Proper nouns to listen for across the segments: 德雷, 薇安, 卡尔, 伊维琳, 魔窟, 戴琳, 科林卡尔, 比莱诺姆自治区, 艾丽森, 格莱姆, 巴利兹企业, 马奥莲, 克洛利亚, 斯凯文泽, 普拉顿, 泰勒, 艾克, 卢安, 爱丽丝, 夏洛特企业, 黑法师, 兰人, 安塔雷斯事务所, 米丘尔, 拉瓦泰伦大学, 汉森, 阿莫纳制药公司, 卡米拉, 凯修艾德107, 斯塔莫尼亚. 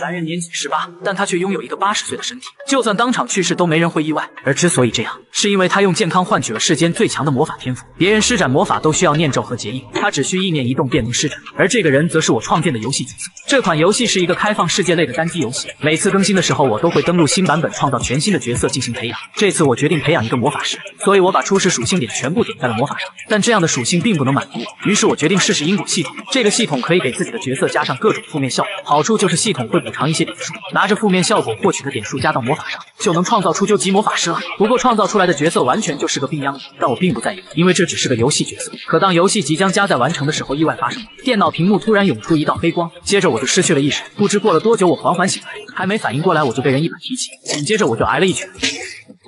兰人年仅18，但他却拥有一个80岁的身体，就算当场去世都没人会意外。而之所以这样，是因为他用健康换取了世间最强的魔法天赋。别人施展魔法都需要念咒和结印，他只需意念一动便能施展。而这个人则是我创建的游戏角色。这款游戏是一个开放世界类的单机游戏，每次更新的时候我都会登录新版本，创造全新的角色进行培养。这次我决定培养一个魔法师，所以我把初始属性点全部点在了魔法上。但这样的属性并不能满足我，于是我决定试试因果系统。这个系统可以给自己的角色加上各种负面效果，好处就是系统会 补偿一些点数，拿着负面效果获取的点数加到魔法上，就能创造出究极魔法师了。不过创造出来的角色完全就是个病秧子，但我并不在意，因为这只是个游戏角色。可当游戏即将加载完成的时候，意外发生了，电脑屏幕突然涌出一道黑光，接着我就失去了意识。不知过了多久，我缓缓醒来，还没反应过来，我就被人一把提起，紧接着我就挨了一拳。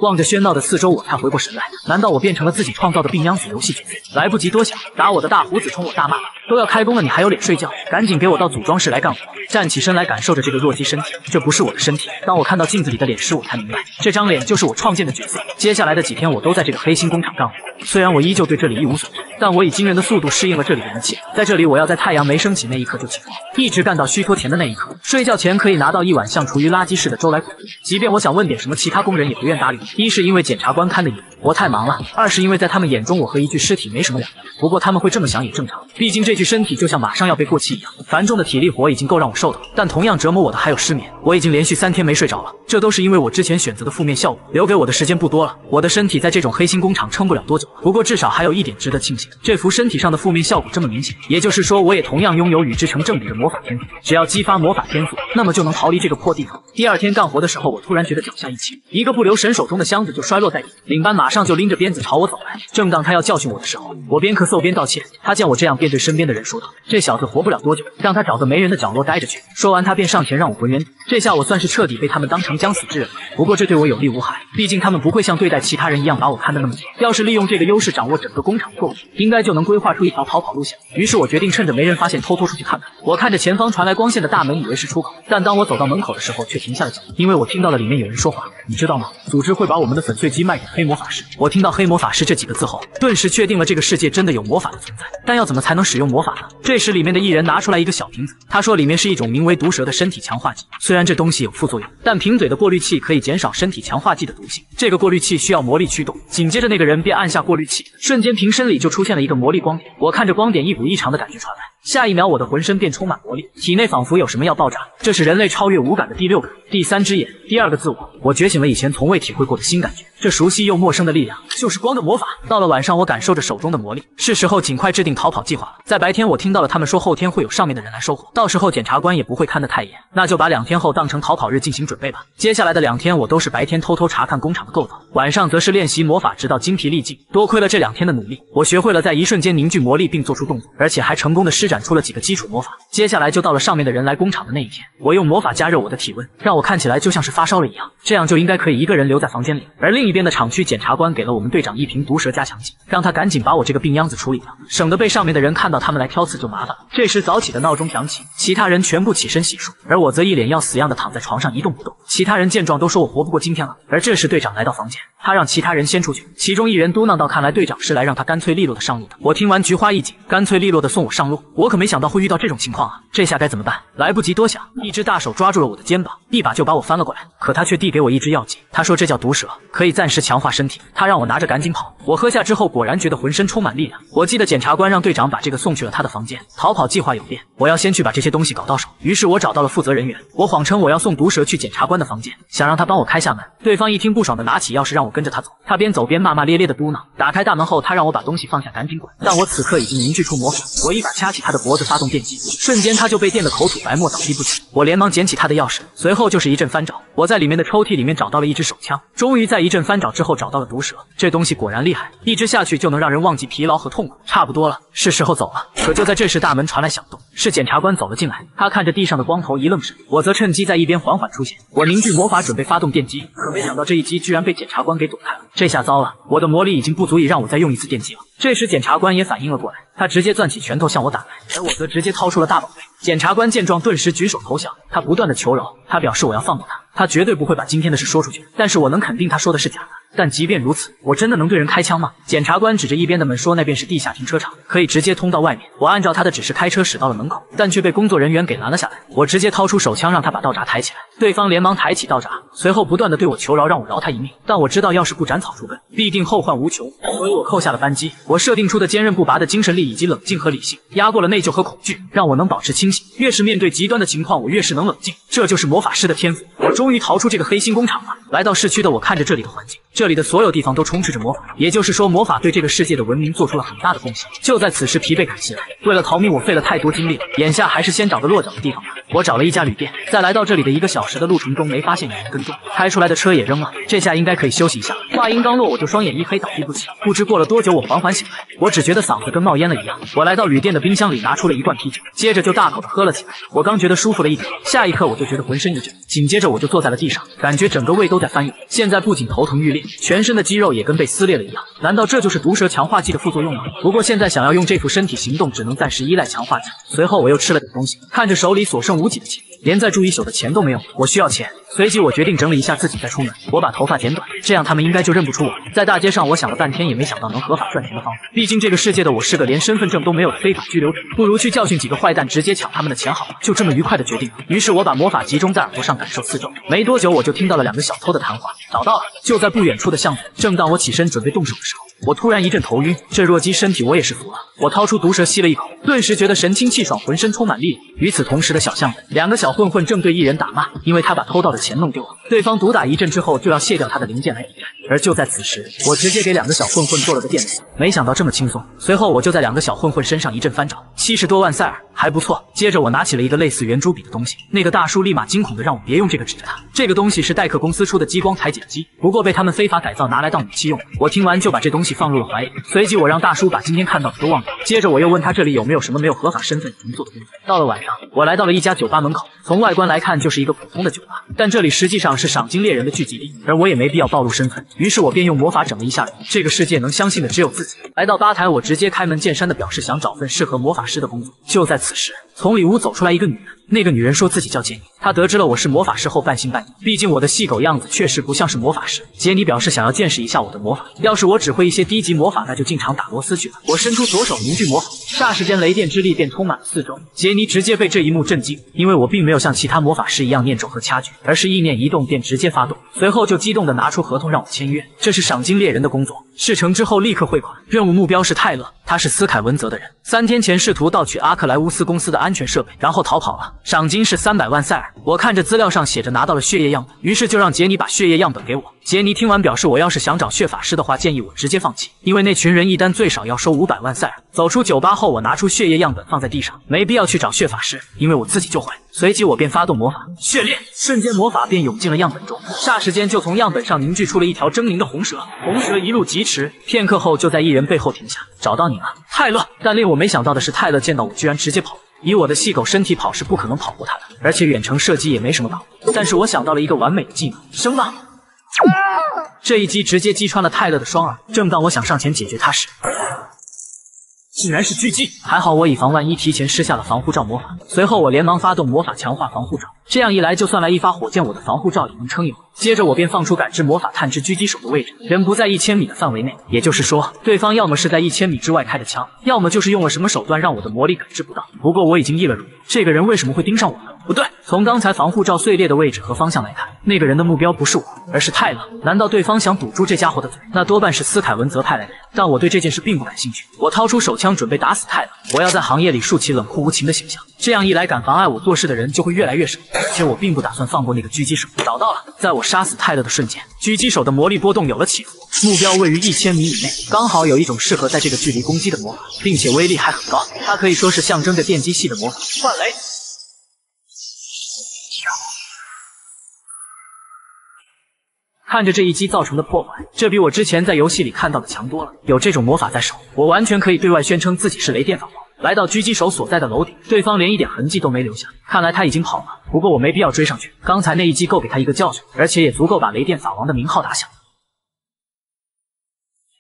望着喧闹的四周，我才回过神来，难道我变成了自己创造的病秧子游戏角色？来不及多想，打我的大胡子冲我大骂：“都要开工了，你还有脸睡觉？赶紧给我到组装室来干活！”站起身来，感受着这个弱鸡身体，这不是我的身体。当我看到镜子里的脸时，我才明白，这张脸就是我创建的角色。接下来的几天，我都在这个黑心工厂干活。虽然我依旧对这里一无所知，但我以惊人的速度适应了这里的一切。在这里，我要在太阳没升起那一刻就起床，一直干到虚脱田的那一刻。睡觉前可以拿到一碗像厨余垃圾似的粥来补。即便我想问点什么，其他工人也不愿搭理我。 一是因为检察官看得眼，我太忙了；二是因为在他们眼中，我和一具尸体没什么两样。不过他们会这么想也正常，毕竟这具身体就像马上要被过期一样。繁重的体力活已经够让我受的了，但同样折磨我的还有失眠。我已经连续3天没睡着了，这都是因为我之前选择的负面效果。留给我的时间不多了，我的身体在这种黑心工厂撑不了多久了。不过至少还有一点值得庆幸，这幅身体上的负面效果这么明显，也就是说我也同样拥有与之成正比的魔法天赋。只要激发魔法天赋，那么就能逃离这个破地方。第2天干活的时候，我突然觉得脚下一轻，一个不留神手中 的箱子就摔落在地，领班马上就拎着鞭子朝我走来。正当他要教训我的时候，我边咳嗽边道歉。他见我这样，便对身边的人说道：“这小子活不了多久，让他找个没人的角落待着去。”说完，他便上前让我回原地。这下我算是彻底被他们当成将死之人了。不过这对我有利无害，毕竟他们不会像对待其他人一样把我看得那么紧。要是利用这个优势掌握整个工厂的过渡，应该就能规划出一条逃跑路线。于是我决定趁着没人发现偷偷出去看看。我看着前方传来光线的大门，以为是出口，但当我走到门口的时候，却停下了脚步，因为我听到了里面有人说话。你知道吗？组织 会把我们的粉碎机卖给黑魔法师。我听到“黑魔法师”这几个字后，顿时确定了这个世界真的有魔法的存在。但要怎么才能使用魔法呢？这时，里面的一人拿出来一个小瓶子，他说里面是一种名为毒蛇的身体强化剂。虽然这东西有副作用，但瓶嘴的过滤器可以减少身体强化剂的毒性。这个过滤器需要魔力驱动。紧接着，那个人便按下过滤器，瞬间瓶身里就出现了一个魔力光点。我看着光点，一股异常的感觉传来。 下一秒，我的浑身便充满魔力，体内仿佛有什么要爆炸。这是人类超越五感的第6感，第3只眼，第2个自我。我觉醒了以前从未体会过的新感觉，这熟悉又陌生的力量，就是光的魔法。到了晚上，我感受着手中的魔力，是时候尽快制定逃跑计划了。在白天，我听到了他们说后天会有上面的人来收获，到时候检察官也不会看得太严，那就把2天后当成逃跑日进行准备吧。接下来的2天，我都是白天偷偷查看工厂的构造，晚上则是练习魔法，直到精疲力尽。多亏了这2天的努力，我学会了在一瞬间凝聚魔力并做出动作，而且还成功的施展 出了几个基础魔法，接下来就到了上面的人来工厂的那一天。我用魔法加热我的体温，让我看起来就像是发烧了一样，这样就应该可以一个人留在房间里。而另一边的厂区检察官给了我们队长一瓶毒蛇加强剂，让他赶紧把我这个病秧子处理了，省得被上面的人看到他们来挑刺就麻烦了。这时早起的闹钟响起，其他人全部起身洗漱，而我则一脸要死样的躺在床上一动不动。其他人见状都说我活不过今天了。而这时队长来到房间，他让其他人先出去，其中一人嘟囔道：“看来队长是来让他干脆利落的上路的。”我听完菊花一紧，干脆利落的送我上路。 我可没想到会遇到这种情况啊！这下该怎么办？来不及多想，一只大手抓住了我的肩膀，一把就把我翻了过来。可他却递给我一支药剂，他说这叫毒蛇，可以暂时强化身体。他让我拿着赶紧跑。我喝下之后，果然觉得浑身充满力量。我记得检察官让队长把这个送去了他的房间。逃跑计划有变，我要先去把这些东西搞到手。于是我找到了负责人员，我谎称我要送毒蛇去检察官的房间，想让他帮我开下门。对方一听不爽的拿起钥匙让我跟着他走。他边走边骂骂咧咧的嘟囔。打开大门后，他让我把东西放下，赶紧滚。但我此刻已经凝聚出魔法，我一把掐起他 的脖子发动电击，瞬间他就被电得口吐白沫，倒地不起。我连忙捡起他的钥匙，随后就是一阵翻找。我在里面的抽屉里面找到了一支手枪，终于在一阵翻找之后找到了毒蛇。这东西果然厉害，一支下去就能让人忘记疲劳和痛苦。差不多了，是时候走了。可就在这时，大门传来响动，是检察官走了进来。他看着地上的光头一愣神，我则趁机在一边缓缓出现。我凝聚魔法准备发动电击，可没想到这一击居然被检察官给躲开了。这下糟了，我的魔力已经不足以让我再用一次电击了。 这时，检察官也反应了过来，他直接攥起拳头向我打来，而我则直接掏出了大宝贝。检察官见状，顿时举手投降，他不断的求饶，他表示我要放过他，他绝对不会把今天的事说出去，但是我能肯定他说的是假的。但即便如此，我真的能对人开枪吗？检察官指着一边的门说：“那便是地下停车场，可以直接通到外面。”我按照他的指示开车驶到了门口，但却被工作人员给拦了下来。我直接掏出手枪，让他把道闸抬起来。对方连忙抬起道闸，随后不断的对我求饶，让我饶他一命。但我知道，要是不斩草除根，必定后患无穷，所以我扣下了扳机。我设定出的坚韧不拔的精神力以及冷静和理性，压过了内疚和恐惧，让我能保持清醒。越是面对极端的情况，我越是能冷静。这就是魔法师的天赋。我终于逃出这个黑心工厂了。来到市区的我，看着这里的环境。这里的所有地方都充斥着魔法，也就是说，魔法对这个世界的文明做出了很大的贡献。就在此时，疲惫感袭来，为了逃命，我费了太多精力了。眼下还是先找个落脚的地方吧。我找了一家旅店，在来到这里的1个小时的路程中，没发现有人跟踪，开出来的车也扔了。这下应该可以休息一下。话音刚落，我就双眼一黑倒地不起。不知过了多久，我缓缓醒来，我只觉得嗓子跟冒烟了一样。我来到旅店的冰箱里，拿出了一罐啤酒，接着就大口的喝了起来。我刚觉得舒服了一点，下一刻我就觉得浑身一震，紧接着我就坐在了地上，感觉整个胃都在翻涌。现在不仅头疼欲裂，全身的肌肉也跟被撕裂了一样，难道这就是毒蛇强化剂的副作用吗？不过现在想要用这副身体行动，只能暂时依赖强化剂。随后我又吃了点东西，看着手里所剩无几的钱，连再住一宿的钱都没有，我需要钱。随即我决定整理一下自己再出门，我把头发剪短，这样他们应该就认不出我。在大街上我想了半天也没想到能合法赚钱的方法，毕竟这个世界的我是个连身份证都没有的非法拘留者，不如去教训几个坏蛋，直接抢他们的钱好了。就这么愉快的决定，于是我把魔法集中在耳朵上感受四周，没多久我就听到了2个小偷的谈话，找到了，就在不远处的巷子。正当我起身准备动手的时候，我突然一阵头晕，这弱鸡身体我也是服了。我掏出毒蛇吸了一口，顿时觉得神清气爽，浑身充满力量。与此同时的小巷子，2个小混混正对一人打骂，因为他把偷到的钱弄丢了。对方毒打一阵之后，就要卸掉他的零件来抵债。而就在此时，我直接给2个小混混做了个电击，没想到这么轻松。随后我就在2个小混混身上一阵翻找，70多万塞尔，还不错。接着我拿起了一个类似圆珠笔的东西，那个大叔立马惊恐的让我别用这个指着他。这个东西是戴克公司出的激光裁剪机，不过被他们非法改造，拿来当武器用。我听完就把这东西放入了怀里，随即我让大叔把今天看到的都忘掉。接着我又问他这里有没有什么没有合法身份能做的工作。到了晚上，我来到了一家酒吧门口，从外观来看就是一个普通的酒吧，但这里实际上是赏金猎人的聚集地，而我也没必要暴露身份，于是我便用魔法整了一下人。这个世界能相信的只有自己。来到吧台，我直接开门见山的表示想找份适合魔法师的工作。就在此时，从里屋走出来一个女人，那个女人说自己叫杰尼，她得知了我是魔法师后半信半疑，毕竟我的细狗样子确实不像是魔法师。杰尼表示想要见识一下我的魔法，要是我只会一些低级魔法，那就进场打螺丝去了。我伸出左手凝聚魔法，霎时间雷电之力便充满了四周。杰尼直接被这一幕震惊，因为我并没有像其他魔法师一样念咒和掐诀，而是意念一动便直接发动，随后就激动地拿出合同让我签约。这是赏金猎人的工作，事成之后立刻汇款。任务目标是泰勒，他是斯凯文泽的人，3天前试图盗取阿克莱乌斯公司的安全设备，然后逃跑了。赏金是300万塞尔。我看着资料上写着拿到了血液样本，于是就让杰尼把血液样本给我。杰尼听完表示，我要是想找血法师的话，建议我直接放弃，因为那群人一单最少要收500万塞尔。走出酒吧后，我拿出血液样本放在地上，没必要去找血法师，因为我自己就会。随即我便发动魔法血炼，瞬间魔法便涌进了样本中，霎时间就从样本上凝聚出了一条狰狞的红蛇。红蛇一路疾驰，片刻后就在一人背后停下。找到你了，泰勒。但令我没想到的是，泰勒见到我居然直接跑。以我的细狗身体跑是不可能跑过他的，而且远程射击也没什么把握。但是我想到了一个完美的技能，声浪。这一击直接击穿了泰勒的双耳。正当我想上前解决他时，竟然是狙击，还好我以防万一提前施下了防护罩魔法。随后我连忙发动魔法强化防护罩，这样一来就算来一发火箭，我的防护罩也能撑一会。接着我便放出感知魔法探知狙击手的位置，人不在1000米的范围内，也就是说对方要么是在1000米之外开的枪，要么就是用了什么手段让我的魔力感知不到。不过我已经意了如，这个人为什么会盯上我呢？不对，从刚才防护罩碎裂的位置和方向来看，那个人的目标不是我，而是泰勒。难道对方想堵住这家伙的嘴？那多半是斯凯文泽派来的人，但我对这件事并不感兴趣。我掏出手枪准备打死泰勒，我要在行业里树起冷酷无情的形象，这样一来敢妨碍我做事的人就会越来越少。而且我并不打算放过那个狙击手。找到了，在我杀死泰勒的瞬间，狙击手的魔力波动有了起伏，目标位于1000米以内，刚好有一种适合在这个距离攻击的魔法，并且威力还很高，它可以说是象征着电击系的魔法幻雷。看着这一击造成的破坏，这比我之前在游戏里看到的强多了。有这种魔法在手，我完全可以对外宣称自己是雷电法王。来到狙击手所在的楼顶，对方连一点痕迹都没留下，看来他已经跑了。不过我没必要追上去，刚才那一击够给他一个教训，而且也足够把雷电法王的名号打响。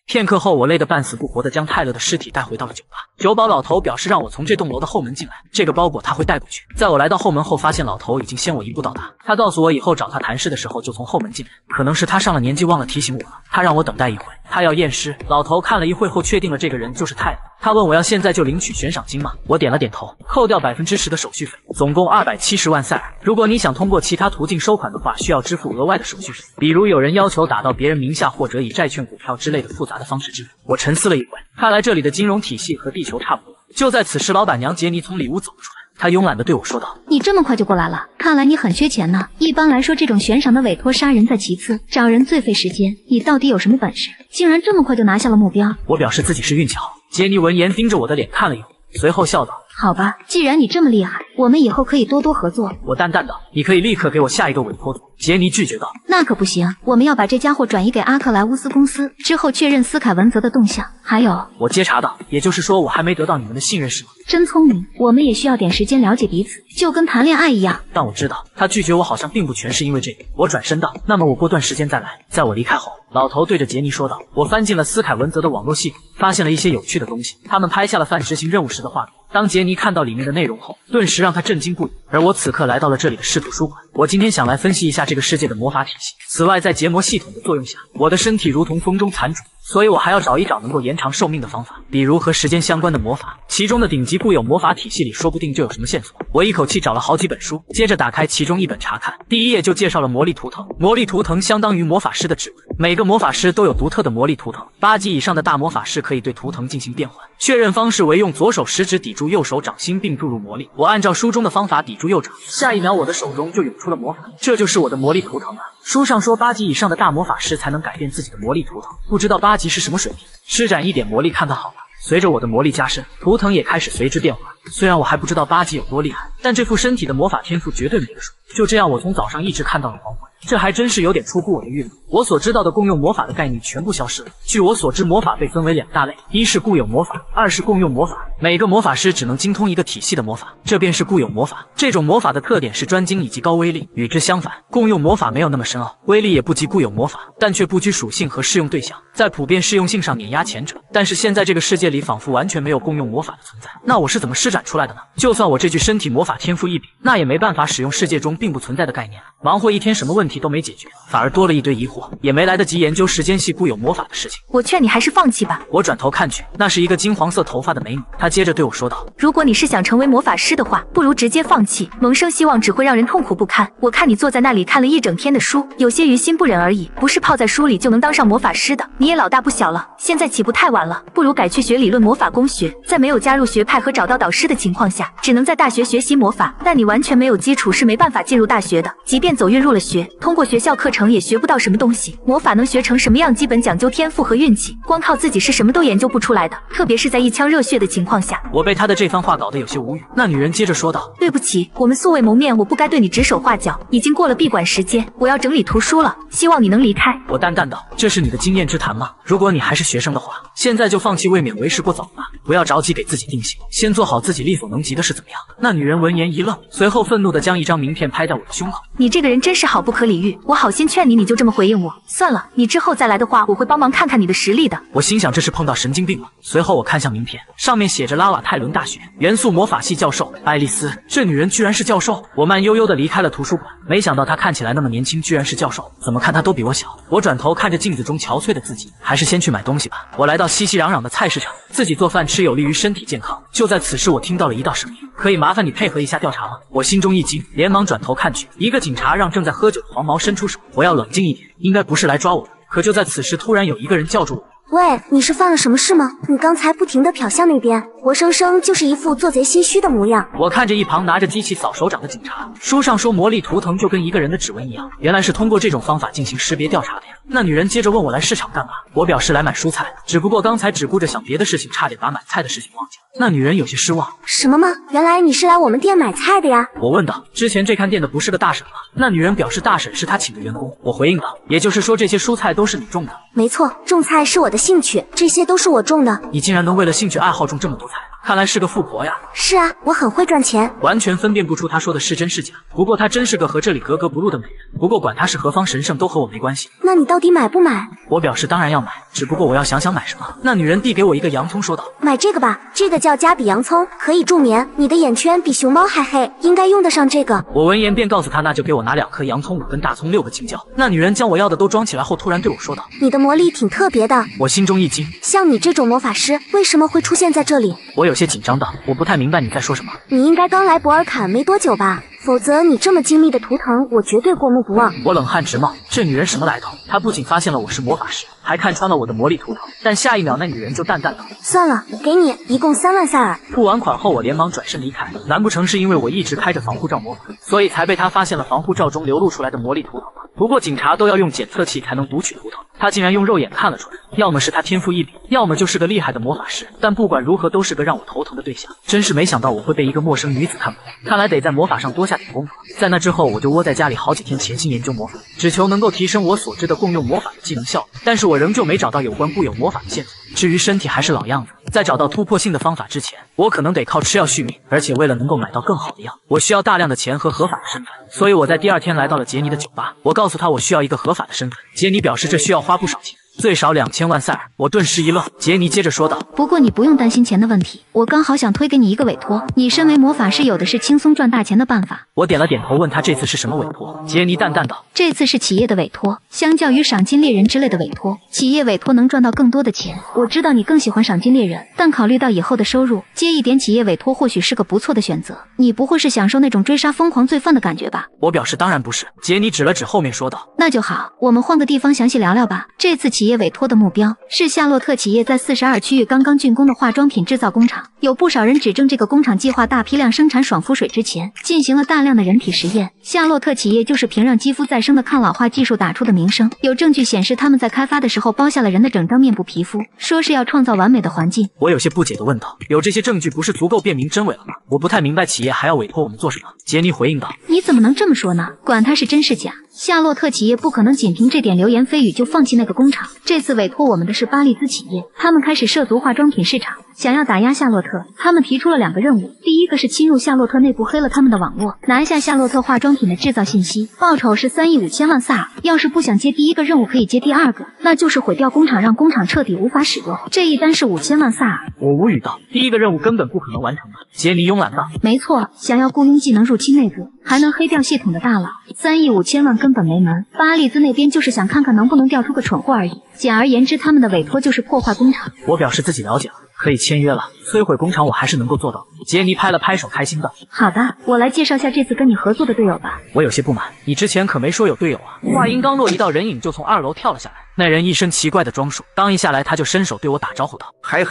片刻后，我累得半死不活的将泰勒的尸体带回到了酒吧。酒保老头表示让我从这栋楼的后门进来，这个包裹他会带过去。在我来到后门后，发现老头已经先我一步到达。他告诉我以后找他谈事的时候就从后门进来，可能是他上了年纪忘了提醒我了。他让我等待一会，他要验尸。老头看了一会后，确定了这个人就是泰勒。他问我要现在就领取悬赏金吗？我点了点头，扣掉 10% 的手续费，总共270万塞尔。如果你想通过其他途径收款的话，需要支付额外的手续费，比如有人要求打到别人名下，或者以债券、股票之类的复杂的方式支付。我沉思了一会，看来这里的金融体系和地球差不多。就在此时，老板娘杰尼从里屋走了出来。他慵懒地对我说道：“你这么快就过来了，看来你很缺钱呢。一般来说，这种悬赏的委托杀人在其次，找人最费时间。你到底有什么本事，竟然这么快就拿下了目标？”我表示自己是运气好。杰尼闻言盯着我的脸看了一会，随后笑道：“好吧，既然你这么厉害，我们以后可以多多合作。”我淡淡道：“你可以立刻给我下一个委托。”杰尼拒绝道：“那可不行，我们要把这家伙转移给阿克莱乌斯公司，之后确认斯凯文泽的动向。还有，我接茬道，也就是说我还没得到你们的信任是吗？”真聪明，我们也需要点时间了解彼此，就跟谈恋爱一样。但我知道他拒绝我好像并不全是因为这个。我转身道：“那么我过段时间再来。”在我离开后，老头对着杰尼说道：“我翻进了斯凯文泽的网络系统，发现了一些有趣的东西。他们拍下了犯执行任务时的画面。”当杰尼看到里面的内容后，顿时让他震惊不已。而我此刻来到了这里的市图书馆，我今天想来分析一下这个世界的魔法体系。此外，在结魔系统的作用下，我的身体如同风中残烛，所以我还要找一找能够延长寿命的方法，比如和时间相关的魔法，其中的顶级固有魔法体系里说不定就有什么线索。我一口气找了好几本书，接着打开其中一本查看，第一页就介绍了魔力图腾。魔力图腾相当于魔法师的指纹，每个魔法师都有独特的魔力图腾。8级以上的大魔法师可以对图腾进行变换，确认方式为用左手食指抵住右手掌心并注入魔力。我按照书中的方法抵住右掌，下一秒我的手中就涌出了魔法，这就是我的魔力图腾啊。书上说8级以上的大魔法师才能改变自己的魔力图腾，不知道8级是什么水平，施展一点魔力看他好了。随着我的魔力加深，图腾也开始随之变化。虽然我还不知道8级有多厉害，但这副身体的魔法天赋绝对没得说。就这样，我从早上一直看到了黄昏，这还真是有点出乎我的预料。我所知道的共用魔法的概念全部消失了。据我所知，魔法被分为2大类，一是固有魔法，二是共用魔法。每个魔法师只能精通一个体系的魔法，这便是固有魔法。这种魔法的特点是专精以及高威力。与之相反，共用魔法没有那么深奥，威力也不及固有魔法，但却不拘属性和适用对象，在普遍适用性上碾压前者。但是现在这个世界里仿佛完全没有共用魔法的存在，那我是怎么施展出来的呢？就算我这具身体魔法天赋异禀，那也没办法使用世界中并不存在的概念。忙活一天，什么问题都没解决，反而多了一堆疑惑，也没来得及研究时间系固有魔法的事情。我劝你还是放弃吧。我转头看去，那是一个金黄色头发的美女。她接着对我说道：“如果你是想成为魔法师的话，不如直接放弃。萌生希望只会让人痛苦不堪。我看你坐在那里看了一整天的书，有些于心不忍而已，不是泡在书里就能当上魔法师的。你也老大不小了，现在起步太晚了，不如改去学理论魔法工学。在没有加入学派和找到导师的情况下，只能在大学学习魔法，但你完全没有基础是没办法进入大学的。即便走运入了学，通过学校课程也学不到什么东西。魔法能学成什么样，基本讲究天赋和运气，光靠自己是什么都研究不出来的，特别是在一腔热血的情况下。”我被他的这番话搞得有些无语。那女人接着说道：“对不起，我们素未谋面，我不该对你指手画脚。已经过了闭馆时间，我要整理图书了，希望你能离开。”我淡淡道：“这是你的经验之谈吗？如果你还是学生的话，现在就放弃未免为时过早吧。不要着急给自己定性，先做好自己力所能及的事，怎么样？”那女人闻言一愣，随后愤怒地将一张名片拍在我的胸口：“你这个人真是好不可理喻！我好心劝你，你就这么回应我。算了，你之后再来的话，我会帮忙看看你的实力的。”我心想这是碰到神经病了。随后我看向名片，上面写着拉瓦泰伦大学元素魔法系教授爱丽丝。这女人居然是教授！我慢悠悠地离开了图书馆，没想到她看起来那么年轻，居然是教授。怎么看她都比我小。我转头看着镜子中憔悴的自己，还是先去买东西吧。我来到熙熙攘攘的菜市场，自己做饭吃有利于身体健康。就在此时，我听到了一道声音：“可以麻烦你配合一下调查吗？”我心中一惊，连忙转头看去，一个警察让正在喝酒的黄毛伸出手。我要冷静一点，应该不是来抓我的。可就在此时，突然有一个人叫住我：“喂，你是犯了什么事吗？你刚才不停地瞟向那边，活生生就是一副做贼心虚的模样。”我看着一旁拿着机器扫手掌的警察，书上说魔力图腾就跟一个人的指纹一样，原来是通过这种方法进行识别调查的呀。那女人接着问我来市场干嘛，我表示来买蔬菜，只不过刚才只顾着想别的事情，差点把买菜的事情忘记了。那女人有些失望：“什么吗？原来你是来我们店买菜的呀？”我问道：“之前这看店的不是个大婶吗？”那女人表示大婶是她请的员工。我回应道：“也就是说这些蔬菜都是你种的？”“没错，种菜是我的兴趣，这些都是我种的。”“你竟然能为了兴趣爱好种这么多菜？”财，看来是个富婆呀。是啊，我很会赚钱，完全分辨不出她说的是真是假。不过她真是个和这里格格不入的美人。不过管她是何方神圣，都和我没关系。那你到底买不买？我表示当然要买，只不过我要想想买什么。那女人递给我一个洋葱，说道：“买这个吧，这个叫加比洋葱，可以助眠。你的眼圈比熊猫还黑，应该用得上这个。”我闻言便告诉她，那就给我拿2颗洋葱、5根大葱、6个青椒。那女人将我要的都装起来后，突然对我说道：“你的魔力挺特别的。”我心中一惊，像你这种魔法师为什么会出现在这里？我有些紧张道：“我不太明白你在说什么。”你应该刚来博尔坎没多久吧？否则你这么精密的图腾，我绝对过目不忘。我冷汗直冒，这女人什么来头？她不仅发现了我是魔法师，还看穿了我的魔力图腾。但下一秒，那女人就淡淡道：“算了，给你，一共3万塞尔。”付完款后，我连忙转身离开。难不成是因为我一直开着防护罩魔法，所以才被她发现了防护罩中流露出来的魔力图腾吧？不过警察都要用检测器才能读取图腾，她竟然用肉眼看了出来。要么是她天赋异禀，要么就是个厉害的魔法师。但不管如何，都是个让我头疼的对象。真是没想到我会被一个陌生女子看破，看来得在魔法上多下点功夫。在那之后，我就窝在家里好几天，潜心研究魔法，只求能够提升我所知的共用魔法的技能效率。但是我仍旧没找到有关固有魔法的线索。至于身体还是老样子，在找到突破性的方法之前，我可能得靠吃药续命。而且为了能够买到更好的药，我需要大量的钱和合法的身份。所以我在第2天来到了杰尼的酒吧，我告诉他我需要一个合法的身份。杰尼表示这需要花不少钱。最少2000万塞尔，我顿时一愣。杰尼接着说道：“不过你不用担心钱的问题，我刚好想推给你一个委托，你身为魔法师有的是轻松赚大钱的办法。”我点了点头，问他这次是什么委托。杰尼淡淡道：“这次是企业的委托，相较于赏金猎人之类的委托，企业委托能赚到更多的钱。我知道你更喜欢赏金猎人，但考虑到以后的收入，接一点企业委托或许是个不错的选择。你不会是享受那种追杀疯狂罪犯的感觉吧？”我表示当然不是。杰尼指了指后面说道：“那就好，我们换个地方详细聊聊吧。这次企业委托的目标是夏洛特企业在42区域刚刚竣工的化妆品制造工厂，有不少人指证这个工厂计划大批量生产爽肤水之前进行了大量的人体实验。夏洛特企业就是凭让肌肤再生的抗老化技术打出的名声，有证据显示他们在开发的时候剥下了人的整张面部皮肤，说是要创造完美的环境。我有些不解地问道：“有这些证据不是足够辨明真伪了吗？我不太明白企业还要委托我们做什么。”杰尼回应道：“你怎么能这么说呢？管他是真是假，夏洛特企业不可能仅凭这点流言蜚语就放弃那个工厂。这次委托我们的是巴利兹企业，他们开始涉足化妆品市场，想要打压夏洛特。他们提出了2个任务，第一个是侵入夏洛特内部，黑了他们的网络，拿下夏洛特化妆品的制造信息，报酬是3亿5千万萨尔。要是不想接第一个任务，可以接第2个，那就是毁掉工厂，让工厂彻底无法使用。这一单是5000万萨尔。”我无语道：“第一个任务根本不可能完成吧？”杰尼慵懒道：“没错，想要雇佣技能入侵内部，还能黑掉系统的大佬，3亿5千万根本没门。巴利兹那边就是想看看能不能调出个蠢货而已。简而言之，他们的委托就是破坏工厂。”我表示自己了解了，可以签约了。摧毁工厂我还是能够做到。杰尼拍了拍手，开心道：“好的，我来介绍下这次跟你合作的队友吧。”我有些不满：“你之前可没说有队友啊！”话音刚落，一道人影就从2楼跳了下来。那人一身奇怪的装束，刚一下来他就伸手对我打招呼道：“嗨，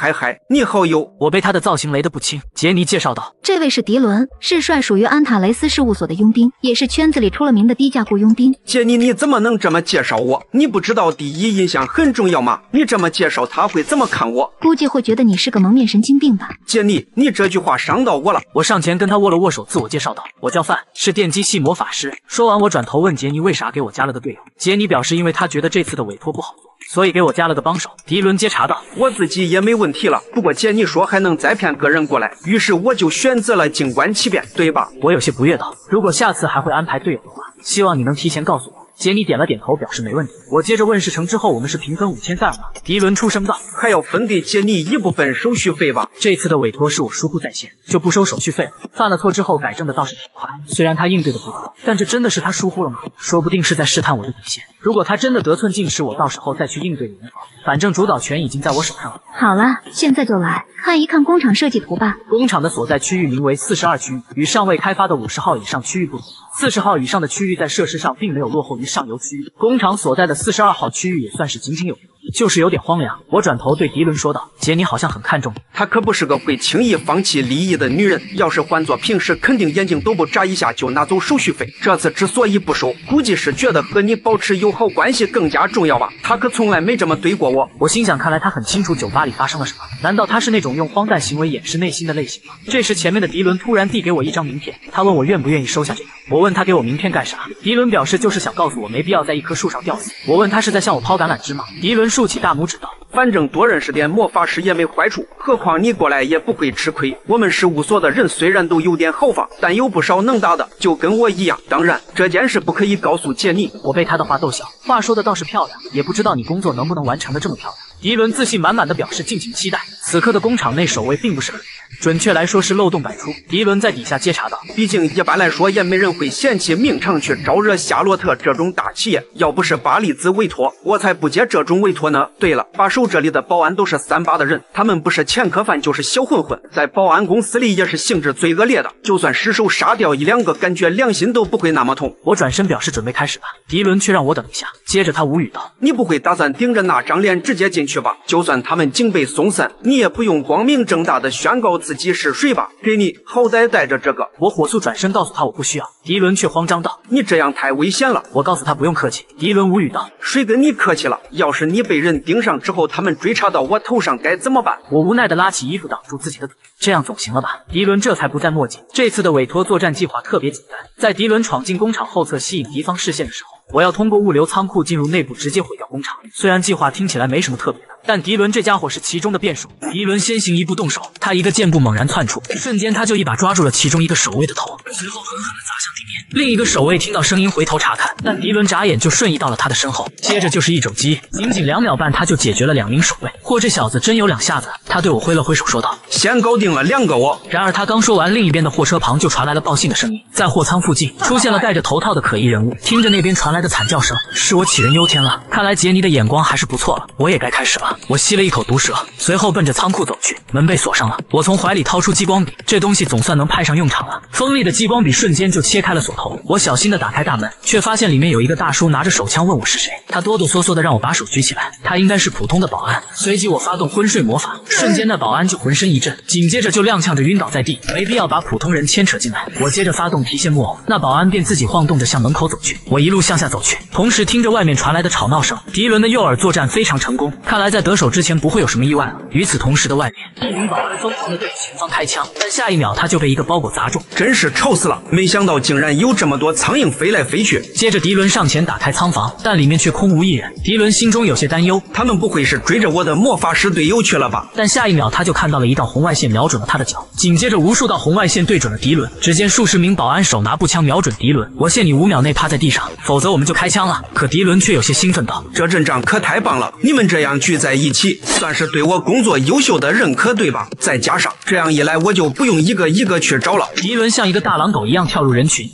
你好哟！”我被他的造型雷得不轻。杰尼介绍道：“这位是迪伦，是帅属于安塔雷斯事务所的佣兵，也是圈子里出了名的低价雇佣兵。”杰尼，你怎么能这么介绍我？你不知道第一印象很重要吗？你这么介绍他会怎么看我？估计会觉得你是个蒙面神经病吧。杰尼，你这句话伤到我了。我上前跟他握了握手，自我介绍道：“我叫范，是电机系魔法师。”说完，我转头问杰尼为啥给我加了个队友。杰尼表示因为他觉得这次的委托不好做，所以给我加了个帮手。迪伦接茬道：“我自己也没问题了，不过杰尼说还能再骗个人过来，于是我就选择了静观其变，对吧？”我有些不悦道：“如果下次还会安排队友的话，希望你能提前告诉我。”杰尼点了点头，表示没问题。我接着问：“事成之后我们是平分5000塞尔吗？”迪伦出声道：“还要分给杰尼一部分手续费吧。这次的委托是我疏忽在先，就不收手续费了。犯了错之后改正的倒是挺快，虽然他应对的不错，但这真的是他疏忽了吗？说不定是在试探我的底线。如果他真的得寸进尺，我到时候再去应对也无妨。反正主导权已经在我手上了。”好了，现在就来看一看工厂设计图吧。工厂的所在区域名为42区域，与尚未开发的50号以上区域不同。40号以上的区域在设施上并没有落后于上游区域，工厂所在的42号区域也算是井井有条，就是有点荒凉。我转头对迪伦说道：“杰尼好像很看重你，她可不是个会轻易放弃利益的女人。要是换做平时，肯定眼睛都不眨一下就拿走手续费。这次之所以不收，估计是觉得和你保持友好关系更加重要吧。她可从来没这么对过我。”我心想，看来她很清楚酒吧里发生了什么。难道她是那种用荒诞行为掩饰内心的类型吗？这时，前面的迪伦突然递给我一张名片，他问我愿不愿意收下这个。我问他给我名片干啥，迪伦表示就是想告诉我没必要在一棵树上吊死。我问他是在向我抛橄榄枝吗？迪伦竖起大拇指道：“反正多人是点魔法师也没坏处，何况你过来也不会吃亏。我们事务所的人虽然都有点豪放，但有不少能打的，就跟我一样。当然，这件事不可以告诉杰尼。我被他的话逗笑，话说的倒是漂亮，也不知道你工作能不能完成的这么漂亮。迪伦自信满满的表示，敬请期待。此刻的工厂内守卫并不是很多。 准确来说是漏洞百出。迪伦在底下接查到，毕竟一般来说也没人会嫌弃明城去招惹夏洛特这种大企业。要不是巴利兹委托，我才不接这种委托呢。对了，把守这里的保安都是3-8的人，他们不是前科犯就是小混混，在保安公司里也是性质最恶劣的。就算失手杀掉1-2个，感觉良心都不会那么痛。我转身表示准备开始吧，迪伦却让我等一下。接着他无语道：“你不会打算顶着那张脸直接进去吧？就算他们警备松散，你也不用光明正大的宣告自己。” 自己是谁吧？给你，好歹带着这个。我火速转身告诉他我不需要。迪伦却慌张道：“你这样太危险了。”我告诉他不用客气。迪伦无语道：“谁跟你客气了？要是你被人盯上之后，他们追查到我头上该怎么办？”我无奈的拉起衣服挡住自己的嘴，这样总行了吧？迪伦这才不再墨迹。这次的委托作战计划特别简单，在迪伦闯进工厂后侧吸引敌方视线的时候，我要通过物流仓库进入内部，直接毁掉工厂。虽然计划听起来没什么特别的。 但迪伦这家伙是其中的变数。迪伦先行一步动手，他一个箭步猛然窜出，瞬间他就一把抓住了其中一个守卫的头，随后狠狠地砸向地面。另一个守卫听到声音回头查看，但迪伦眨眼就瞬移到了他的身后，接着就是一肘击，仅2秒半他就解决了2名守卫。嚯，这小子真有两下子！他对我挥了挥手，说道：“先搞定了2个我。”然而他刚说完，另一边的货车旁就传来了报信的声音，在货仓附近出现了戴着头套的可疑人物。听着那边传来的惨叫声，是我杞人忧天了。看来杰尼的眼光还是不错了，我也该开始了。 我吸了一口毒蛇，随后奔着仓库走去。门被锁上了，我从怀里掏出激光笔，这东西总算能派上用场了。锋利的激光笔瞬间就切开了锁头，我小心地打开大门，却发现里面有一个大叔拿着手枪问我是谁。他哆哆嗦嗦地让我把手举起来，他应该是普通的保安。随即我发动昏睡魔法，瞬间那保安就浑身一震，紧接着就踉跄着晕倒在地。没必要把普通人牵扯进来。我接着发动提线木偶，那保安便自己晃动着向门口走去。我一路向下走去，同时听着外面传来的吵闹声。迪伦的诱饵作战非常成功，看来在 得手之前不会有什么意外了。与此同时的外面，一名保安疯狂地对着前方开枪，但下一秒他就被一个包裹砸中，真是臭死了！没想到竟然有这么多苍蝇飞来飞去。接着迪伦上前打开仓房，但里面却空无一人。迪伦心中有些担忧，他们不会是追着我的魔法师队友去了吧？但下一秒他就看到了一道红外线瞄准了他的脚，紧接着无数道红外线对准了迪伦。只见数十名保安手拿步枪瞄准迪伦，我限你5秒内趴在地上，否则我们就开枪了。可迪伦却有些兴奋道：“这阵仗可太棒了！你们这样聚在 一起算是对我工作优秀的认可，对吧？再加上这样一来，我就不用一个一个去找了。”迪伦像一个大狼狗一样跳入人群。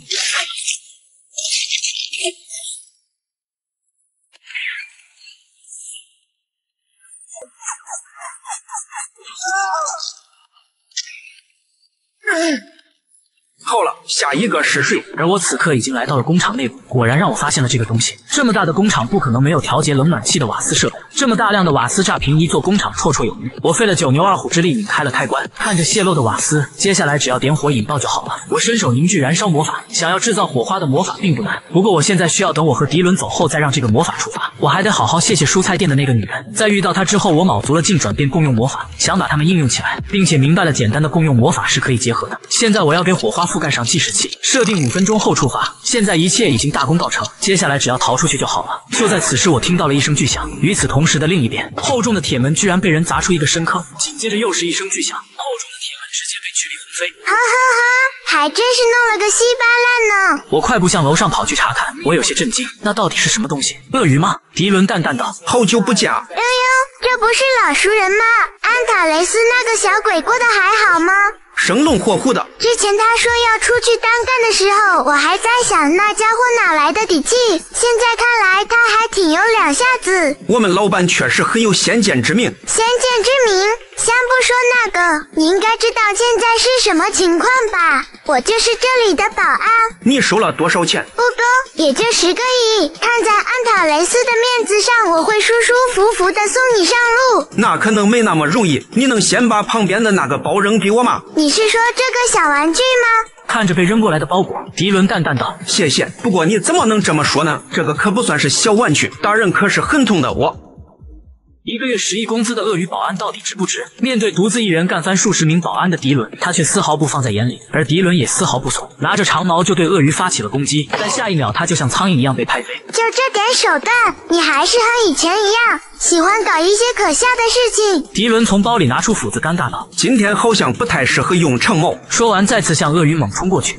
好了，下一个是谁？而我此刻已经来到了工厂内部，果然让我发现了这个东西。这么大的工厂不可能没有调节冷暖气的瓦斯设备，这么大量的瓦斯炸平一座工厂绰绰有余。我费了9牛2虎之力拧开了开关，看着泄漏的瓦斯，接下来只要点火引爆就好了。我伸手凝聚燃烧魔法，想要制造火花的魔法并不难，不过我现在需要等我和迪伦走后再让这个魔法触发。我还得好好谢谢蔬菜店的那个女人，在遇到她之后，我卯足了劲转变共用魔法，想把它们应用起来，并且明白了简单的共用魔法是可以结合的。现在我要给火花 覆盖上计时器，设定5分钟后触发。现在一切已经大功告成，接下来只要逃出去就好了。就在此时，我听到了一声巨响。与此同时的另一边，厚重的铁门居然被人砸出一个深坑，紧接着又是一声巨响，厚重的铁门直接被驱力轰飞。哈哈哈，还真是弄了个稀巴烂呢！我快步向楼上跑去查看，我有些震惊，那到底是什么东西？鳄鱼吗？迪伦淡淡道：“好久不见。”悠悠，这不是老熟人吗？安卡雷斯那个小鬼过得还好吗？ 生龙活虎的。之前他说要出去单干的时候，我还在想那家伙哪来的底气。现在看来他还挺有两下子。我们老板确实很有先见之明。先见之明，先不说那个，你应该知道现在是什么情况吧？我就是这里的保安。你收了多少钱？不高，也就10个亿。看在安塔雷斯的面子上，我会舒舒服服的送你上路。那可能没那么容易。你能先把旁边的那个包扔给我吗？你 你是说这个小玩具吗？ 看着被扔过来的包裹，迪伦淡淡道：“谢谢，不过你怎么能这么说呢？这个可不算是小玩具，打人可是很痛的。”我。一个月10亿工资的鳄鱼保安到底值不值？面对独自一人干翻数十名保安的迪伦，他却丝毫不放在眼里，而迪伦也丝毫不怂，拿着长矛就对鳄鱼发起了攻击。但下一秒，他就像苍蝇一样被拍飞。就这点手段，你还是和以前一样，喜欢搞一些可笑的事情。迪伦从包里拿出斧子，尴尬道：“今天好像不太适合用长矛。”说完，再次向鳄鱼猛冲过去。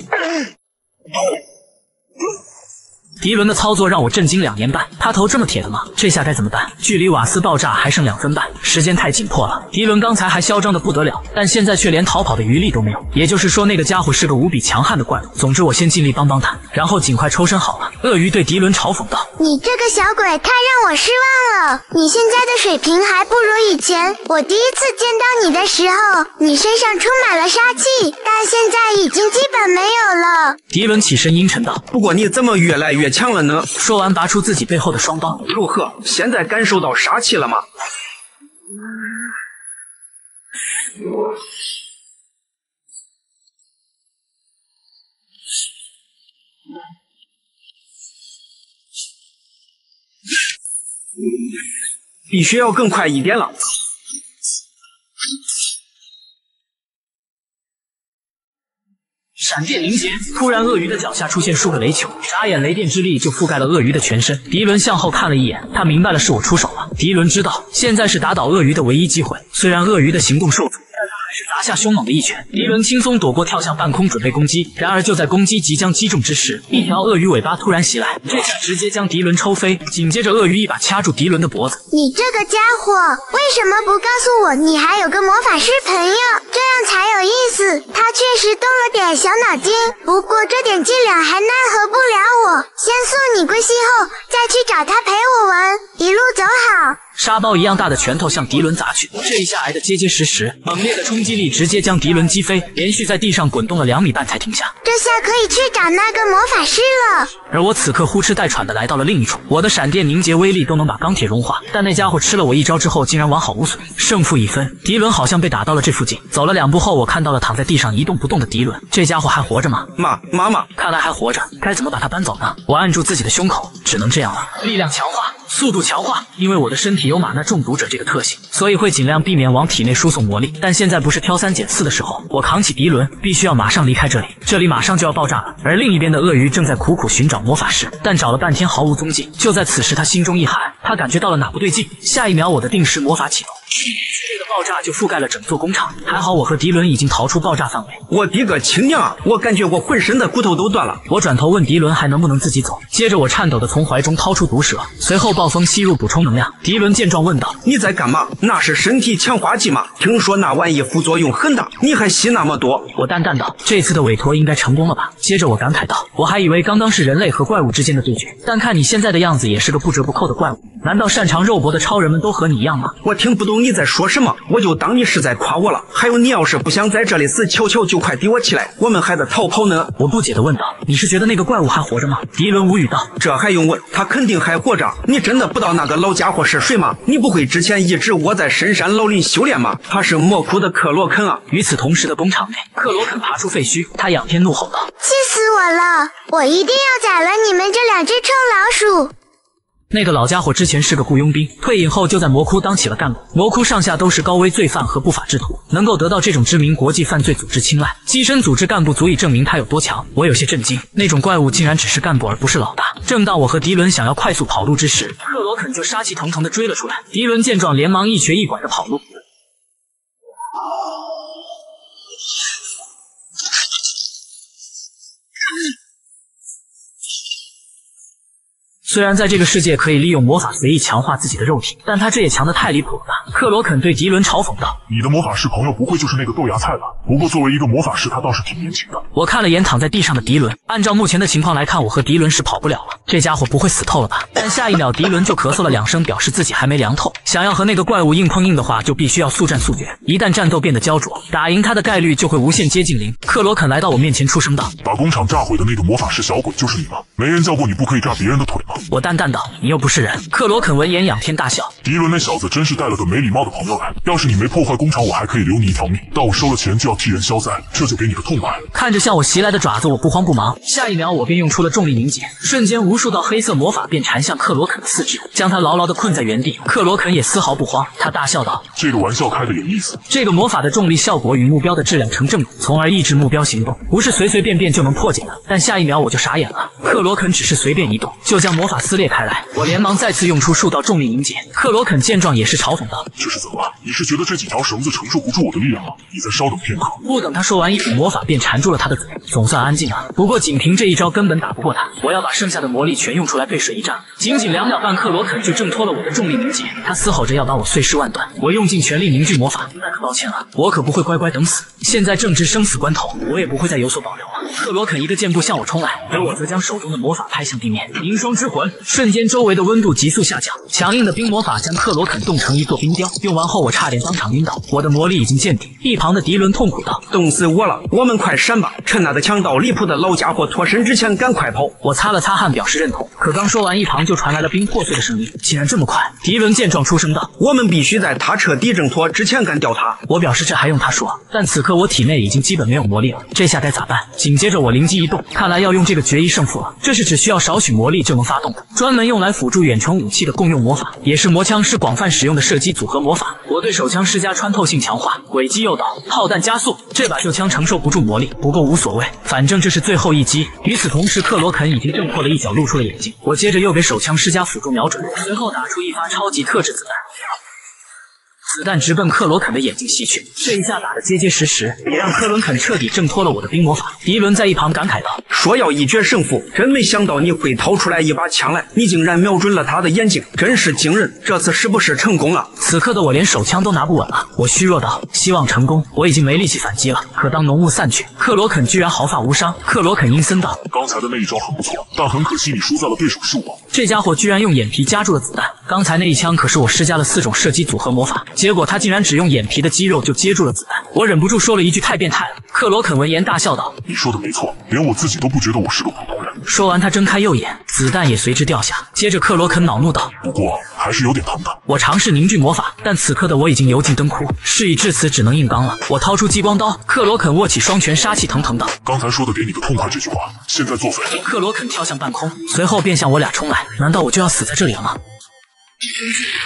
迪伦的操作让我震惊2年半，他头这么铁的吗？这下该怎么办？距离瓦斯爆炸还剩2分半，时间太紧迫了。迪伦刚才还嚣张的不得了，但现在却连逃跑的余力都没有。也就是说，那个家伙是个无比强悍的怪物。总之，我先尽力帮帮他，然后尽快抽身好了。鳄鱼对迪伦嘲讽道：“你这个小鬼太让我失望了，你现在的水平还不如以前。我第一次见到你的时候，你身上充满了杀气，但现在已经基本没有了。”迪伦起身阴沉道：“不过你怎么越来越……” 呛了呢！说完，拔出自己背后的双刀。陆克，现在感受到杀气了吗？必须要更快一点了。 闪电凝结，突然，鳄鱼的脚下出现数个雷球，眨眼，雷电之力就覆盖了鳄鱼的全身。迪伦向后看了一眼，他明白了，是我出手了。迪伦知道，现在是打倒鳄鱼的唯一机会。虽然鳄鱼的行动受阻，但他还是砸下凶猛的一拳。迪伦轻松躲过，跳向半空准备攻击。然而，就在攻击即将击中之时，一条鳄鱼尾巴突然袭来，这下直接将迪伦抽飞。紧接着，鳄鱼一把掐住迪伦的脖子。你这个家伙，为什么不告诉我你还有个魔法师朋友？这样才有意思。他确实动了点小 脑筋，不过这点伎俩还奈何不了我。先送你归西后，再去找他陪我玩。一路走好。沙包一样大的拳头向迪伦砸去，这一下挨得结结实实，猛烈的冲击力直接将迪伦击飞，连续在地上滚动了2米半才停下。这下可以去找那个魔法师了。而我此刻呼哧带喘的来到了另一处，我的闪电凝结威力都能把钢铁融化，但那家伙吃了我一招之后，竟然完好无损，胜负1分。迪伦好像被打到了这附近，走了2步后，我看到了躺在地上一动不动的迪伦，这家伙还活着吗？妈妈，看来还活着，该怎么把他搬走呢？我按住自己的胸口，只能这样了。力量强化，速度强化，因为我的身体 有玛纳中毒者这个特性，所以会尽量避免往体内输送魔力。但现在不是挑三拣四的时候，我扛起迪伦，必须要马上离开这里，这里马上就要爆炸了。而另一边的鳄鱼正在苦苦寻找魔法师，但找了半天毫无踪迹。就在此时，他心中一寒，他感觉到了哪不对劲。下一秒，我的定时魔法启动，这个爆炸就覆盖了整座工厂。还好我和迪伦已经逃出爆炸范围。我的个亲娘啊！我感觉我浑身的骨头都断了。我转头问迪伦还能不能自己走，接着我颤抖的从怀中掏出毒蛇，随后暴风吸入补充能量。迪伦 见状问道：“你在干嘛？那是身体强化剂吗？听说那玩意副作用很大，你还吸那么多？”我淡淡道：“这次的委托应该成功了吧？”接着我感慨道：“我还以为刚刚是人类和怪物之间的对决，但看你现在的样子，也是个不折不扣的怪物。难道擅长肉搏的超人们都和你一样吗？”我听不懂你在说什么，我就当你是在夸我了。还有，你要是不想在这里死，悄悄就快给我起来，我们还在逃跑呢。我不解地问道：“你是觉得那个怪物还活着吗？”迪伦无语道：“这还用问？他肯定还活着。你真的不知道那个老家伙是谁吗？ 你不会之前一直窝在深山老林修炼吗？他是魔窟的克罗肯啊！”与此同时的工厂内，克罗肯爬出废墟，他仰天怒吼道：“气死我了！我一定要宰了你们这2只臭老鼠！” 那个老家伙之前是个雇佣兵，退隐后就在魔窟当起了干部。魔窟上下都是高危罪犯和不法之徒，能够得到这种知名国际犯罪组织青睐，跻身组织干部足以证明他有多强。我有些震惊，那种怪物竟然只是干部而不是老大。正当我和迪伦想要快速跑路之时，克罗肯就杀气腾腾地追了出来。迪伦见状，连忙一瘸一拐地跑路。 虽然在这个世界可以利用魔法随意强化自己的肉体，但他这也强得太离谱了吧！克罗肯对迪伦嘲讽道：“你的魔法师朋友不会就是那个豆芽菜吧？不过作为一个魔法师，他倒是挺年轻的。”我看了眼躺在地上的迪伦，按照目前的情况来看，我和迪伦是跑不了了。这家伙不会死透了吧？但下一秒，迪伦就咳嗽了2声，表示自己还没凉透。想要和那个怪物硬碰硬的话，就必须要速战速决。一旦战斗变得焦灼，打赢他的概率就会无限接近0。克罗肯来到我面前，出声道：“把工厂炸毁的那个魔法师小鬼就是你吗？没人教过你不可以炸别人的腿吗？”我淡淡道：“你又不是人。”克罗肯闻言仰天大笑：“迪伦那小子真是带了个没礼貌的朋友来！要是你没破坏工厂，我还可以留你一条命。但我收了钱就要替人消灾，这就给你个痛快！”看着向我袭来的爪子，我不慌不忙。下一秒，我便用出了重力凝结，瞬间无数道黑色魔法便缠向克罗肯的四肢，将他牢牢地困在原地。克罗肯也丝毫不慌，他大笑道：“这个玩笑开的有意思。”这个魔法的重力效果与目标的质量成正比，从而抑制目标行动，不是随随便便就能破解的。但下一秒我就傻眼了，克罗肯只是随便一动，就将魔法撕裂开来。我连忙再次用出数道重力凝结。克罗肯见状也是嘲讽道：“这是怎么了？你是觉得这几条绳子承受不住我的力量吗？你再稍等片刻。”不等他说完，一股魔法便缠住了他的嘴。总算安静了。不过仅凭这一招根本打不过他，我要把剩下的魔力全用出来背水一战。仅2秒半，克罗肯就挣脱了我的重力凝结，他嘶吼着要把我碎尸万段。我用尽全力凝聚魔法，那可抱歉了，我可不会乖乖等死。现在正值生死关头，我也不会再有所保留了。克罗肯一个箭步向我冲来，而我则将手中的魔法拍向地面。凝霜之魂，瞬间周围的温度急速下降，强硬的冰魔法将克罗肯冻成一座冰雕。用完后我差点当场晕倒，我的魔力已经见底。一旁的迪伦痛苦道：“冻死我了，我们快闪吧！趁那个强盗离谱的老家伙脱身之前，赶快跑！”我擦了擦汗表示认同，可刚说完，一旁就传来了冰破碎的声音。竟然这么快！迪伦见状出声道：“我们必须在他彻底挣脱之前赶掉他。”我表示这还用他说，但此刻我体内已经基本没有魔力了，这下该咋办？紧接着我灵机一动，看来要用这个决一胜负了。这是只需要少许魔力就能发动的，专门用来辅助远程武器的共用魔法，也是魔枪师广泛使用的射击组合魔法。我对手枪施加穿透性强化，轨迹诱导，炮弹加速。这把旧枪承受不住魔力，不过无所谓，反正这是最后一击。与此同时，克罗肯已经挣破了一角，露出了眼睛。我接着又给手枪施加辅助瞄准，随后打出一发超级特制子弹。子弹直奔克罗肯的眼睛袭去，这一下打得结结实实，也让克伦肯彻底挣脱了我的冰魔法。迪伦在一旁感慨道：“说要一决胜负，真没想到你会掏出来一把枪来，你竟然瞄准了他的眼睛，真是惊人！这次是不是成功了？”此刻的我连手枪都拿不稳了，我虚弱道：“希望成功。”我已经没力气反击了。可当浓雾散去，克罗肯居然毫发无伤。克罗肯阴森道：“刚才的那一招很不错，但很可惜你输在了对手是我。”这家伙居然用眼皮夹住了子弹，刚才那一枪可是我施加了4种射击组合魔法。结果他竟然只用眼皮的肌肉就接住了子弹，我忍不住说了一句：“太变态了！”克罗肯闻言大笑道：“你说的没错，连我自己都不觉得我是个普通人。”说完，他睁开右眼，子弹也随之掉下。接着克罗肯恼怒道：“不过还是有点疼的。”我尝试凝聚魔法，但此刻的我已经油尽灯枯，事已至此，只能硬刚了。我掏出激光刀，克罗肯握起双拳，杀气腾腾道：“刚才说的给你个痛快这句话，现在作废！”克罗肯跳向半空，随后便向我俩冲来。难道我就要死在这里了吗？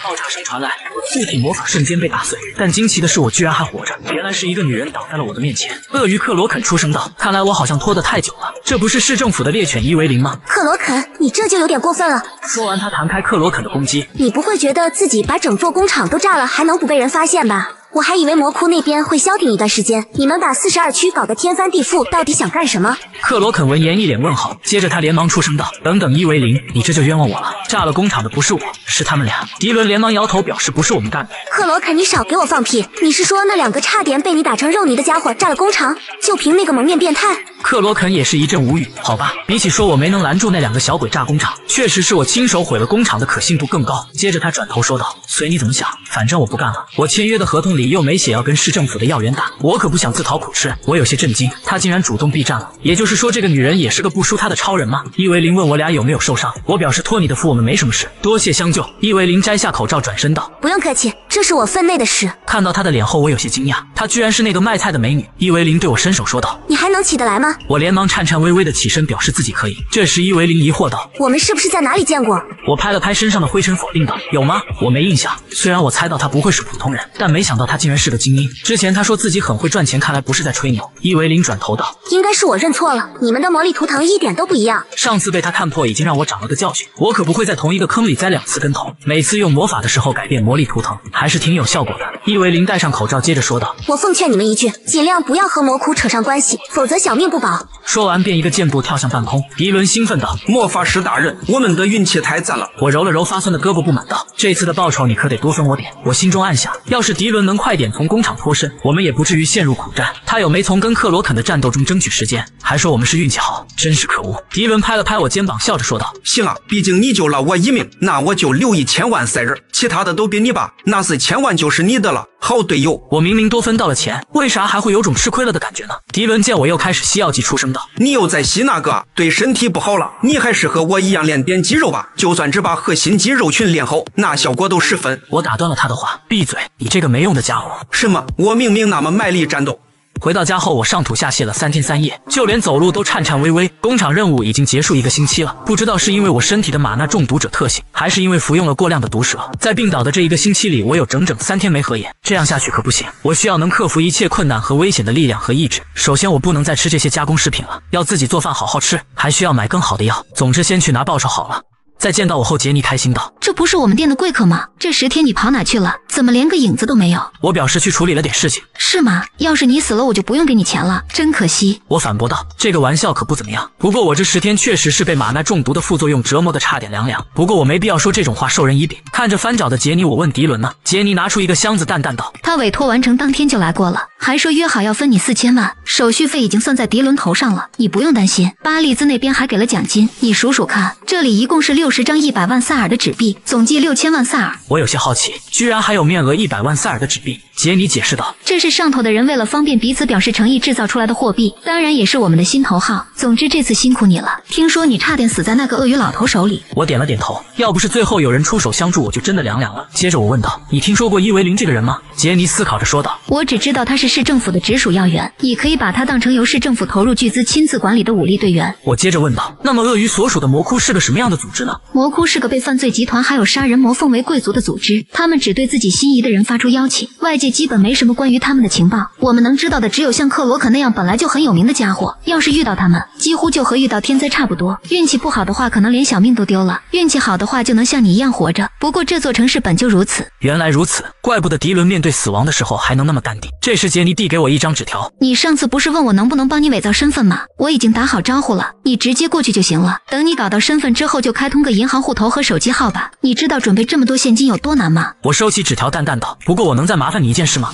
爆炸声传来，附体魔法瞬间被打碎，但惊奇的是我居然还活着，原来是一个女人挡在了我的面前。鳄鱼克罗肯出声道：“看来我好像拖得太久了，这不是市政府的猎犬伊维琳吗？”克罗肯，你这就有点过分了。说完他弹开克罗肯的攻击。你不会觉得自己把整座工厂都炸了还能不被人发现吧？我还以为魔窟那边会消停一段时间，你们把42区搞得天翻地覆，到底想干什么？克罗肯闻言一脸问号，接着他连忙出声道：“等等，伊维琳，你这就冤枉我了，炸了工厂的不是我，是他们俩。”迪伦连忙摇头表示不是我们干的。克罗肯，你少给我放屁，你是说那2个差点被你打成肉泥的家伙炸了工厂，就凭那个蒙面变态？克罗肯也是一阵无语，好吧，比起说我没能拦住那2个小鬼炸工厂，确实是我亲手毁了工厂的可信度更高。接着他转头说道：“随你怎么想，反正我不干了，我签约的合同里又没写要跟市政府的要员打，我可不想自讨苦吃。”我有些震惊，他竟然主动避战了，也就是说这个女人也是个不输他的超人吗？伊维琳问我俩有没有受伤，我表示托你的福，我们没什么事，多谢相救。伊维琳摘下口罩转身道：“不用客气，这是我分内的事。”看到他的脸后我有些惊讶，她居然是那个卖菜的美女。伊维琳对我伸手说道：“你还能起得来吗？”我连忙颤颤巍巍的起身，表示自己可以。这时伊维琳疑惑道：“我们是不是在哪里见过？”我拍了拍身上的灰尘，否定道：“有吗？我没印象。”虽然我猜到他不会是普通人，但没想到他竟然是个精英。之前他说自己很会赚钱，看来不是在吹牛。伊维琳转头道：“应该是我认错了，你们的魔力图腾一点都不一样。”上次被他看破，已经让我长了个教训，我可不会在同一个坑里栽2次跟头。每次用魔法的时候改变魔力图腾，还是挺有效果的。伊维琳戴上口罩，接着说道：“我奉劝你们一句，尽量不要和魔窟扯上关系，否则小命不保。”说完便一个箭步跳向半空。迪伦兴奋道：“魔法师大人，我们的运气太赞了！”我揉了揉发酸的胳膊，不满道：“这次的报酬你可得多分我点。”我心中暗想，要是迪伦能快点从工厂脱身，我们也不至于陷入苦战。他有没从跟克罗肯的战斗中争取时间，还说我们是运气好，真是可恶。迪伦拍了拍我肩膀，笑着说道：“行啊，毕竟你救了我一命，那我就留1000万在这儿。”其他的都给你吧，那是1000万就是你的了。好队友，我明明多分到了钱，为啥还会有种吃亏了的感觉呢？迪伦见我又开始吸药剂，出声道：“你又在吸那个，对身体不好了。你还是和我一样练点肌肉吧，就算只把核心肌肉群练好，那效果都10分。”我打断了他的话：“闭嘴，你这个没用的家伙！什么？我明明那么卖力战斗。” 回到家后，我上吐下泻了3天3夜，就连走路都颤颤巍巍。工厂任务已经结束1个星期了，不知道是因为我身体的玛纳中毒者特性，还是因为服用了过量的毒蛇。在病倒的这1个星期里，我有整整3天没合眼，这样下去可不行。我需要能克服一切困难和危险的力量和意志。首先，我不能再吃这些加工食品了，要自己做饭好好吃，还需要买更好的药。总之，先去拿报酬好了。 在见到我后，杰尼开心道：“这不是我们店的贵客吗？这10天你跑哪去了？怎么连个影子都没有？”我表示去处理了点事情。是吗？要是你死了，我就不用给你钱了，真可惜。我反驳道：“这个玩笑可不怎么样。不过我这10天确实是被玛纳中毒的副作用折磨得差点凉凉。不过我没必要说这种话授人以柄。”看着翻找的杰尼，我问迪伦呢？杰尼拿出一个箱子，淡淡道：“他委托完成当天就来过了，还说约好要分你4000万，手续费已经算在迪伦头上了，你不用担心。巴利兹那边还给了奖金，你数数看，这里一共是60张100万萨尔的纸币，总计6000万萨尔。我有些好奇，居然还有面额100万萨尔的纸币。杰尼解释道：“这是上头的人为了方便彼此表示诚意制造出来的货币，当然也是我们的心头好。总之这次辛苦你了，听说你差点死在那个鳄鱼老头手里。”我点了点头，要不是最后有人出手相助，我就真的凉凉了。接着我问道：“你听说过伊维林这个人吗？”杰尼思考着说道：“我只知道他是市政府的直属要员，也可以把他当成由市政府投入巨资亲自管理的武力队员。”我接着问道：“那么鳄鱼所属的魔窟是个什么样的组织呢？” 魔窟是个被犯罪集团还有杀人魔奉为贵族的组织，他们只对自己心仪的人发出邀请，外界基本没什么关于他们的情报。我们能知道的只有像克罗肯那样本来就很有名的家伙，要是遇到他们，几乎就和遇到天灾差不多。运气不好的话，可能连小命都丢了；运气好的话，就能像你一样活着。不过这座城市本就如此。原来如此，怪不得迪伦面对死亡的时候还能那么淡定。这时杰尼递给我一张纸条：“你上次不是问我能不能帮你伪造身份吗？我已经打好招呼了，你直接过去就行了。等你搞到身份之后，就开通 个银行户头和手机号吧，你知道准备这么多现金有多难吗？”我收起纸条，淡淡道：“不过我能再麻烦你一件事吗？”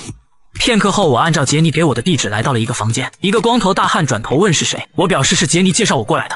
片刻后，我按照杰尼给我的地址来到了一个房间，一个光头大汉转头问是谁，我表示是杰尼介绍我过来的。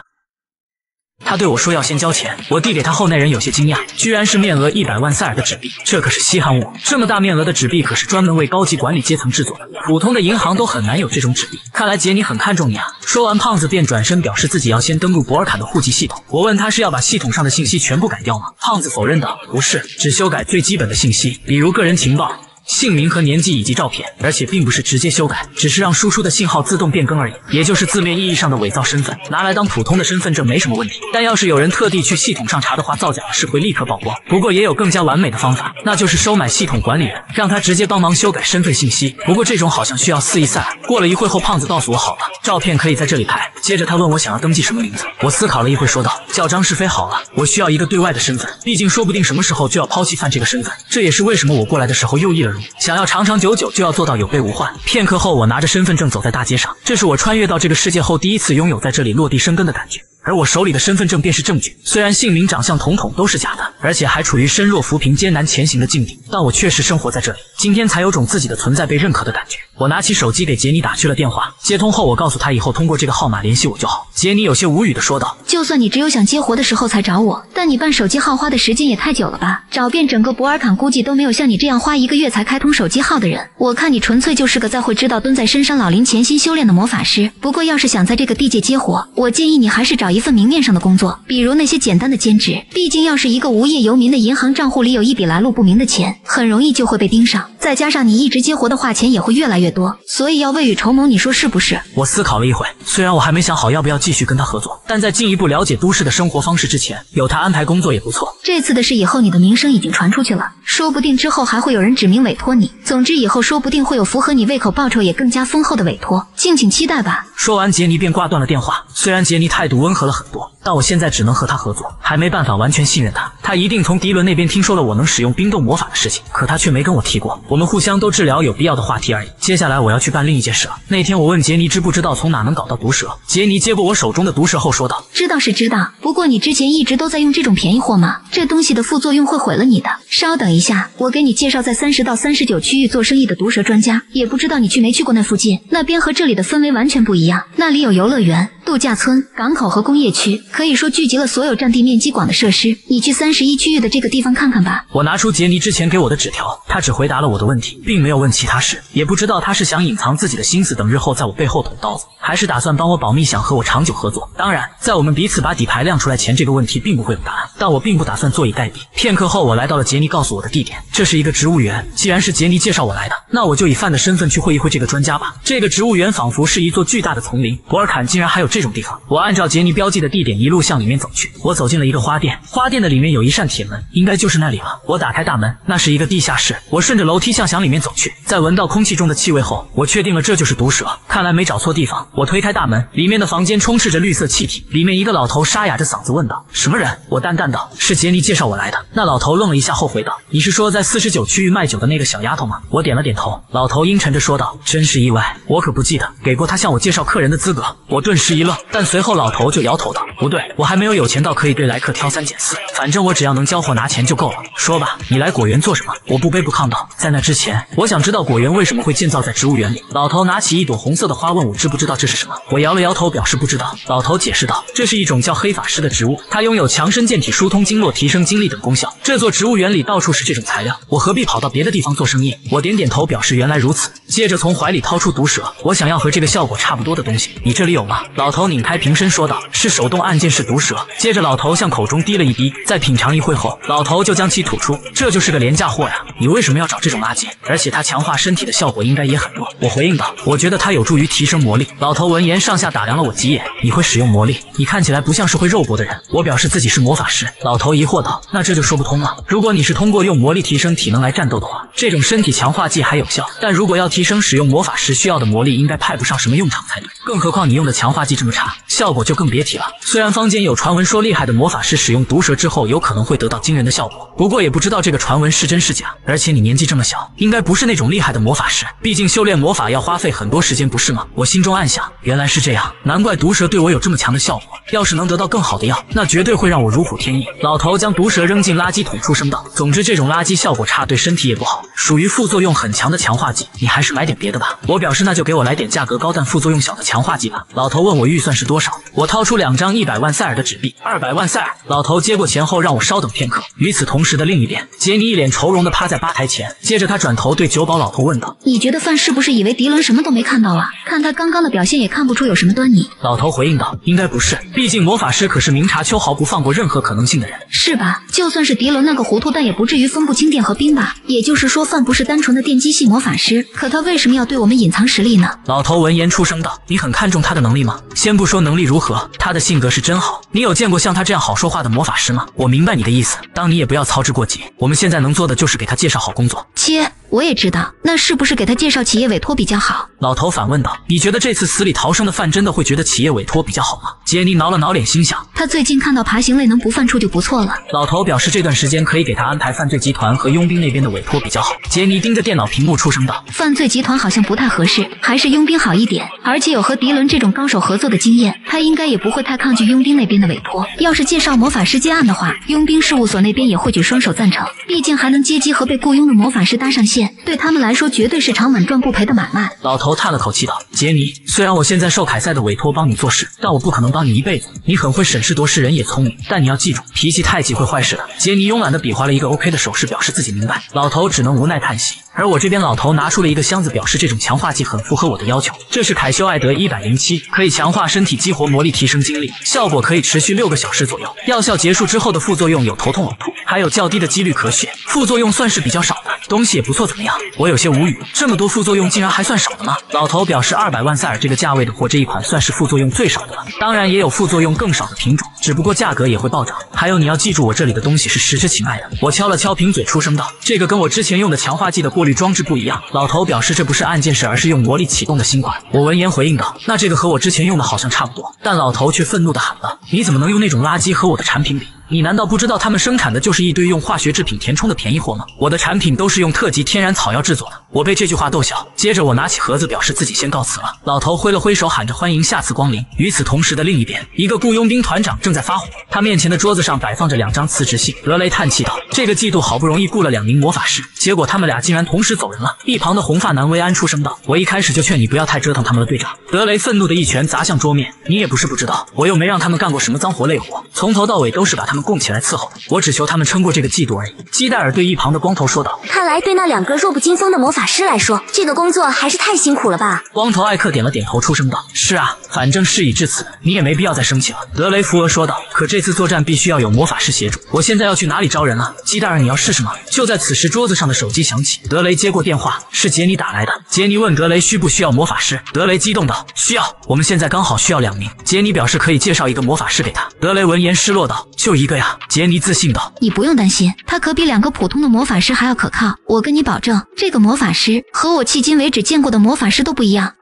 他对我说要先交钱，我递给他后，那人有些惊讶，居然是面额100万塞尔的纸币，这可是稀罕物。这么大面额的纸币可是专门为高级管理阶层制作的，普通的银行都很难有这种纸币。看来杰尼很看重你啊！说完，胖子便转身表示自己要先登录博尔坎的户籍系统。我问他是要把系统上的信息全部改掉吗？胖子否认道：“不是，只修改最基本的信息，比如个人情报、 姓名和年纪以及照片，而且并不是直接修改，只是让输出的信号自动变更而已，也就是字面意义上的伪造身份，拿来当普通的身份证没什么问题。但要是有人特地去系统上查的话，造假的事会立刻曝光。不过也有更加完美的方法，那就是收买系统管理人，让他直接帮忙修改身份信息。不过这种好像需要4亿塞尔。过了一会后，胖子告诉我好了，照片可以在这里拍。接着他问我想要登记什么名字，我思考了一会说道：“叫张是非好了，我需要一个对外的身份，毕竟说不定什么时候就要抛弃犯这个身份。这也是为什么我过来的时候右翼了。 想要长长久久，就要做到有备无患。”片刻后，我拿着身份证走在大街上，这是我穿越到这个世界后第一次拥有在这里落地生根的感觉。 而我手里的身份证便是证据，虽然姓名、长相统都是假的，而且还处于身弱扶贫、艰难前行的境地，但我确实生活在这里，今天才有种自己的存在被认可的感觉。我拿起手机给杰尼打去了电话，接通后我告诉他以后通过这个号码联系我就好。杰尼有些无语的说道：“就算你只有想接活的时候才找我，但你办手机号花的时间也太久了吧？找遍整个博尔坎，估计都没有像你这样花1个月才开通手机号的人。我看你纯粹就是个再会知道蹲在深山老林潜心修炼的魔法师。不过要是想在这个地界接活，我建议你还是找 一份明面上的工作，比如那些简单的兼职。毕竟，要是一个无业游民的银行账户里有一笔来路不明的钱，很容易就会被盯上。再加上你一直接活的话，钱也会越来越多。所以要未雨绸缪，你说是不是？”我思考了一会，虽然我还没想好要不要继续跟他合作，但在进一步了解都市的生活方式之前，有他安排工作也不错。这次的事以后，你的名声已经传出去了，说不定之后还会有人指名委托你。总之，以后说不定会有符合你胃口、报酬也更加丰厚的委托，敬请期待吧。说完，杰尼便挂断了电话。虽然杰尼态度温和 合了很多，但我现在只能和他合作，还没办法完全信任他。他一定从迪伦那边听说了我能使用冰冻魔法的事情，可他却没跟我提过。我们互相都只聊有必要的话题而已。接下来我要去办另一件事了。那天我问杰尼知不知道从哪能搞到毒蛇，杰尼接过我手中的毒蛇后说道：“知道是知道，不过你之前一直都在用这种便宜货吗？这东西的副作用会毁了你的。稍等一下，我给你介绍在30到39区域做生意的毒蛇专家。也不知道你去没去过那附近，那边和这里的氛围完全不一样，那里有游乐园。”度假村、港口和工业区，可以说聚集了所有占地面积广的设施。你去31区域的这个地方看看吧。我拿出杰尼之前给我的纸条，他只回答了我的问题，并没有问其他事，也不知道他是想隐藏自己的心思，等日后在我背后捅刀子，还是打算帮我保密，想和我长久合作。当然，在我们彼此把底牌亮出来前，这个问题并不会有答案，但我并不打算坐以待毙。片刻后，我来到了杰尼告诉我的地点，这是一个植物园。既然是杰尼介绍我来的，那我就以饭的身份去会一会这个专家吧。这个植物园仿佛是一座巨大的丛林，博尔坎竟然还有这种地方。我按照杰尼标记的地点一路向里面走去。我走进了一个花店，花店的里面有一扇铁门，应该就是那里了。我打开大门，那是一个地下室。我顺着楼梯向里面走去，在闻到空气中的气味后，我确定了这就是毒蛇，看来没找错地方。我推开大门，里面的房间充斥着绿色气体。里面一个老头沙哑着嗓子问道：“什么人？”我淡淡道：“是杰尼介绍我来的。”那老头愣了一下后回道：“你是说在49区域卖酒的那个小丫头吗？”我点了点头。老头阴沉着说道：“真是意外，我可不记得给过他向我介绍客人的资格。”我顿时一愣，但随后老头就摇头道：“不对，我还没有有钱到可以对来客挑三拣四，反正我只要能交货拿钱就够了。说吧，你来果园做什么？”我不卑不亢道：“在那之前，我想知道果园为什么会建造在植物园里。”老头拿起一朵红色的花问我知不知道这是什么，我摇了摇头表示不知道。老头解释道：“这是一种叫黑法师的植物，它拥有强身健体、疏通经络、提升精力等功效。这座植物园里到处是这种材料，我何必跑到别的地方做生意？”我点点头表示原来如此，接着从怀里掏出毒蛇，我想要和这个效果差不多的东西。“你这里有吗？”老头拧开瓶身说道：“是手动按键式毒蛇。”接着老头向口中滴了一滴，在品尝一会后，老头就将其吐出：“这就是个廉价货呀，你为什么要找这种垃圾？而且它强化身体的效果应该也很弱。”我回应道：“我觉得它有助于提升魔力。”老头闻言上下打量了我几眼：“你会使用魔力？你看起来不像是会肉搏的人。”我表示自己是魔法师。老头疑惑道：“那这就说不通了。如果你是通过用魔力提升体能来战斗的话，这种身体强化剂还有效，但如果要提升使用魔法时需要的魔力，应该派不上什么用场才对。更何况你用的强化剂这么差，效果就更别提了。”虽然坊间有传闻说厉害的魔法师使用毒蛇之后有可能会得到惊人的效果，不过也不知道这个传闻是真是假。而且你年纪这么小，应该不是那种厉害的魔法师，毕竟修炼魔法要花费很多时间，不是吗？我心中暗想，原来是这样，难怪毒蛇对我有这么强的效果。要是能得到更好的药，那绝对会让我如虎添翼。老头将毒蛇扔进垃圾桶，出声道：“总之这种垃圾效果差，对身体也不好，属于副作用很强的强化剂，你还是买点别的吧。”我表示那就给我来点价格高但副作用小的强化剂吧。老头问我预算是多少，我掏出2张100万塞尔的纸币。200万塞尔。老头接过钱后让我稍等片刻。与此同时的另一边，杰尼一脸愁容地趴在吧台前，接着他转头对酒保老头问道：“你觉得范是不是以为迪伦什么都没看到啊？看他刚刚的表现也看不出有什么端倪。”老头回应道：“应该不是，毕竟魔法师可是明察秋毫不放过任何可能性的人。”“是吧？就算是迪伦那个糊涂，但也不至于分不清电和冰吧？也就是说范不是单纯的电击系魔法师，可他为什么要对我们隐藏实力呢？”老头闻言出声道：“你很看重他的能力吗？先不说能力如何，他的性格是真好。你有见过像他这样好说话的魔法师吗？”我明白你的意思，当你也不要操之过急。我们现在能做的就是给他介绍好工作。切，我也知道，那是不是给他介绍企业委托比较好？老头反问道：“你觉得这次死里逃生的范真的会觉得企业委托比较好吗？”杰尼挠了挠脸，心想，他最近看到爬行类能不犯怵就不错了。老头表示这段时间可以给他安排犯罪集团和佣兵那边的委托比较好。杰尼盯着电脑屏幕出声道：“犯罪集团好像不太合适，还是佣兵好一点，而且有和迪伦这种高手合作的经验，他应该也不会太抗拒佣兵那边的委托。要是介绍魔法师接案的话，佣兵事务所那边也会举双手赞成，毕竟还能接机和被雇佣的魔法师搭上线，对他们来说绝对是场稳赚不赔的买卖。”老头叹了口气道：“杰尼，虽然我现在受凯赛的委托帮你做事，但我不可能帮你一辈子。你很会审时度势，人也聪明，但你要记住，脾气太急会坏事的。”杰尼慵懒地比划了一个 OK 的手势，表示自己明白。老头只能无奈叹息。而我这边，老头拿出了一个箱子，表示这种强化剂很符合我的要求。这是凯修艾德107，可以强化身体、激活魔力、提升精力，效果可以持续6个小时左右。药效结束之后的副作用有头痛、呕吐，还有较低的几率咳血，副作用算是比较少的。东西也不错，怎么样？我有些无语，这么多副作用竟然还算少的吗？老头表示200万塞尔这个价位的货，这一款算是副作用最少的了。当然也有副作用更少的品种，只不过价格也会暴涨。还有你要记住，我这里的东西是实之情爱的。我敲了敲瓶嘴，出声道：“这个跟我之前用的强化剂的过滤装置不一样。”老头表示这不是按键式，而是用魔力启动的新款。我闻言回应道：“那这个和我之前用的好像差不多。”但老头却愤怒地喊了：“你怎么能用那种垃圾和我的产品比？”你难道不知道他们生产的就是一堆用化学制品填充的便宜货吗？我的产品都是用特级天然草药制作的。我被这句话逗笑，接着我拿起盒子，表示自己先告辞了。老头挥了挥手，喊着欢迎下次光临。与此同时的另一边，一个雇佣兵团长正在发火，他面前的桌子上摆放着两张辞职信。德雷叹气道：“这个季度好不容易雇了两名魔法师，结果他们俩竟然同时走人了。”一旁的红发男薇安出声道：“我一开始就劝你不要太折腾他们了，队长。”德雷愤怒的一拳砸向桌面：“你也不是不知道，我又没让他们干过什么脏活累活，从头到尾都是把他们供起来伺候的，我只求他们撑过这个季度而已。”基戴尔对一旁的光头说道：“看来对那两个弱不禁风的魔法师来说，这个工作还是太辛苦了吧？”光头艾克点了点头，出声道：“是啊，反正事已至此，你也没必要再生气了。”德雷扶额说道：“可这次作战必须要有魔法师协助，我现在要去哪里招人啊？基戴尔，你要试试吗？”就在此时，桌子上的手机响起，德雷接过电话，是杰尼打来的。杰尼问德雷需不需要魔法师，德雷激动道：“需要，我们现在刚好需要两名。”杰尼表示可以介绍一个魔法师给他。德雷闻言失落道：“就一个呀？”杰尼自信道：“你不用担心，他可比两个普通的魔法师还要可靠。我跟你保证，这个魔法师和我迄今为止见过的魔法师都不一样。”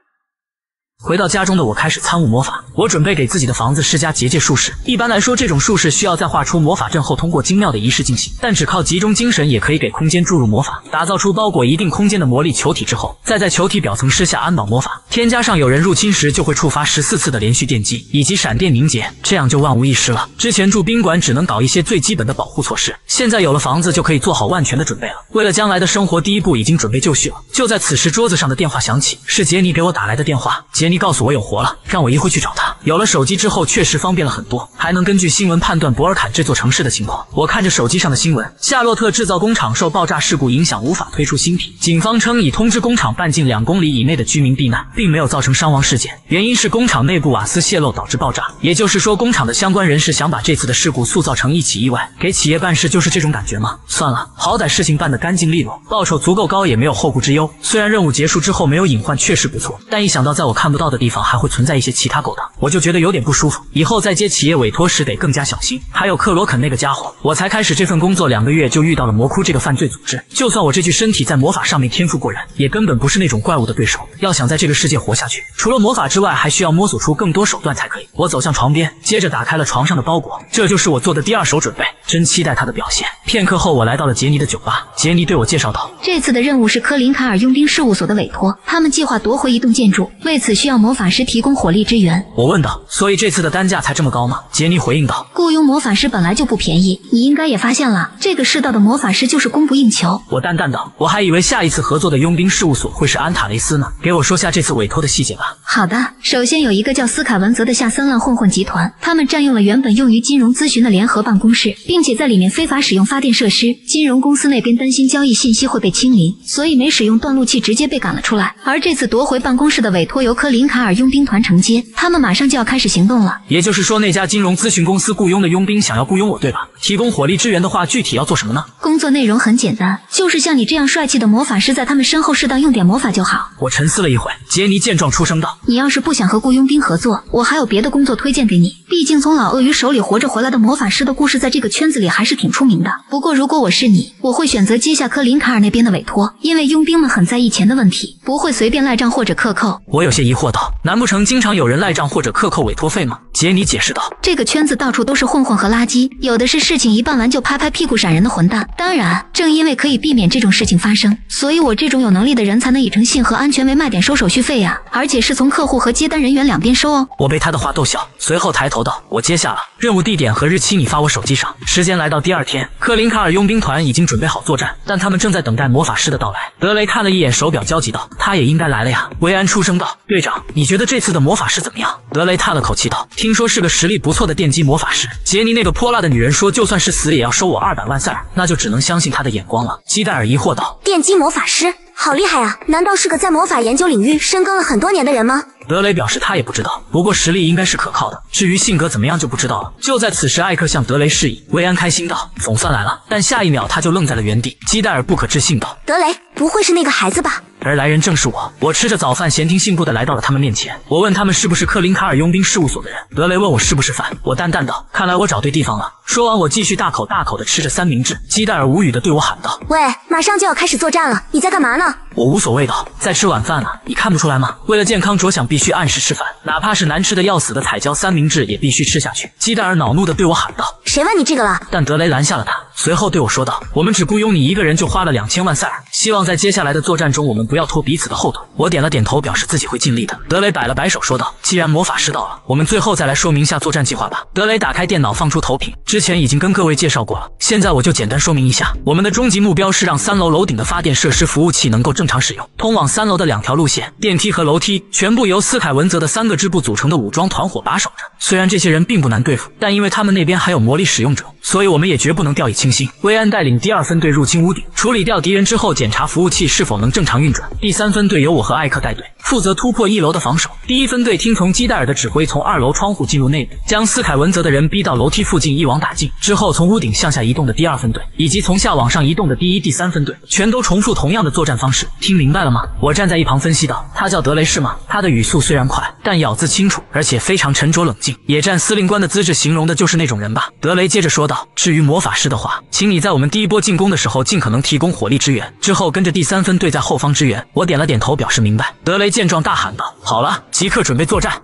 回到家中的我开始参悟魔法，我准备给自己的房子施加结界术士。一般来说，这种术士需要在画出魔法阵后，通过精妙的仪式进行，但只靠集中精神也可以给空间注入魔法，打造出包裹一定空间的魔力球体之后，再在球体表层施下安保魔法，添加上有人入侵时就会触发14次的连续电击以及闪电凝结，这样就万无一失了。之前住宾馆只能搞一些最基本的保护措施，现在有了房子就可以做好万全的准备了。为了将来的生活，第一步已经准备就绪了。就在此时，桌子上的电话响起，是杰尼给我打来的电话。杰尼告诉我有活了，让我一会去找他。有了手机之后，确实方便了很多，还能根据新闻判断博尔坎这座城市的情况。我看着手机上的新闻，夏洛特制造工厂受爆炸事故影响无法推出新品，警方称已通知工厂半径2公里以内的居民避难，并没有造成伤亡事件，原因是工厂内部瓦斯泄漏导致爆炸。也就是说，工厂的相关人士想把这次的事故塑造成一起意外，给企业办事就是这种感觉吗？算了，好歹事情办得干净利落，报酬足够高，也没有后顾之忧。虽然任务结束之后没有隐患确实不错，但一想到在我看不到的地方还会存在一些其他勾当，我就觉得有点不舒服。以后在接企业委托时得更加小心。还有克罗肯那个家伙，我才开始这份工作2个月就遇到了魔窟这个犯罪组织，就算我这具身体在魔法上面天赋过人，也根本不是那种怪物的对手。要想在这个世界活下去，除了魔法之外还需要摸索出更多手段才可以。我走向床边，接着打开了床上的包裹，这就是我做的第2手准备，真期待他的表现。片刻后，我来到了杰尼的酒吧。杰尼对我介绍道：“这次的任务是科林卡尔佣兵事务所的委托，他们计划夺回一栋建筑，为此需要魔法师提供火力支援。”我问道：“所以这次的单价才这么高吗？”杰尼回应道：“雇佣魔法师本来就不便宜，你应该也发现了，这个世道的魔法师就是供不应求。”我淡淡道：“我还以为下一次合作的佣兵事务所会是安塔雷斯呢，给我说下这次委托的细节吧。”好的，首先有一个叫斯卡文泽的下三滥混混集团，他们占用了原本用于金融咨询的联合办公室，并且在里面非法使用发电设施。金融公司那边担心交易信息会被清零，所以没使用断路器直接被赶了出来，而这次夺回办公室的委托由科林卡尔佣兵团承接，他们马上就要开始行动了。也就是说，那家金融咨询公司雇佣的佣兵想要雇佣我，对吧？提供火力支援的话，具体要做什么呢？工作内容很简单，就是像你这样帅气的魔法师在他们身后适当用点魔法就好。我沉思了一会，杰尼见状出声道：“你要是不想和雇佣兵合作，我还有别的工作推荐给你。毕竟从老鳄鱼手里活着回来的魔法师的故事在这个圈子里还是挺出名的。不过如果我是你，我会选择接下科林卡尔那边的委托，因为佣兵们很在意钱的问题，不会随便赖账或者克扣。”我有些疑惑道：“难不成经常有人赖账或者克扣委托费吗？”杰尼解释道：“这个圈子到处都是混混和垃圾，有的是事情一办完就拍拍屁股闪人的混蛋。当然，正因为可以避免这种事情发生，所以我这种有能力的人才能以诚信和安全为卖点收手续费呀，而且是从客户和接单人员两边收哦。”我被他的话逗笑，随后抬头道：“我接下了，任务地点和日期你发我手机上。”时间来到第2天，科林卡尔佣兵团已经准备好作战，但他们正在等待魔法师的到来。德雷看了一眼手表，焦急道：“他也应该来了呀。”维安出声道：“队长，你觉得这次的魔法师怎么样？”德雷叹了口气道：“听说是个实力不错的电击魔法师。杰尼那个泼辣的女人说，就算是死也要收我200万塞尔，那就只能相信她的眼光了。”基戴尔疑惑道：“电击魔法师？好厉害啊！难道是个在魔法研究领域深耕了很多年的人吗？”德雷表示他也不知道，不过实力应该是可靠的，至于性格怎么样就不知道了。就在此时，艾克向德雷示意，薇安开心道：“总算来了。”但下一秒他就愣在了原地。基戴尔不可置信道：“德雷，不会是那个孩子吧？”而来人正是我。我吃着早饭，闲庭信步的来到了他们面前。我问他们是不是克林卡尔佣兵事务所的人，德雷问我是不是犯，我淡淡道：“看来我找对地方了。”说完，我继续大口大口的吃着三明治。基戴尔无语的对我喊道：“喂，马上就要开始作战了，你在干嘛呢？”我无所谓道：“在吃晚饭啊，你看不出来吗？为了健康着想，必须按时吃饭，哪怕是难吃的要死的彩椒三明治也必须吃下去。”基戴尔恼怒的对我喊道：“谁问你这个了？但德雷拦下了他，随后对我说道：“我们只雇佣你一个人就花了2000万塞尔，希望在接下来的作战中我们不要拖彼此的后腿。”我点了点头，表示自己会尽力的。德雷摆了摆手说道：“既然魔法师到了，我们最后再来说明下作战计划吧。”德雷打开电脑，放出投屏，之前已经跟各位介绍过了，现在我就简单说明一下。我们的终极目标是让3楼楼顶的发电设施服务器能够正常使用，通往3楼的2条路线、电梯和楼梯全部由斯凯文泽的3个支部组成的武装团伙把守着。虽然这些人并不难对付，但因为他们那边还有魔力使用者，所以我们也绝不能掉以轻心。薇安带领第2分队入侵屋顶，处理掉敌人之后，检查服务器是否能正常运转。第3分队由我和艾克带队，负责突破1楼的防守。第1分队听从基戴尔的指挥，从2楼窗户进入内部，将斯凯文泽的人逼到楼梯附近一网打尽。之后从屋顶向下移动的第2分队，以及从下往上移动的第3分队，全都重复同样的作战方式。听明白了吗？我站在一旁分析道。他叫德雷是吗？他的语速虽然快，但咬字清楚，而且非常沉着冷静。野战司令官的资质形容的就是那种人吧。德雷接着说道：“至于魔法师的话，请你在我们第一波进攻的时候尽可能提供火力支援，之后跟着第3分队在后方支援。”我点了点头，表示明白。德雷见状大喊道：“好了，即刻准备作战！”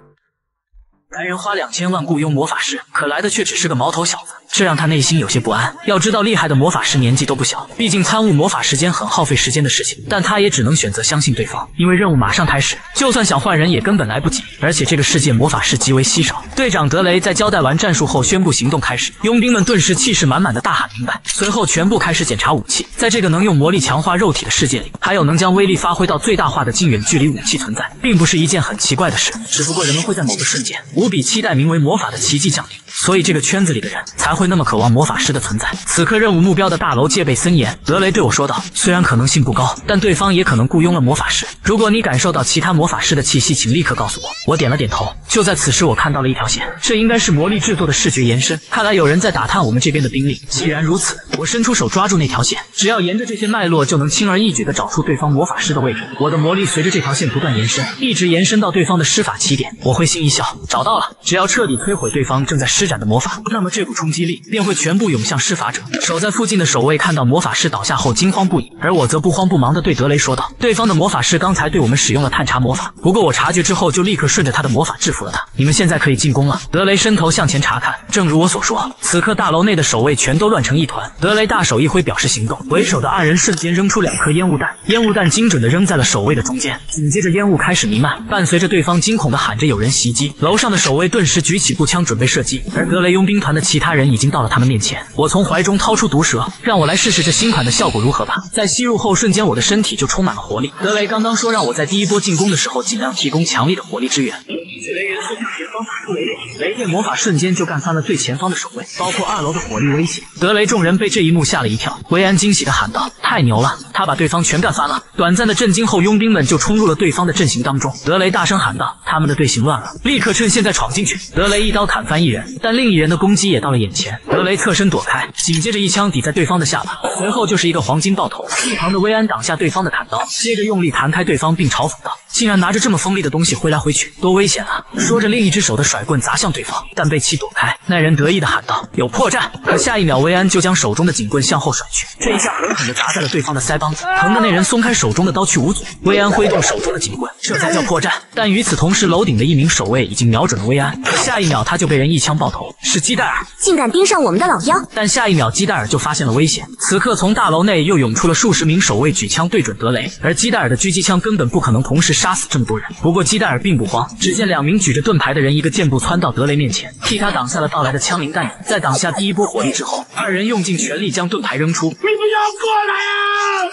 男人花2000万雇佣魔法师，可来的却只是个毛头小子，这让他内心有些不安。要知道厉害的魔法师年纪都不小，毕竟参悟魔法时间很耗费时间的事情，但他也只能选择相信对方，因为任务马上开始，就算想换人也根本来不及。而且这个世界魔法师极为稀少。队长德雷在交代完战术后宣布行动开始，佣兵们顿时气势满满的大喊明白，随后全部开始检查武器。在这个能用魔力强化肉体的世界里，还有能将威力发挥到最大化的近远距离武器存在，并不是一件很奇怪的事，只不过人们会在某个瞬间无比期待名为魔法的奇迹降临，所以这个圈子里的人才会那么渴望魔法师的存在。此刻任务目标的大楼戒备森严，德雷对我说道：“虽然可能性不高，但对方也可能雇佣了魔法师。如果你感受到其他魔法师的气息，请立刻告诉我。”我点了点头。就在此时，我看到了一条线，这应该是魔力制作的视觉延伸。看来有人在打探我们这边的兵力。既然如此，我伸出手抓住那条线，只要沿着这些脉络，就能轻而易举地找出对方魔法师的位置。我的魔力随着这条线不断延伸，一直延伸到对方的施法起点。我会心一笑，找到了，只要彻底摧毁对方正在施展的魔法，那么这股冲击力便会全部涌向施法者。守在附近的守卫看到魔法师倒下后惊慌不已，而我则不慌不忙地对德雷说道：“对方的魔法师刚才对我们使用了探查魔法，不过我察觉之后就立刻顺着他的魔法制服了他。你们现在可以进攻了。”德雷伸头向前查看，正如我所说，此刻大楼内的守卫全都乱成一团。德雷大手一挥表示行动，为首的二人瞬间扔出2颗烟雾弹，烟雾弹精准地扔在了守卫的中间，紧接着烟雾开始弥漫，伴随着对方惊恐地喊着有人袭击。楼上的守卫顿时举起步枪准备射击，而德雷佣兵团的其他人已经到了他们面前。我从怀中掏出毒蛇，让我来试试这新款的效果如何吧。在吸入后瞬间，我的身体就充满了活力。德雷刚刚说让我在第一波进攻的时候尽量提供强力的火力支援。雷元素向前方打出雷电，雷电魔法瞬间就干翻了最前方的守卫，包括2楼的火力威胁。德雷众人被这一幕吓了一跳，维安惊喜地喊道：“太牛了，他把对方全干翻了！”短暂的震惊后，佣兵们就冲入了对方的阵型当中。德雷大声喊道：“他们的队形乱了，立刻趁现在闯进去！”德雷一刀砍翻一人，但另一人的攻击也到了眼前。德雷侧身躲开，紧接着一枪抵在对方的下巴，随后就是一个黄金爆头。一旁的维安挡下对方的砍刀，接着用力弹开对方，并嘲讽道：“竟然拿着这么锋利的东西挥来挥去，多危险啊！”说着，另一只手的甩棍砸向对方，但被其躲开。那人得意地喊道：“有破绽！”可下一秒，薇安就将手中的警棍向后甩去，这一下狠狠地砸在了对方的腮帮子，疼的那人松开手中的刀去捂嘴。薇安挥动手中的警棍，这才叫破绽。但与此同时，楼顶的一名守卫已经瞄准了薇安，可下一秒他就被人一枪爆头。是基戴尔，竟敢盯上我们的老妖！但下一秒，基戴尔就发现了危险。此刻，从大楼内又涌出了数十名守卫，举枪对准德雷，而基戴尔的狙击枪根本不可能同时杀死这么多人。不过基戴尔并不慌，只见2名举着盾牌的人一个箭步窜到德雷面前，替他挡下了到来的枪林弹雨。在挡下第1波火力之后，二人用尽全力将盾牌扔出。你不要过来啊！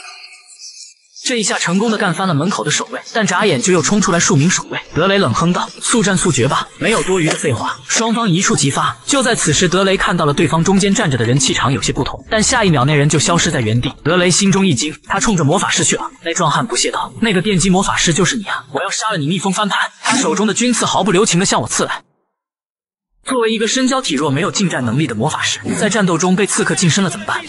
这一下成功的干翻了门口的守卫，但眨眼就又冲出来数名守卫。德雷冷哼道：“速战速决吧，没有多余的废话。”双方一触即发。就在此时，德雷看到了对方中间站着的人气场有些不同，但下一秒那人就消失在原地。德雷心中一惊，他冲着魔法师去了。那壮汉不屑道：“那个电击魔法师就是你啊！我要杀了你逆风翻盘！”他手中的军刺毫不留情地向我刺来。作为一个身娇体弱、没有近战能力的魔法师，在战斗中被刺客近身了怎么办？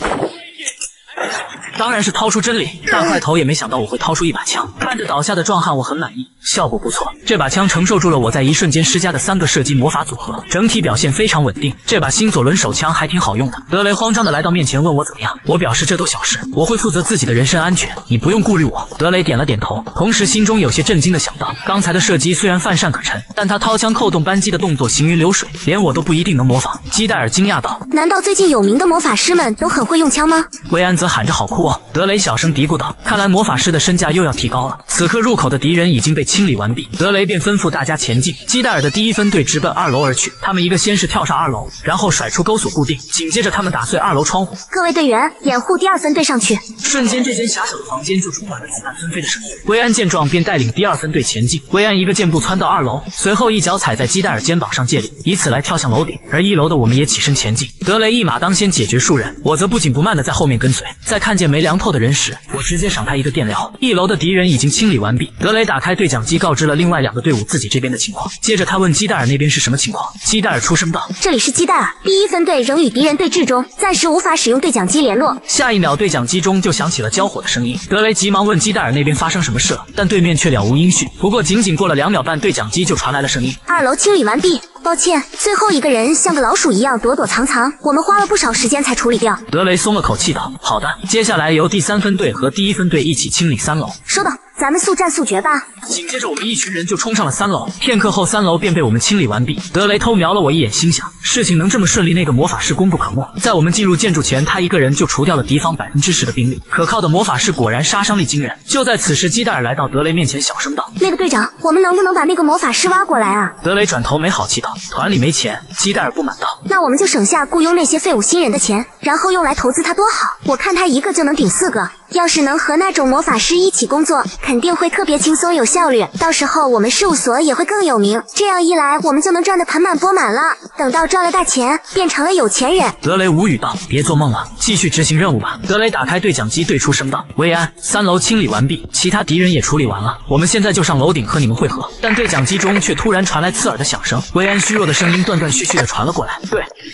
当然是掏出真理，大块头也没想到我会掏出一把枪。看着倒下的壮汉，我很满意，效果不错。这把枪承受住了我在一瞬间施加的3个射击魔法组合，整体表现非常稳定。这把新左轮手枪还挺好用的。德雷慌张的来到面前问我怎么样，我表示这都小事，我会负责自己的人身安全，你不用顾虑我。德雷点了点头，同时心中有些震惊的想到，刚才的射击虽然犯善可陈，但他掏枪扣动扳机的动作行云流水，连我都不一定能模仿。基戴尔惊讶道：“难道最近有名的魔法师们都很会用枪吗？”维安则喊着好酷哦。德雷小声嘀咕道：“看来魔法师的身价又要提高了。”此刻入口的敌人已经被清理完毕，德雷便吩咐大家前进。基戴尔的第一分队直奔2楼而去，他们一个先是跳上2楼，然后甩出钩锁固定，紧接着他们打碎2楼窗户。各位队员，掩护第二分队上去。瞬间，这间狭小的房间就充满了子弹纷飞的声音。薇安见状便带领第二分队前进，薇安一个箭步窜到2楼，随后一脚踩在基戴尔肩膀上借力，以此来跳向楼顶。而1楼的我们也起身前进，德雷一马当先解决数人，我则不紧不慢的在后面跟随。在看见没凉透的人时，我直接赏他一个电疗。1楼的敌人已经清理完毕，德雷打开对讲机告知了另外2个队伍自己这边的情况，接着他问基戴尔那边是什么情况。基戴尔出声道：“这里是基戴尔，第一分队仍与敌人对峙中，暂时无法使用对讲机联络。”下一秒，对讲机中就响起了交火的声音，德雷急忙问基戴尔那边发生什么事了，但对面却了无音讯。不过仅仅过了2秒半，对讲机就传来了声音：“2楼清理完毕。”抱歉，最后一个人像个老鼠一样躲躲藏藏，我们花了不少时间才处理掉。德雷松了口气道：“好的，接下来由第三分队和第一分队一起清理3楼。”收到。咱们速战速决吧。紧接着我们一群人就冲上了3楼，片刻后3楼便被我们清理完毕。德雷偷瞄了我一眼，心想事情能这么顺利，那个魔法师功不可没。在我们进入建筑前，他一个人就除掉了敌方 10% 的兵力，可靠的魔法师果然杀伤力惊人。就在此时，基戴尔来到德雷面前小声道：“那个队长，我们能不能把那个魔法师挖过来啊？”德雷转头没好气道：“团里没钱。”基戴尔不满道：“那我们就省下雇佣那些废物新人的钱，然后用来投资他多好，我看他一个就能顶4个。要是能和那种魔法师一起工作，肯定会特别轻松有效率，到时候我们事务所也会更有名，这样一来我们就能赚得盆满钵满了，等到赚了大钱变成了有钱人。”德雷无语道：“别做梦了，继续执行任务吧。”德雷打开对讲机对出声道：“薇安，3楼清理完毕，其他敌人也处理完了，我们现在就上楼顶和你们会合。”但对讲机中却突然传来刺耳的响声，薇安虚弱的声音断断续续的传了过来：“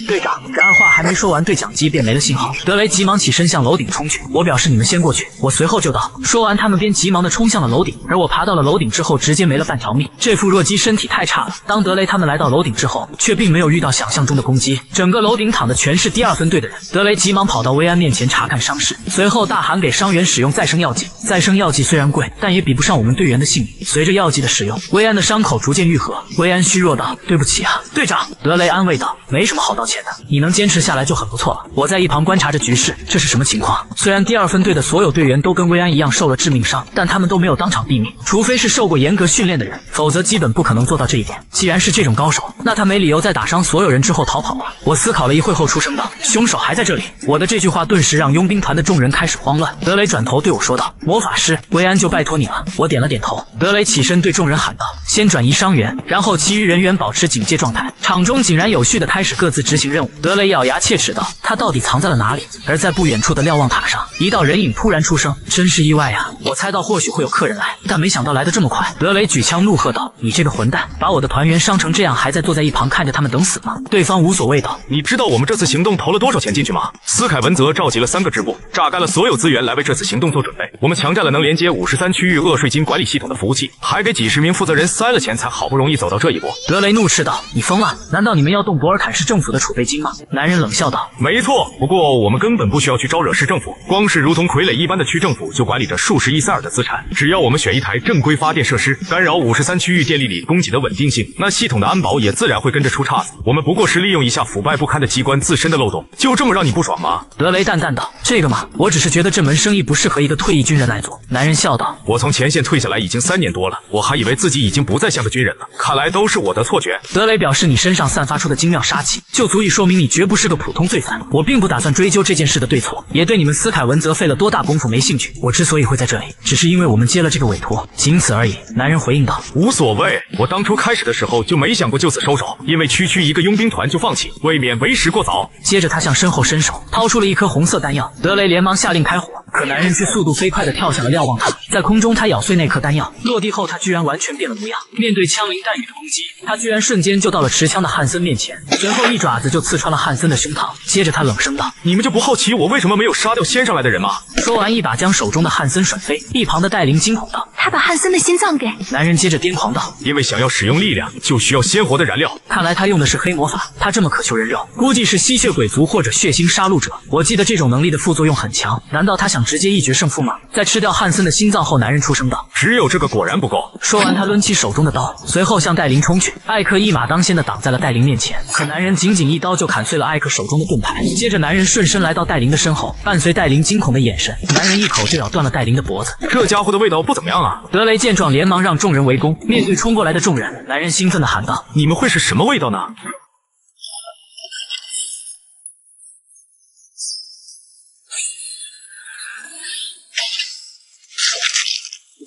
队长。”然而话还没说完，对讲机便没了信号。德雷急忙起身向楼顶冲去，我表示你们先过去，我随后就到。说完，他们便急忙的冲向了楼顶，而我爬到了楼顶之后，直接没了半条命。这副弱鸡身体太差了。当德雷他们来到楼顶之后，却并没有遇到想象中的攻击，整个楼顶躺的全是第二分队的人。德雷急忙跑到薇安面前查看伤势，随后大喊给伤员使用再生药剂。再生药剂虽然贵，但也比不上我们队员的性命。随着药剂的使用，薇安的伤口逐渐愈合。薇安虚弱道：“对不起啊，队长。”德雷安慰道：“没什么好道歉的，你能坚持下来就很不错了。”我在一旁观察着局势，这是什么情况？虽然第二分队的所有队员都跟薇安一样受了致命伤，但他们都没有当场毙命，除非是受过严格训练的人，否则基本不可能做到这一点。既然是这种高手，那他没理由在打伤所有人之后逃跑了。我思考了一会后出声道：“凶手还在这里。”我的这句话顿时让佣兵团的众人开始慌乱。德雷转头对我说道：“魔法师，薇安就拜托你了。”我点了点头。德雷起身对众人喊道：“先转移伤员，然后其余人员保持警戒状态。”场中井然有序的开始各自执行任务。德雷咬牙切齿道：“他到底藏在了哪里？”而在不远处的瞭望塔上，一道人影突然出声：“真是意外啊！我猜到或许会有客人来，但没想到来得这么快。”德雷举枪怒喝道：“你这个混蛋，把我的团员伤成这样，还在坐在一旁看着他们等死吗？”对方无所谓道：“你知道我们这次行动投了多少钱进去吗？”斯凯文则召集了3个支部，榨干了所有资源来为这次行动做准备。我们强占了能连接53区域恶税金管理系统的服务器，还给几十名负责人塞了钱，才好不容易走到这一步。德雷怒斥道：“你疯了？难道你们要动博尔坦市政府的储备金吗？”男人冷笑道：“没错，不过我们根本不需要去招惹市政府，光是如同傀儡一般的区政府就管理着数十亿塞尔的资产。只要我们选一台正规发电设施，干扰53区域电力里供给的稳定性，那系统的安保也自然会跟着出岔子。我们不过是利用一下腐败不堪的机关自身的漏洞，就这么让你不爽吗？”德雷淡淡道：“这个嘛，我只是觉得这门生意不适合一个退役军人来做。”男人笑道：“我从前线退下来已经3年多了，我还以为自己已经不再像个军人了，看来都是我的错觉。”德雷表示：“你身上散发出的精妙杀气，就足以说明你绝不是个普通罪犯。我并不打算追究这件事的对错，也对你们斯凯文泽费了多大功夫没兴趣。我之所以会在这里，只是因为我们接了这个委托，仅此而已。”男人回应道：“无所谓，我当初开始的时候就没想过就此收手，因为区一个佣兵团就放弃，未免为时过早。”接着他向身后伸手，掏出了一颗红色弹药。德雷连忙下令开火，可男人却速度飞快地跳下了瞭望塔。在空中他咬碎那颗弹药，落地后他居然完全变了模样。面对枪林弹雨的攻击，他居然瞬间就到了持枪的汉森面前，随后一爪子就刺穿了汉森的胸膛。接着他冷声道：“你们就不好奇我为什么没有杀掉先上来的人吗？”说完，一把将手中的汉森甩飞。一旁的戴琳惊恐道：“他把汉森的心脏给……”男人接着癫狂道：“因为想要使用力量，就需要鲜活的燃料。看来他用的是黑魔法。他这么渴求人肉，估计是吸血鬼族或者血腥杀戮者。我记得这种能力的副作用很强。难道他想直接一决胜负吗？”在吃掉汉森的心脏后，男人出声道：“只有这个果然不够。”说完，他抡起手中的刀，随后向戴琳冲去。艾克一马当先的挡在了戴琳面前，可男人仅仅一刀就砍碎了艾克手中的盾牌。接着，男人顺势。 来到戴琳的身后，伴随戴琳惊恐的眼神，男人一口就咬断了戴琳的脖子。这家伙的味道不怎么样啊！德雷见状，连忙让众人围攻。面对冲过来的众人，男人兴奋地喊道：“你们会是什么味道呢？”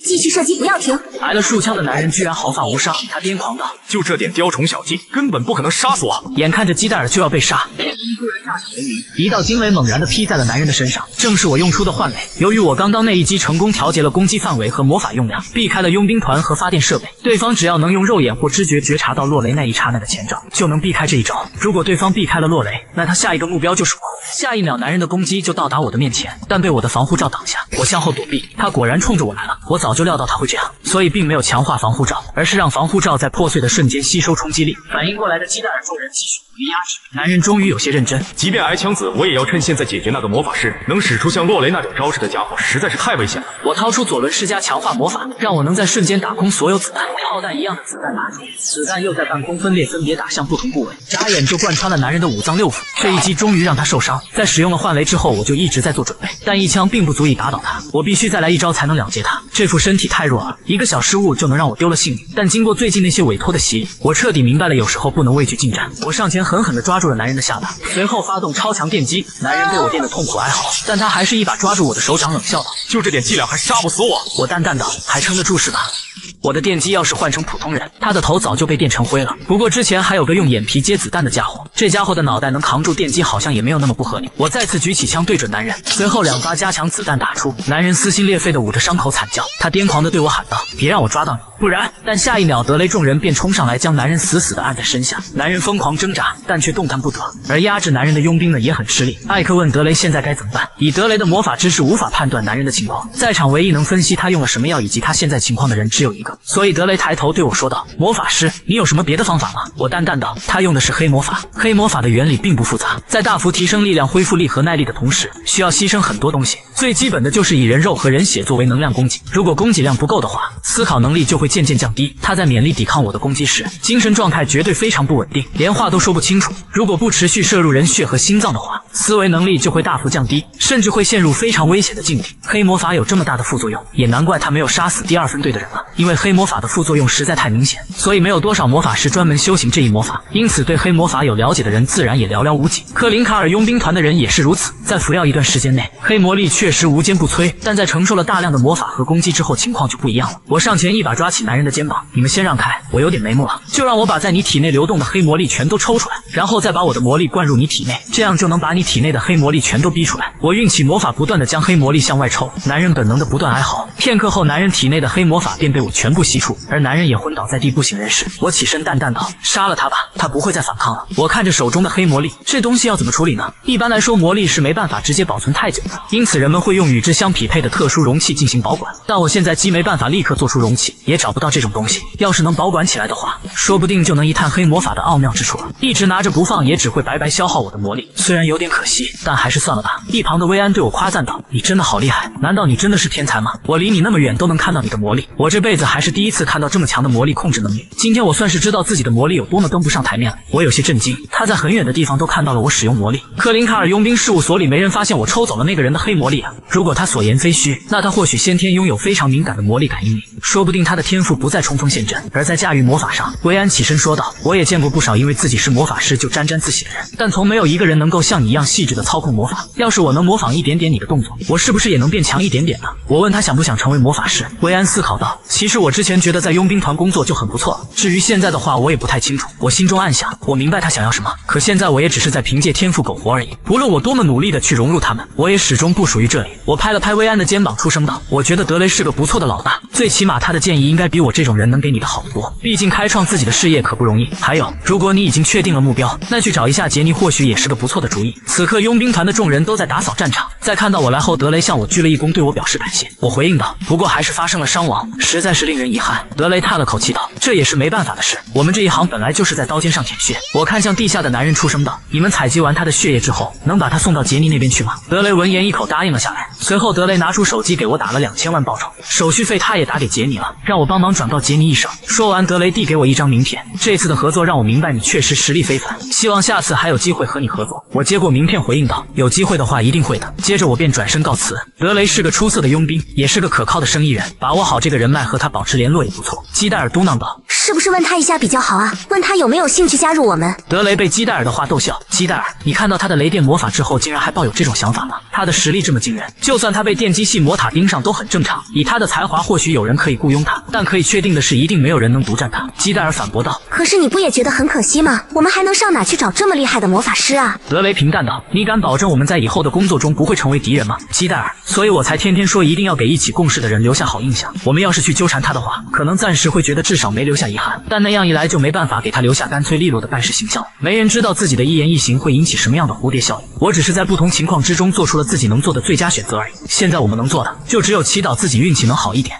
继续射击，不要停！挨了数枪的男人居然毫发无伤，他癫狂道：“就这点雕虫小技，根本不可能杀死我！”眼看着基戴尔就要被杀，夜莺突然炸响雷鸣，一道惊雷猛然地劈在了男人的身上，正是我用出的幻雷。由于我刚刚那一击成功调节了攻击范围和魔法用量，避开了佣兵团和发电设备，对方只要能用肉眼或知觉觉察到落雷那一刹那的前兆，就能避开这一招。如果对方避开了落雷，那他下一个目标就是我。下一秒，男人的攻击就到达我的面前，但被我的防护罩挡下，我向后躲避，他果然冲着我来了。我早 就料到他会这样，所以并没有强化防护罩，而是让防护罩在破碎的瞬间吸收冲击力。反应过来的基戴尔众人继续努力压制，男人终于有些认真。即便挨枪子，我也要趁现在解决那个魔法师。能使出像落雷那种招式的家伙实在是太危险了。我掏出左轮施加强化魔法，让我能在瞬间打空所有子弹，炮弹一样的子弹打出，子弹又在半空分裂，分别打向不同部位，眨眼就贯穿了男人的五脏六腑。这一击终于让他受伤。在使用了幻雷之后，我就一直在做准备，但一枪并不足以打倒他，我必须再来一招才能了结他。这副 身体太弱了，一个小失误就能让我丢了性命。但经过最近那些委托的洗礼，我彻底明白了，有时候不能畏惧近战。我上前狠狠地抓住了男人的下巴，随后发动超强电击。男人被我电得痛苦哀嚎，但他还是一把抓住我的手掌，冷笑道：“就这点伎俩还杀不死我？”我淡淡道：“还撑得住是吧？” 我的电击要是换成普通人，他的头早就被电成灰了。不过之前还有个用眼皮接子弹的家伙，这家伙的脑袋能扛住电击，好像也没有那么不合理。我再次举起枪对准男人，随后两发加强子弹打出，男人撕心裂肺地捂着伤口惨叫，他癫狂地对我喊道：“别让我抓到你，不然！”但下一秒，德雷众人便冲上来，将男人死死地按在身下。男人疯狂挣扎，但却动弹不得。而压制男人的佣兵呢也很吃力。艾克问德雷现在该怎么办，以德雷的魔法知识无法判断男人的情况，在场唯一能分析他用了什么药以及他现在情况的人只有一个。 所以德雷抬头对我说道：“魔法师，你有什么别的方法吗？”我淡淡道：“他用的是黑魔法，黑魔法的原理并不复杂，在大幅提升力量、恢复力和耐力的同时，需要牺牲很多东西。最基本的就是以人肉和人血作为能量供给，如果供给量不够的话，思考能力就会渐渐降低。他在勉力抵抗我的攻击时，精神状态绝对非常不稳定，连话都说不清楚。如果不持续摄入人血和心脏的话，思维能力就会大幅降低，甚至会陷入非常危险的境地。黑魔法有这么大的副作用，也难怪他没有杀死第二分队的人了，因为 黑魔法的副作用实在太明显，所以没有多少魔法师专门修行这一魔法，因此对黑魔法有了解的人自然也寥寥无几。科林卡尔佣兵团的人也是如此，在服药一段时间内，黑魔力确实无坚不摧，但在承受了大量的魔法和攻击之后，情况就不一样了。我上前一把抓起男人的肩膀，你们先让开，我有点眉目了，就让我把在你体内流动的黑魔力全都抽出来，然后再把我的魔力灌入你体内，这样就能把你体内的黑魔力全都逼出来。我运起魔法，不断的将黑魔力向外抽，男人本能的不断哀嚎。片刻后，男人体内的黑魔法便被我全部吸出，而男人也昏倒在地不省人事。我起身淡淡道：“杀了他吧，他不会再反抗了。”我看着手中的黑魔力，这东西要怎么处理呢？一般来说，魔力是没办法直接保存太久的，因此人们会用与之相匹配的特殊容器进行保管。但我现在既没办法立刻做出容器，也找不到这种东西。要是能保管起来的话，说不定就能一探黑魔法的奥妙之处了。一直拿着不放，也只会白白消耗我的魔力。虽然有点可惜，但还是算了吧。一旁的薇安对我夸赞道：“你真的好厉害！难道你真的是天才吗？我离你那么远都能看到你的魔力，我这辈子还……” 还是第一次看到这么强的魔力控制能力。今天我算是知道自己的魔力有多么登不上台面了。我有些震惊，他在很远的地方都看到了我使用魔力。科林卡尔佣兵事务所里没人发现我抽走了那个人的黑魔力啊！如果他所言非虚，那他或许先天拥有非常敏感的魔力感应力，说不定他的天赋不在冲锋陷阵，而在驾驭魔法上。维安起身说道：“我也见过不少因为自己是魔法师就沾沾自喜的人，但从没有一个人能够像你一样细致的操控魔法。要是我能模仿一点点你的动作，我是不是也能变强一点点呢？”我问他想不想成为魔法师。维安思考道：“其实我 之前觉得在佣兵团工作就很不错，至于现在的话，我也不太清楚。”我心中暗想，我明白他想要什么，可现在我也只是在凭借天赋苟活而已。无论我多么努力的去融入他们，我也始终不属于这里。我拍了拍薇安的肩膀，出声道：“我觉得德雷是个不错的老大，最起码他的建议应该比我这种人能给你的好得多。毕竟开创自己的事业可不容易。还有，如果你已经确定了目标，那去找一下杰尼，或许也是个不错的主意。”此刻，佣兵团的众人都在打扫战场。在看到我来后，德雷向我鞠了一躬，对我表示感谢。我回应道：“不过还是发生了伤亡，实在是令人遗憾。”德雷叹了口气道：“这也是没办法的事，我们这一行本来就是在刀尖上舔血。”我看向地下的男人，出声道：“你们采集完他的血液之后，能把他送到杰尼那边去吗？”德雷闻言一口答应了下来。随后，德雷拿出手机给我打了2000万报酬，手续费他也打给杰尼了，让我帮忙转告杰尼一声。说完，德雷递给我一张名片：“这次的合作让我明白你确实实力非凡，希望下次还有机会和你合作。”我接过名片回应道：“有机会的话一定会的。”接着我便转身告辞。德雷是个出色的佣兵，也是个可靠的生意人，把握好这个人脉和他保持联络也不错。基戴尔嘟囔道：“是不是问他一下比较好啊？问他有没有兴趣加入我们？”德雷被基戴尔的话逗笑：“基戴尔，你看到他的雷电魔法之后，竟然还抱有这种想法吗？他的实力这么惊人，就算他被电击系魔塔盯上都很正常。以他的才华，或许有人可以雇佣他，但可以确定的是，一定没有人能独占他。”基戴尔反驳道：“可是你不也觉得很可惜吗？我们还能上哪去找这么厉害的魔法师啊？”德雷平淡道：“你敢保证我们在以后的工作中不会成为敌人吗，基戴尔？所以我才天天说一定要给一起共事的人留下好印象。我们要是去纠缠他的话，可能暂时会觉得至少没留下遗憾，但那样一来就没办法给他留下干脆利落的办事形象。没人知道自己的一言一行会引起什么样的蝴蝶效应。我只是在不同情况之中做出了自己能做的最佳选择而已。现在我们能做的，就只有祈祷自己运气能好一点。”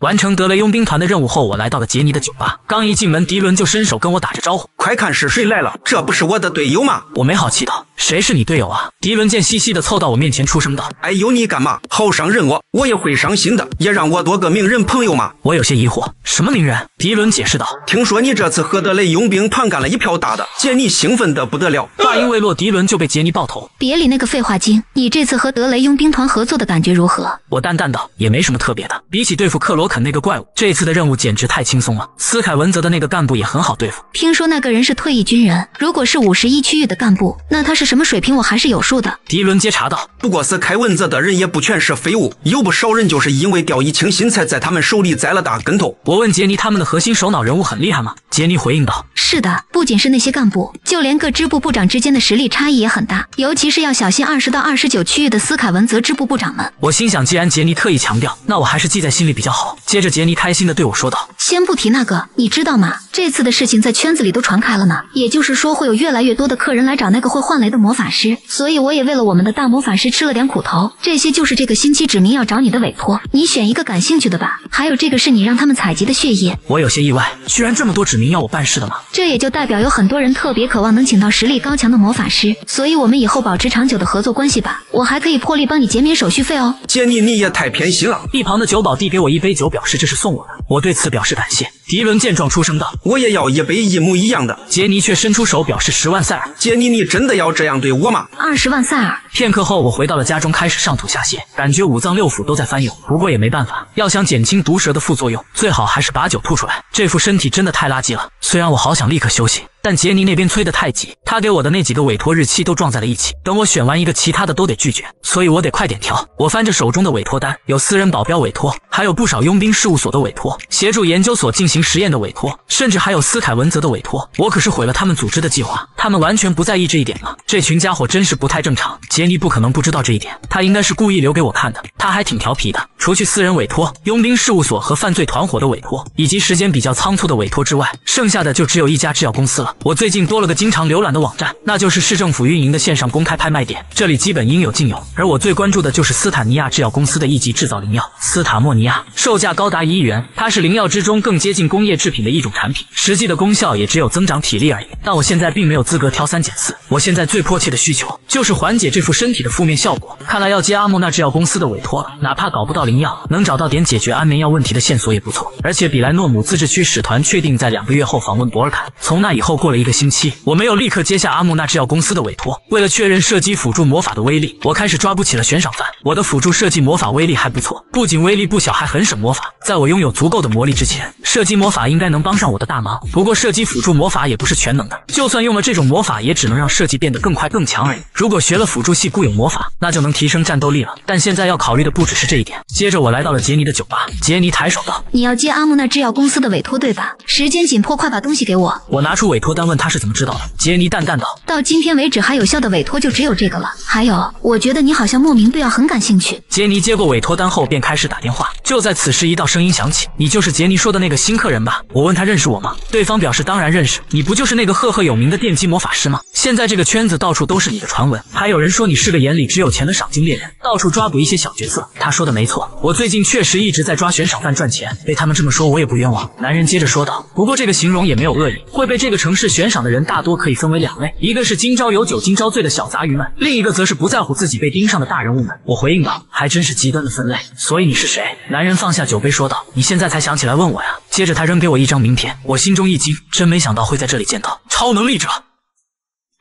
完成德雷佣兵团的任务后，我来到了杰尼的酒吧。刚一进门，迪伦就伸手跟我打着招呼：“快看，是谁来了？这不是我的队友吗？”我没好气道：“谁是你队友啊？”迪伦贱兮兮的凑到我面前，出声道：“哎呦，你干嘛？好伤人哦！我也会伤心的，也让我多个名人朋友嘛。”我有些疑惑：“什么名人？”迪伦解释道：“听说你这次和德雷佣兵团干了一票大的。”杰尼兴奋得不得了，话音未落，迪伦就被杰尼爆头：“别理那个废话精，你这次和德雷佣兵团合作的感觉如何？”我淡淡道：“也没什么特别的，比起对付克罗肯那个怪物，这次的任务简直太轻松了。斯凯文泽的那个干部也很好对付，听说那个人是退役军人，如果是51区域的干部，那他是什么水平我还是有数的。”迪伦接茬道：“不过斯凯文泽的人也不全是废物，有不少人就是因为掉以轻心才在他们手里栽了大跟头。”我问杰尼：“他们的核心首脑人物很厉害吗？”杰尼回应道：“是的，不仅是那些干部，就连各支部部长之间的实力差异也很大，尤其是要小心20到29区域的斯凯文泽支部部长们。”我心想，既然杰尼特意强调，那我还是记在心里比较好。接着杰尼开心地对我说道：“先不提那个，你知道吗？这次的事情在圈子里都传开了呢，也就是说会有越来越多的客人来找那个会换雷的魔法师，所以我也为了我们的大魔法师吃了点苦头。这些就是这个星期指明要找你的委托，你选一个感兴趣的吧。还有这个是你让他们采集的血液。”我有些意外，居然这么多指明要我办事的吗？这也就代表有很多人特别渴望能请到实力高强的魔法师，所以我们以后保持长久的合作关系吧，我还可以破例帮你减免手续费哦。杰尼，你也太偏心了。一旁的酒保递给我一杯酒，表示这是送我的，我对此表示感谢。迪伦见状出声道：“我也要一杯一模一样的。”杰尼却伸出手表示10万塞尔。杰尼，你真的要这样对我吗？20万塞尔。片刻后，我回到了家中，开始上吐下泻，感觉五脏六腑都在翻涌。不过也没办法，要想减轻毒蛇的副作用，最好还是把酒吐出来。这副身体真的太垃圾了，虽然我好想立刻休息。但杰尼那边催得太急，他给我的那几个委托日期都撞在了一起，等我选完一个，其他的都得拒绝，所以我得快点挑。我翻着手中的委托单，有私人保镖委托，还有不少佣兵事务所的委托，协助研究所进行实验的委托，甚至还有斯凯文泽的委托。我可是毁了他们组织的计划，他们完全不在意这一点了。这群家伙真是不太正常，杰尼不可能不知道这一点，他应该是故意留给我看的。他还挺调皮的，除去私人委托、佣兵事务所和犯罪团伙的委托，以及时间比较仓促的委托之外，剩下的就只有一家制药公司了。我最近多了个经常浏览的网站，那就是市政府运营的线上公开拍卖点，这里基本应有尽有。而我最关注的就是斯坦尼亚制药公司的一级制造灵药斯塔莫尼亚，售价高达1亿元，它是灵药之中更接近工业制品的一种产品，实际的功效也只有增长体力而已。但我现在并没有资格挑三拣四，我现在最迫切的需求就是缓解这副身体的负面效果。看来要接阿莫纳制药公司的委托了，哪怕搞不到灵药，能找到点解决安眠药问题的线索也不错。而且比莱诺姆自治区使团确定在2个月后访问博尔坎，从那以后过了1个星期，我没有立刻接下阿莫纳制药公司的委托。为了确认射击辅助魔法的威力，我开始抓捕起了悬赏犯。我的辅助射击魔法威力还不错，不仅威力不小，还很省魔法。在我拥有足够的魔力之前，射击魔法应该能帮上我的大忙。不过射击辅助魔法也不是全能的，就算用了这种魔法，也只能让射击变得更快更强而已。如果学了辅助系固有魔法，那就能提升战斗力了。但现在要考虑的不只是这一点。接着我来到了杰尼的酒吧，杰尼抬手道：“你要接阿木那制药公司的委托对吧？时间紧迫，快把东西给我。”我拿出委托单问他是怎么知道的，杰尼淡淡道：“到今天为止还有效的委托就只有这个了。还有，我觉得你好像莫名对药很感兴趣。”杰尼接过委托单后便开始打电话。就在此时，一道声音响起：“你就是杰尼说的那个新客人吧？”我问他认识我吗？对方表示当然认识。你不就是那个赫赫有名的电击魔法师吗？现在这个圈子到处都是你的传闻，还有人说你是个眼里只有钱的赏金猎人，到处抓捕一些小角色。他说的没错，我最近确实一直在抓悬赏犯赚钱，被他们这么说我也不冤枉。男人接着说道，不过这个形容也没有恶意，会被这个城市悬赏的人大多可以分为两类，一个是今朝有酒今朝醉的小杂鱼们，另一个则是不在乎自己被盯上的大人物们。我回应道，还真是极端的分类。所以你是谁？男人放下酒杯说道，你现在才想起来问我呀？接着他扔给我一张名片，我心中一惊，真没想到会在这里见到超能力者。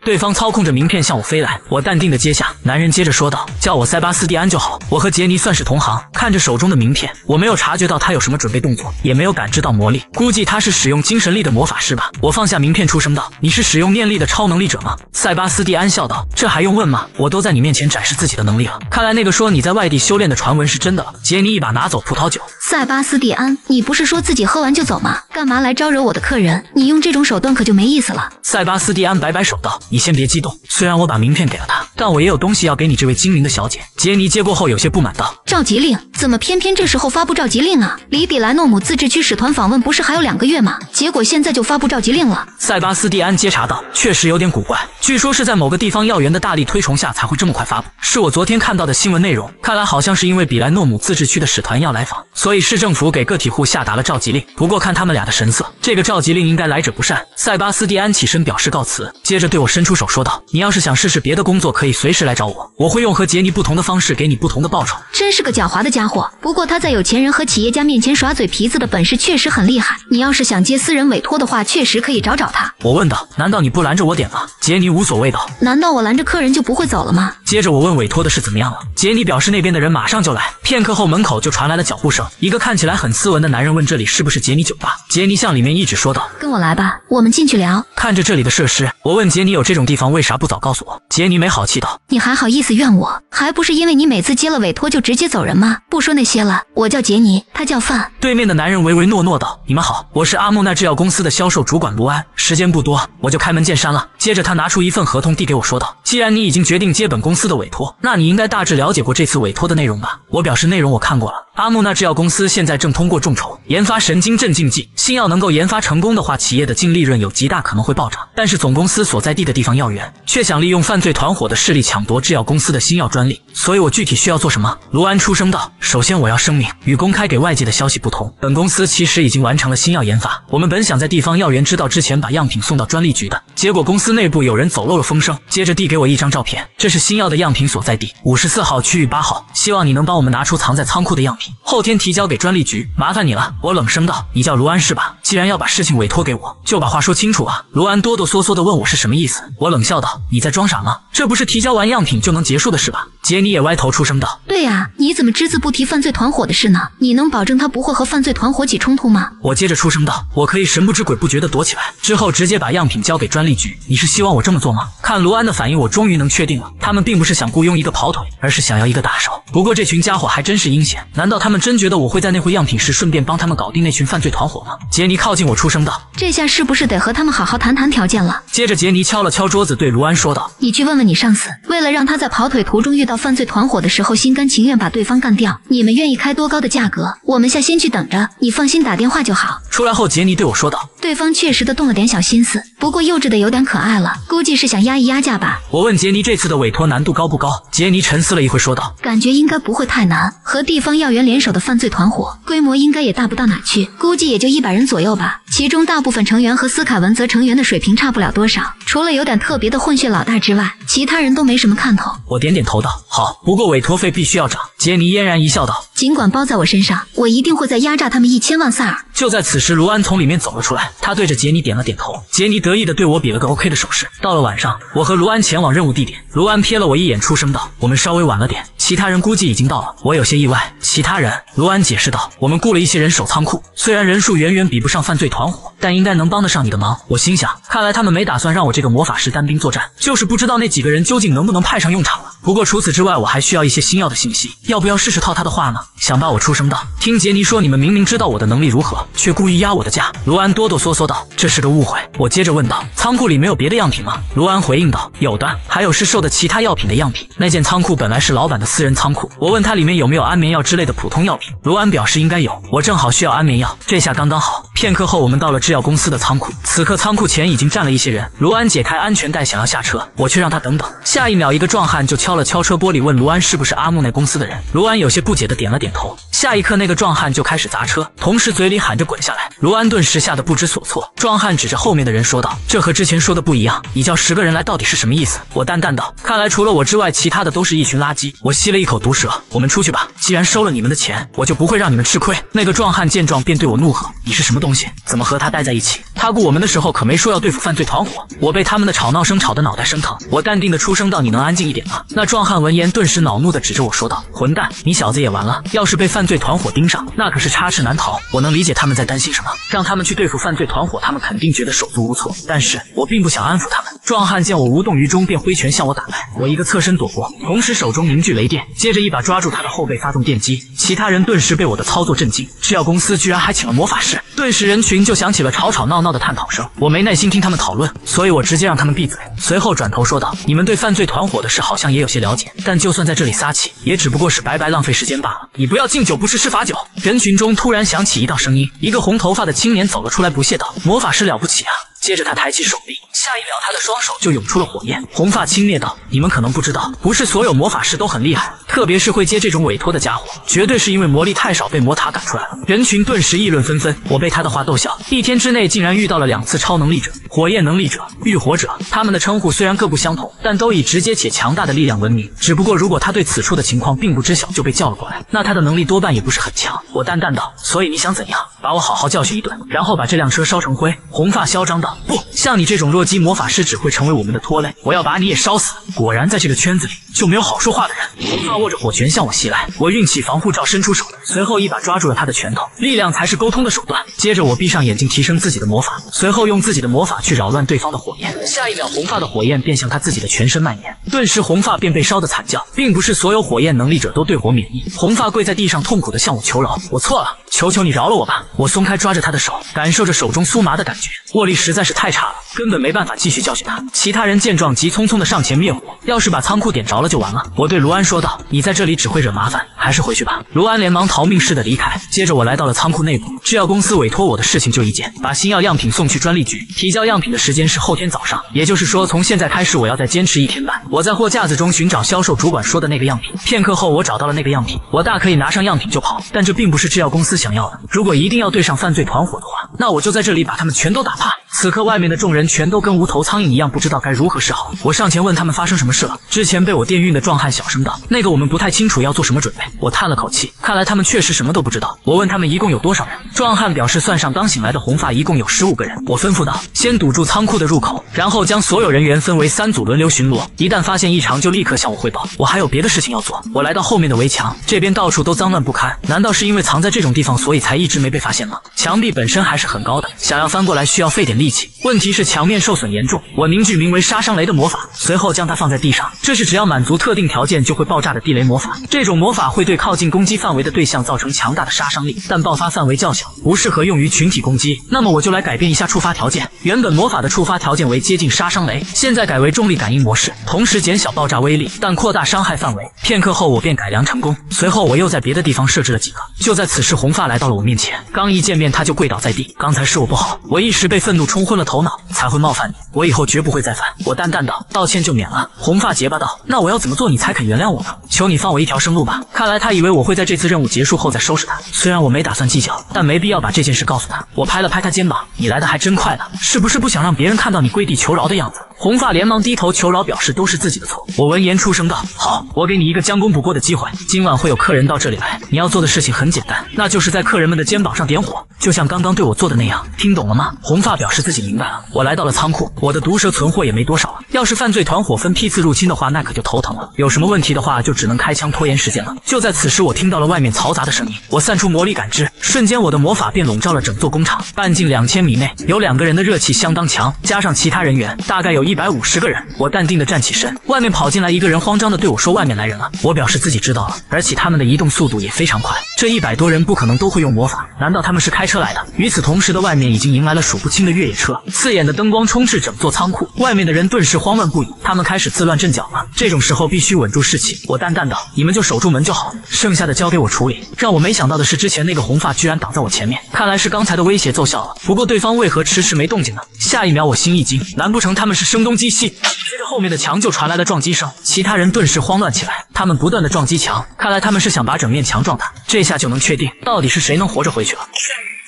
对方操控着名片向我飞来，我淡定的接下。男人接着说道，叫我塞巴斯蒂安就好。我和杰尼算是同行，看着手中的名片，我没有察觉到他有什么准备动作，也没有感知到魔力，估计他是使用精神力的魔法师吧。我放下名片出声道，你是使用念力的超能力者吗？塞巴斯蒂安笑道，这还用问吗？我都在你面前展示自己的能力了。看来那个说你在外地修炼的传闻是真的了。杰尼一把拿走葡萄酒。塞巴斯蒂安，你不是说自己喝完就走吗？干嘛来招惹我的客人？你用这种手段可就没意思了。塞巴斯蒂安摆摆手道，你先别激动，虽然我把名片给了他，但我也有东西要给你这位精明的小姐。杰尼接过后有些不满道，召集令？怎么偏偏这时候发布召集令啊？里比莱诺姆自治区使团访问不是还有2个月吗？结果现在就发布召集令了。塞巴斯蒂安接茬道，确实有点古怪，据说是在某个地方要员的大力推崇下才会这么快发布，是我昨天看到的新闻内容，看来好像是因为比莱诺姆自治区的使团要来访，所以市政府给个体户下达了召集令。不过看他们俩的神色，这个召集令应该来者不善。塞巴斯蒂安起身表示告辞，接着对我伸出手说道，你要是想试试别的工作可以随时来找我，我会用和杰尼不同的方式给你不同的报酬。真是个狡猾的家伙，不过他在有钱人和企业家面前耍嘴皮子的本事确实很厉害，你要是想接私人委托的话确实可以找找他。我问道，难道你不拦着我点吗？杰尼无所谓道，难道我拦着客人就不会走了吗？接着我问委托的事怎么样了，杰尼表示那边的人马上就来。片刻后门口就传来了脚步声，一个看起来很斯文的男人问这里是不是杰尼酒吧。杰尼向里面一指说道，跟我来吧，我们进去聊。看着这里的设施，我问杰尼有这种地方为啥不早告诉我？杰尼没好气道，你还好意思怨我？还不是因为你每次接了委托就直接走人吗？不说那些了，我叫杰尼，他叫范。对面的男人唯唯诺诺道，你们好，我是阿莫奈制药公司的销售主管卢安，时间不多，我就开门见山了。接着他拿出一份合同递给我说道，既然你已经决定接本公司的委托，那你应该大致了解过这次委托的内容吧？我表示内容我看过了，阿莫奈制药公司现在正通过众筹研发神经镇静剂，新药能够研发成功的话，企业的净利润有极大可能会暴涨，但是总公司所在地的地方药员却想利用犯罪团伙的势力抢夺制药公司的新药专利，所以我具体需要做什么？卢安出声道，首先我要声明，与公开给外界的消息不同，本公司其实已经完成了新药研发，我们本想在地方药员知道之前把样品送到专利局的，结果公司内部有人走漏了风声。接着递给我一张照片，这是新药的样品所在地54号区域8号，希望你能帮我们拿出藏在仓库的样品，后天提交给专利局，麻烦你了。我冷声道，你叫卢安是吧？既然要把事情委托给我，就把话说清楚啊。卢安哆哆嗦嗦地问我是什么意思，我冷笑道，你在装傻吗？这不是提交完样品就能结束的事吧？杰尼也歪头出声道，对呀，你怎么只字不提犯罪团伙的事呢？你能保证他不会和犯罪团伙起冲突吗？我接着出声道，我可以神不知鬼不觉地躲起来，之后直接把样品交给专利局，你是希望我这么做吗？看卢安的反应，我终于能确定了，他们并不是想雇佣一个跑腿，而是想要一个打手。不过这群家伙还真是阴险，难道他们真觉得我会在那回样品时顺便帮他们搞定那群犯罪团伙吗？杰尼靠近我出声道，这下是不是得和他们好好谈谈条件了？接着杰尼敲了敲桌子对卢安说道，你去问问你上司，为了让他在跑腿途中遇到犯罪团伙的时候心甘情愿把对方干掉，你们愿意开多高的价格？我们下先去等着，你放心打电话就好。出来后杰尼对我说道，对方确实的动了点小心思，不过幼稚的有点可爱了，估计是想压一压价吧。我问杰尼这次的委托难度高不高，杰尼沉思了一会说道，感觉应该不会太难，和地方药员联手的犯罪团伙规模应该也大不到哪去，估计也就100人左右吧，其中大部分成员和斯凯文泽成员的水平差不了多少，除了有点特别的混血老大之外，其他人都没什么看头。我点点头道，好，不过委托费必须要涨。杰尼嫣然一笑道，尽管包在我身上，我一定会再压榨他们1000万塞尔。就在此时，卢安从里面走了出来，他对着杰尼点了点头，杰尼得意地对我比了个 OK 的手势。到了晚上，我和卢安前往任务地点，卢安瞥了我一眼出声道，我们稍微晚了点，其他人估计已经到了，我有些意外。其他人，卢安解释道，我们雇了一些人守仓库，虽然人数远远比不上犯罪团伙，但应该能帮得上你的忙。我心想，看来他们没打算让我这个魔法师单兵作战，就是不知道那几个人究竟能不能派上用场了。不过除此之外，我还需要一些新药的信息，要不要试试套他的话呢？想把我出声道。听杰尼说，你们明明知道我的能力如何，却故意压我的价。卢安哆哆嗦嗦道，这是个误会。我接着问道，仓库里没有别的样品吗？卢安回应道，有的，还有市售的其他药品的样品。那间仓库本来是老板的私人仓库，我问他里面有没有安眠药之类的普通药品，卢安表示应该有，我正好需要安眠药，这下刚刚好。片刻后，我们到了制药公司的仓库，此刻仓库前已经站了一些人。卢安解开安全带想要下车，我却让他等等。下一秒，一个壮汉就敲了敲车玻璃，问卢安是不是阿木那公司的人。卢安有些不解的点了点头。下一刻，那个壮汉就开始砸车，同时嘴里喊着滚下来。卢安顿时吓得不知所措。壮汉指着后面的人说道：“这和之前说的不一样，你叫10个人来到底是什么意思？”我淡淡道：“看来除了我之外，其他的都是一群垃圾。”我吸了一口毒蛇，我们出去吧。既然收了你们的钱，我就不会让你们吃亏。那个壮汉见状便对我怒喝：“你是什么东西？怎么和他待在一起？他雇我们的时候可没说要对付犯罪团伙。”我被他们的吵闹声吵得脑袋生疼。我淡定的出声道：“你能安静一点吗？”那壮汉闻言顿时恼怒的指着我说道：“混蛋，你小子也完了！要是被犯罪团伙盯上，那可是插翅难逃。我能理解他们在担心什么，让他们去对付犯罪团伙，他们肯定觉得手足无措。但是我并不想安抚他们。”壮汉见我无动于衷，便挥拳向我打来。我一个侧身躲过，同时手中凝聚雷电，接着一把抓住他的后背发动电击。其他人顿时被我的操作震惊，制药公司居然还请了魔法师。顿时人群就响起了吵吵闹闹的探讨声。我没耐心听他们讨论，所以我直接让他们闭嘴。随后转头说道：“你们对犯罪团伙的事好像也有些了解，但就算在这里撒气，也只不过是白白浪费时间罢了。你不要敬酒不吃吃罚酒。”人群中突然响起一道声音，一个红头发的青年走了出来，不屑道：“魔法师了不起啊！”接着他抬起手臂，下一秒他的双手就涌出了火焰。红发轻蔑道：“你们可能不知道，不是所有魔法师都很厉害，特别是会接这种委托的家伙，绝对是因为魔力太少被魔塔赶出来了。”人群顿时议论纷纷，我被他的话逗笑。一天之内竟然遇到了2次超能力者、火焰能力者、浴火者，他们的称呼虽然各不相同，但都以直接且强大的力量闻名。只不过如果他对此处的情况并不知晓就被叫了过来，那他的能力多半也不是很强。我淡淡道：“所以你想怎样？把我好好教训一顿，然后把这辆车烧成灰？”红发嚣张道：“不，像你这种弱鸡魔法师只会成为我们的拖累，我要把你也烧死。”果然在这个圈子里就没有好说话的人。红发握着火拳向我袭来，我运起防护罩伸出手，随后一把抓住了他的拳头。力量才是沟通的手段。接着我闭上眼睛提升自己的魔法，随后用自己的魔法去扰乱对方的火焰。下一秒红发的火焰便向他自己的全身蔓延，顿时红发便被烧得惨叫。并不是所有火焰能力者都对火免疫，红发跪在地上痛苦地向我求饶：“我错了，求求你饶了我吧。”我松开抓着他的手，感受着手中酥麻的感觉，握力实在是太差了，根本没办法继续教训他。其他人见状急匆匆的上前灭火，要是把仓库点着了就完了。我对卢安说道：“你在这里只会惹麻烦，还是回去吧。”卢安连忙逃命似的离开。接着我来到了仓库内部，制药公司委托我的事情就一件，把新药样品送去专利局。提交样品的时间是后天早上，也就是说从现在开始我要再坚持1天半。我在货架子中寻找销售主管说的那个样品，片刻后我找到了那个样品，我大可以拿上样品就跑，但这并不是制药公司想要的。如果一定要对上犯罪团伙的话，那我就在这里把他们全都打趴。此刻外面的众人全都跟无头苍蝇一样，不知道该如何是好。我上前问他们发生什么事了。之前被我电晕的壮汉小声道：“那个我们不太清楚要做什么准备。”我叹了口气，看来他们确实什么都不知道。我问他们一共有多少人，壮汉表示算上刚醒来的红发一共有15个人。我吩咐道：“先堵住仓库的入口，然后将所有人员分为3组轮流巡逻，一旦发现异常就立刻向我汇报。”我还有别的事情要做。我来到后面的围墙，这边到处都脏乱不堪，难道是因为藏在这种地方所以才一直没被发现吗？墙壁本身还是很高的，想要翻过来需要费点力气，问题是墙面受损严重。我凝聚名为杀伤雷的魔法，随后将它放在地上，这是只要满足特定条件就会爆炸的地雷魔法。这种魔法会对靠近攻击范围的对象造成强大的杀伤力，但爆发范围较小，不适合用于群体攻击。那么我就来改变一下触发条件，原本魔法的触发条件为接近杀伤雷，现在改为重力感应模式，同时减小爆炸威力但扩大伤害范围。片刻后我便改良成功，随后我又在别的地方设置了几个。就在此时红发来到了我面前，刚一见面他就跪倒在地：“刚才是我不好，我一时被愤怒冲昏了头脑，才会冒犯你，我以后绝不会再犯。”我淡淡道：“道歉就免了。”红发结巴道：“那我要怎么做你才肯原谅我呢？求你放我一条生路吧。”看来他以为我会在这次任务结束后再收拾他，虽然我没打算计较，但没必要把这件事告诉他。我拍了拍他肩膀：“你来的还真快呢，是不是不想让别人看到你跪地求饶的样子？”红发连忙低头求饶，表示都是自己的错。我闻言出声道：“好，我给你一个将功补过的机会，今晚会有客人到这里来，你要做的事情很简单，那就是在客人们的肩膀上点火，就像刚刚对我做的那样，听懂了吗？”红发表示自己明白了。我来到了仓库，我的毒蛇存货也没多少了，要是犯罪团伙分批次入侵的话，那可就头疼了。有什么问题的话，就只能开枪拖延时间了。就在此时，我听到了外面嘈杂的声音，我散出魔力感知，瞬间我的魔法便笼罩了整座工厂。半径2000米内有两个人的热气相当强，加上其他人员，大概有150个人。我淡定的站起身，外面跑进来一个人，慌张的对我说：“外面来人了。”我表示自己知道了，而且他们的移动速度也非常快，这100多人不可能都会用魔法，难道他们是开车来的？与此同时的外面已经迎来了数不清的越野车，刺眼的灯光充斥整座仓库，外面的人顿时慌乱不已，他们开始自乱阵脚了。这种时候必须稳住士气。我淡淡道：“你们就守住门就好，剩下的交给我处理。”让我没想到的是，之前那个红发居然挡在我前面，看来是刚才的威胁奏效了。不过对方为何迟迟没动静呢？下一秒我心一惊，难不成他们是声东击西？随着后面的墙就传来了撞击声，其他人顿时慌乱起来，他们不断的撞击墙，看来他们是想把整面墙撞塌。这下就能确定到底是谁能活着回去了。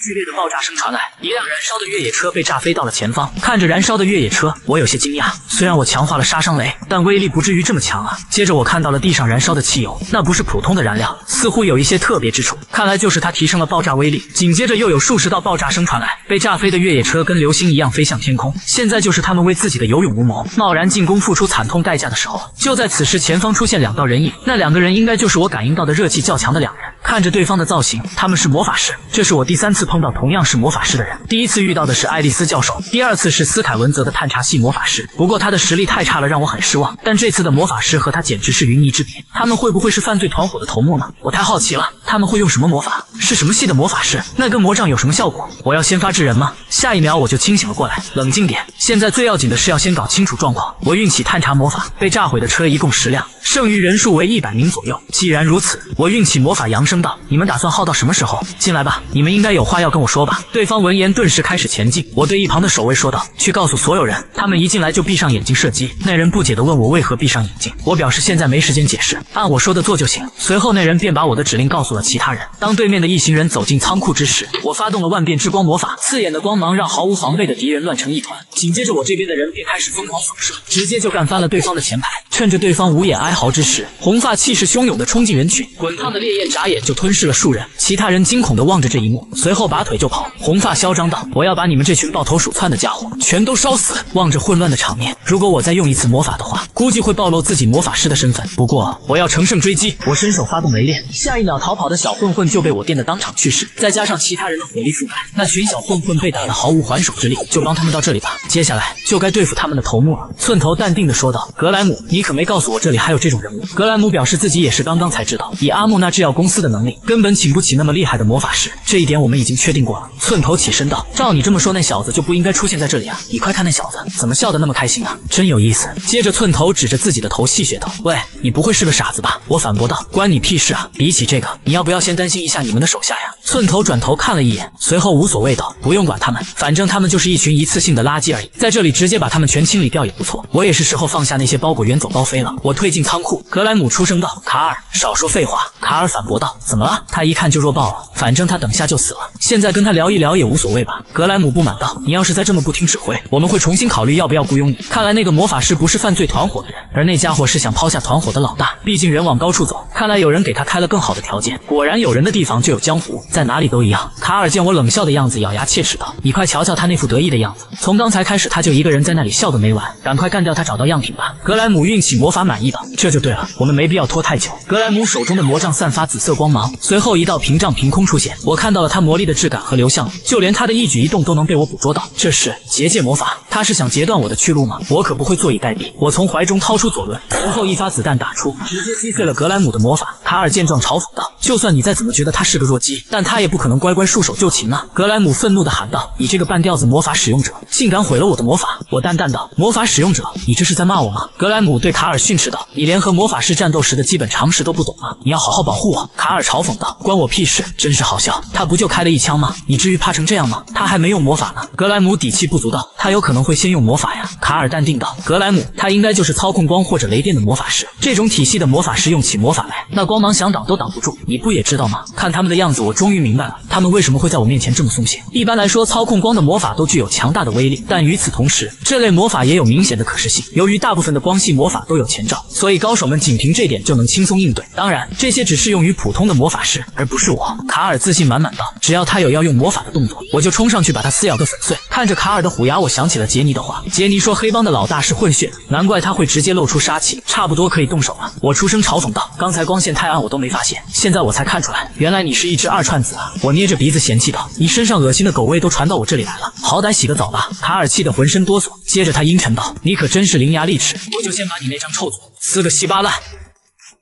剧烈的爆炸声传来，一辆燃烧的越野车被炸飞到了前方。看着燃烧的越野车，我有些惊讶。虽然我强化了杀伤雷，但威力不至于这么强啊。接着我看到了地上燃烧的汽油，那不是普通的燃料，似乎有一些特别之处。看来就是它提升了爆炸威力。紧接着又有数十道爆炸声传来，被炸飞的越野车跟流星一样飞向天空。现在就是他们为自己的有勇无谋、贸然进攻付出惨痛代价的时候。就在此时，前方出现两道人影，那两个人应该就是我感应到的热气较强的两人。看着对方的造型，他们是魔法师。这是我第3次碰到同样是魔法师的人，第1次遇到的是爱丽丝教授，第2次是斯凯文泽的探查系魔法师，不过他的实力太差了，让我很失望。但这次的魔法师和他简直是云泥之别，他们会不会是犯罪团伙的头目呢？我太好奇了，他们会用什么魔法？是什么系的魔法师？那跟魔杖有什么效果？我要先发制人吗？下一秒我就清醒了过来，冷静点，现在最要紧的是要先搞清楚状况。我运起探查魔法，被炸毁的车一共10辆，剩余人数为100名左右。既然如此，我运起魔法扬声道：“你们打算耗到什么时候？进来吧，你们应该有话要跟我说吧。”对方闻言顿时开始前进。我对一旁的守卫说道：“去告诉所有人，他们一进来就闭上眼睛射击。”那人不解地问我为何闭上眼睛，我表示现在没时间解释，按我说的做就行。随后那人便把我的指令告诉了其他人。当对面的一行人走进仓库之时，我发动了万变之光魔法，刺眼的光芒让毫无防备的敌人乱成一团。紧接着我这边的人便开始疯狂扫射，直接就干翻了对方的前排。趁着对方无眼哀嚎之时，红发气势汹涌地冲进人群，滚烫的烈焰眨眼就吞噬了数人。其他人惊恐地望着这一幕，随后拔腿就跑。红发嚣张道：“我要把你们这群抱头鼠窜的家伙全都烧死！”望着混乱的场面，如果我再用一次魔法的话，估计会暴露自己魔法师的身份。不过我要乘胜追击，我伸手发动雷电，下一秒逃跑的小混混就被我电得当场去世。再加上其他人的火力覆盖，那群小混混被打得毫无还手之力。就帮他们到这里吧，接下来就该对付他们的头目了。寸头淡定地说道：“格莱姆，你可没告诉我这里还有这种人物。”格莱姆表示自己也是刚刚才知道，以阿莫纳制药公司的能力，根本请不起那么厉害的魔法师，这一点我们已经确定过了。寸头起身道：“照你这么说，那小子就不应该出现在这里啊！你快看那小子怎么笑得那么开心啊，真有意思。”接着寸头指着自己的头戏谑道：“喂，你不会是个傻子吧？”我反驳道：“关你屁事啊！比起这个，你要不要先担心一下你们的手下呀？”寸头转头看了一眼，随后无所谓道：“不用管他们，反正他们就是一群一次性的垃圾而已，在这里直接把他们全清理掉也不错。我也是时候放下那些包裹远走高飞了。”我退进仓库，格莱姆出声道：“卡尔，少说废话。”卡尔反驳道：“怎么了？”他一看就弱爆了，反正他等下就死了，现在跟他聊一聊也无所谓吧。格莱姆不满道：“你要是再这么不听指挥，我们会重新考虑要不要雇佣你。”看来那个魔法师不是犯罪团伙的人，而那家伙是想抛下团伙的老大，毕竟人往高处走，看来有人给他开了更好的条件。果然有人的地方就有江湖，在哪里都一样。卡尔见我冷笑的样子，咬牙切齿道：“你快瞧瞧他那副得意的样子，从刚才开始他就一个人在那里笑个没完，赶快干掉他，找到样品吧。”格莱姆运起魔法满意道：“这就对了，我们没必要拖太久。”格莱姆手中的魔杖散发紫色光芒，随后一道屏障凭空出现，我看到了他魔力的质感和流向，就连他的一举一动都能被我捕捉到。这是结界魔法，他是想截断我的去路吗？我可不会坐以待毙。我从怀中掏出左轮，然后一发子弹打出，直接击碎了格莱姆的魔法。卡尔见状嘲讽道：“就算你再怎么觉得他是个弱鸡，但他也不可能乖乖束手就擒啊！”格莱姆愤怒地喊道：“你这个半吊子魔法使用者，竟敢毁了我的魔法！”我淡淡道：“魔法使用者，你这是在骂我吗？”格莱姆对卡尔训斥道：“你连和魔法师战斗时的基本常识都不懂啊！你要好好保护我。”卡尔嘲讽道：“关我屁事！”真是好笑，他不就开了一枪吗？你至于怕成这样吗？他还没用魔法呢。格莱姆底气不足道：“他有可能会先用魔法呀。”卡尔淡定道：“格莱姆，他应该就是操控光或者雷电的魔法师，这种体系的魔法师用起魔法来，那光芒想挡都挡不住。你你不也知道吗？看他们的样子，我终于明白了，他们为什么会在我面前这么松懈。一般来说，操控光的魔法都具有强大的威力，但与此同时，这类魔法也有明显的可视性。由于大部分的光系魔法都有前兆，所以高手们仅凭这点就能轻松应对。当然，这些只适用于普通的魔法师，而不是我。卡尔自信满满道：“只要他有要用魔法的动作，我就冲上去把他撕咬个粉碎。”看着卡尔的虎牙，我想起了杰尼的话。杰尼说黑帮的老大是混血的，难怪他会直接露出杀气，差不多可以动手了。我出声嘲讽道：“刚才光线太暗，我都没发现，现在我才看出来，原来你是一只二串子啊！”我捏着鼻子嫌弃道：“你身上恶心的狗味都传到我这里来了，好歹洗个澡吧。”卡尔气得浑身哆嗦，接着他阴沉道：“你可真是伶牙俐齿，我就先把你那张臭嘴撕个稀巴烂。”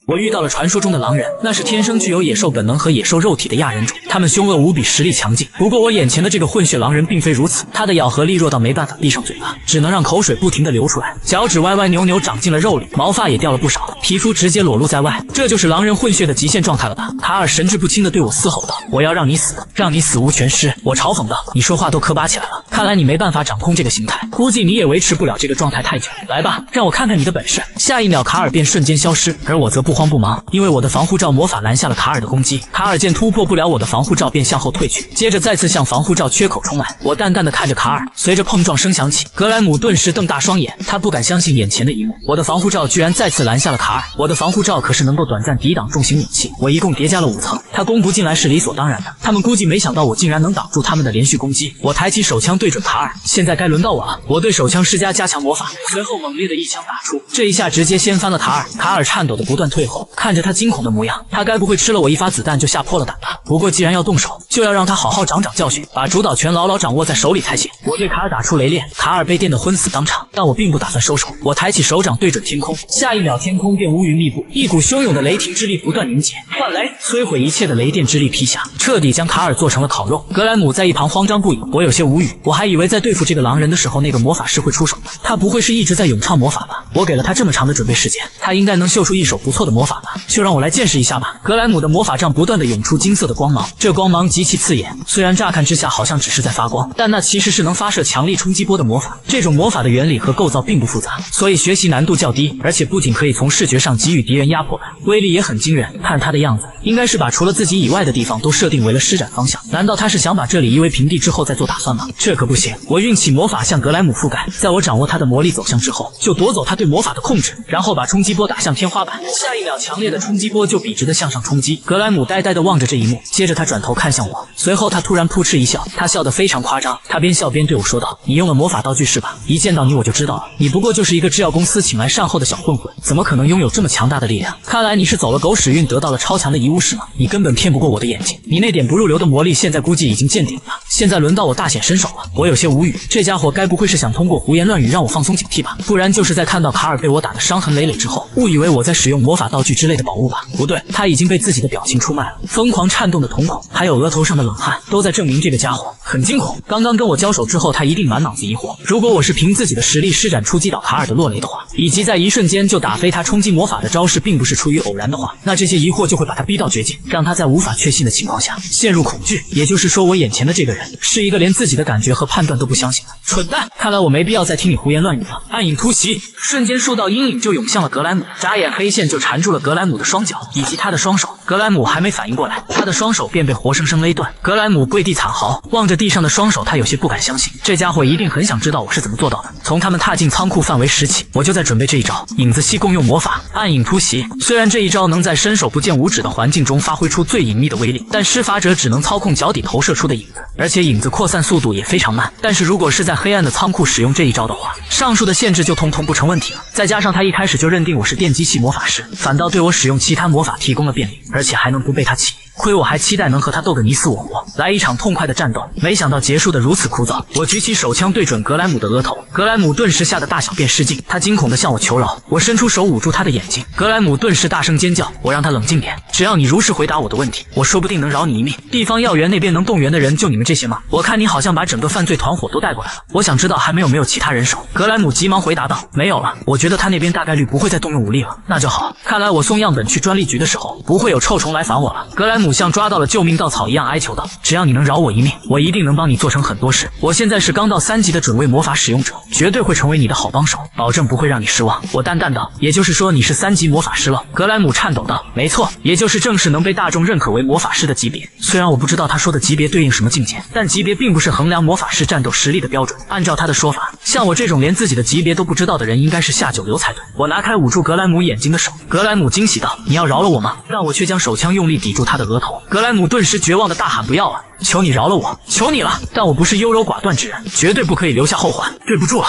我遇到了传说中的狼人，那是天生具有野兽本能和野兽肉体的亚人种，他们凶恶无比，实力强劲。不过我眼前的这个混血狼人并非如此，他的咬合力弱到没办法闭上嘴巴，只能让口水不停地流出来，脚趾歪歪扭扭长进了肉里，毛发也掉了不少，皮肤直接裸露在外，这就是狼人混血的极限状态了吧？卡尔神志不清地对我嘶吼道：“我要让你死，让你死无全尸！”我嘲讽道：“你说话都磕巴起来了，看来你没办法掌控这个形态，估计你也维持不了这个状态太久。来吧，让我看看你的本事！”下一秒，卡尔便瞬间消失，而我则不慌不忙，因为我的防护罩魔法拦下了卡尔的攻击。卡尔见突破不了我的防护罩，便向后退去，接着再次向防护罩缺口冲来。我淡淡的看着卡尔，随着碰撞声响起，格莱姆顿时瞪大双眼，他不敢相信眼前的一幕，我的防护罩居然再次拦下了卡尔。我的防护罩可是能够短暂抵挡重型武器，我一共叠加了5层，他攻不进来是理所当然的。他们估计没想到我竟然能挡住他们的连续攻击。我抬起手枪对准卡尔，现在该轮到我了。我对手枪施加加强魔法，随后猛烈的一枪打出，这一下直接掀翻了卡尔。卡尔颤抖的不断退后，看着他惊恐的模样，他该不会吃了我一发子弹就吓破了胆吧？不过既然要动手，就要让他好好长长教训，把主导权牢牢掌握在手里才行。我对卡尔打出雷电，卡尔被电得昏死当场，但我并不打算收手。我抬起手掌对准天空，下一秒天空便乌云密布，一股汹涌的雷霆之力不断凝结，换来摧毁一切的雷电之力劈下，彻底将卡尔做成了烤肉。格莱姆在一旁慌张不已，我有些无语，我还以为在对付这个狼人的时候那个魔法师会出手的，他不会是一直在咏唱魔法吧？我给了他这么长的准备时间，他应该能秀出一手不错的魔法吧，就让我来见识一下吧。格莱姆的魔法杖不断地涌出金色的光芒，这光芒极其刺眼，虽然乍看之下好像只是在发光，但那其实是能发射强力冲击波的魔法。这种魔法的原理和构造并不复杂，所以学习难度较低，而且不仅可以从视觉上给予敌人压迫感，威力也很惊人。看他的样子，应该是把除了自己以外的地方都设定为了施展方向，难道他是想把这里夷为平地之后再做打算吗？这可不行。我运起魔法向格莱姆覆盖，在我掌握他的魔力走向之后，就夺走他对魔法的控制，然后把冲击波打向天花板。下一秒，强烈的冲击波就笔直的向上冲击。格莱姆呆呆的望着这一幕，接着他转头看向我，随后他突然扑哧一笑，他笑得非常夸张，他边笑边对我说道：“你用了魔法道具是吧？一见到你我就知道了，你不过就是一个制药公司请来善后的小混混，怎么可能拥有这么强大的力量？看来你是走了狗屎运得到了超强的遗物是吗？你根本骗不过我的眼睛，你那点不入流的魔力现在估计已经见顶了。”现在轮到我大显身手了，我有些无语，这家伙该不会是想通过胡言乱语让我放松警惕吧？不然就是在看到卡尔被我打得伤痕累累之后，误以为我在使用魔法道具之类的宝物吧？不对，他已经被自己的表情出卖了，疯狂颤动的瞳孔，还有额头上的冷汗，都在证明这个家伙很惊恐。刚刚跟我交手之后，他一定满脑子疑惑。如果我是凭自己的实力施展出击倒卡尔的落雷的话，以及在一瞬间就打飞他冲击魔法的招式，并不是出于偶然的话，那这些疑惑就会把他逼到绝境，让他在无法确信的情况下陷入恐惧。也就是说，我眼前的这个人是一个连自己的感觉和判断都不相信的蠢蛋。看来我没必要再听你胡言乱语了。暗影突袭，瞬间数道阴影就涌向了格莱姆，眨眼黑线就缠住了格莱姆的双脚以及他的双手。格莱姆还没反应过来，他的双手便被活生生勒断。格莱姆跪地惨嚎，望着地上的双手，他有些不敢相信，这家伙一定很想知道我是怎么做到的。从他们踏进仓库范围时起，我就在准备这一招影子息共用魔法暗影突袭。虽然这一招能在伸手不见五指的环境中发挥出最隐秘的威力，但施法者只能操控脚底投射出的影子，而且影子扩散速度也非常慢，但是如果是在黑暗的仓库使用这一招的话，上述的限制就通通不成问题了。再加上他一开始就认定我是电击系魔法师，反倒对我使用其他魔法提供了便利，而且还能不被他起。亏我还期待能和他斗个你死我活，来一场痛快的战斗，没想到结束得如此枯燥。我举起手枪对准格莱姆的额头，格莱姆顿时吓得大小便失禁，他惊恐地向我求饶。我伸出手捂住他的眼睛，格莱姆顿时大声尖叫。我让他冷静点，只要你如实回答我的问题，我说不定能饶你一命。地方药园那边能动员的人就你们这些吗？我看你好像把整个犯罪团伙都带过来了，我想知道还没有其他人手。格莱姆急忙回答道：“没有了，我觉得他那边大概率不会再动用武力了。”那就好，看来我送样本去专利局的时候不会有臭虫来烦我了。格莱姆姆像抓到了救命稻草一样哀求道：“只要你能饶我一命，我一定能帮你做成很多事。我现在是刚到3级的准位魔法使用者，绝对会成为你的好帮手，保证不会让你失望。”我淡淡道：“也就是说你是3级魔法师了？”格莱姆颤抖道：“没错，也就是正式能被大众认可为魔法师的级别。虽然我不知道他说的级别对应什么境界，但级别并不是衡量魔法师战斗实力的标准。按照他的说法，像我这种连自己的级别都不知道的人，应该是下九流才对。”我拿开捂住格莱姆眼睛的手，格莱姆惊喜道：“你要饶了我吗？”但我却将手枪用力抵住他的额头，格莱姆顿时绝望的大喊：“不要了！求你饶了我，求你了！”但我不是优柔寡断之人，绝对不可以留下后患。对不住了。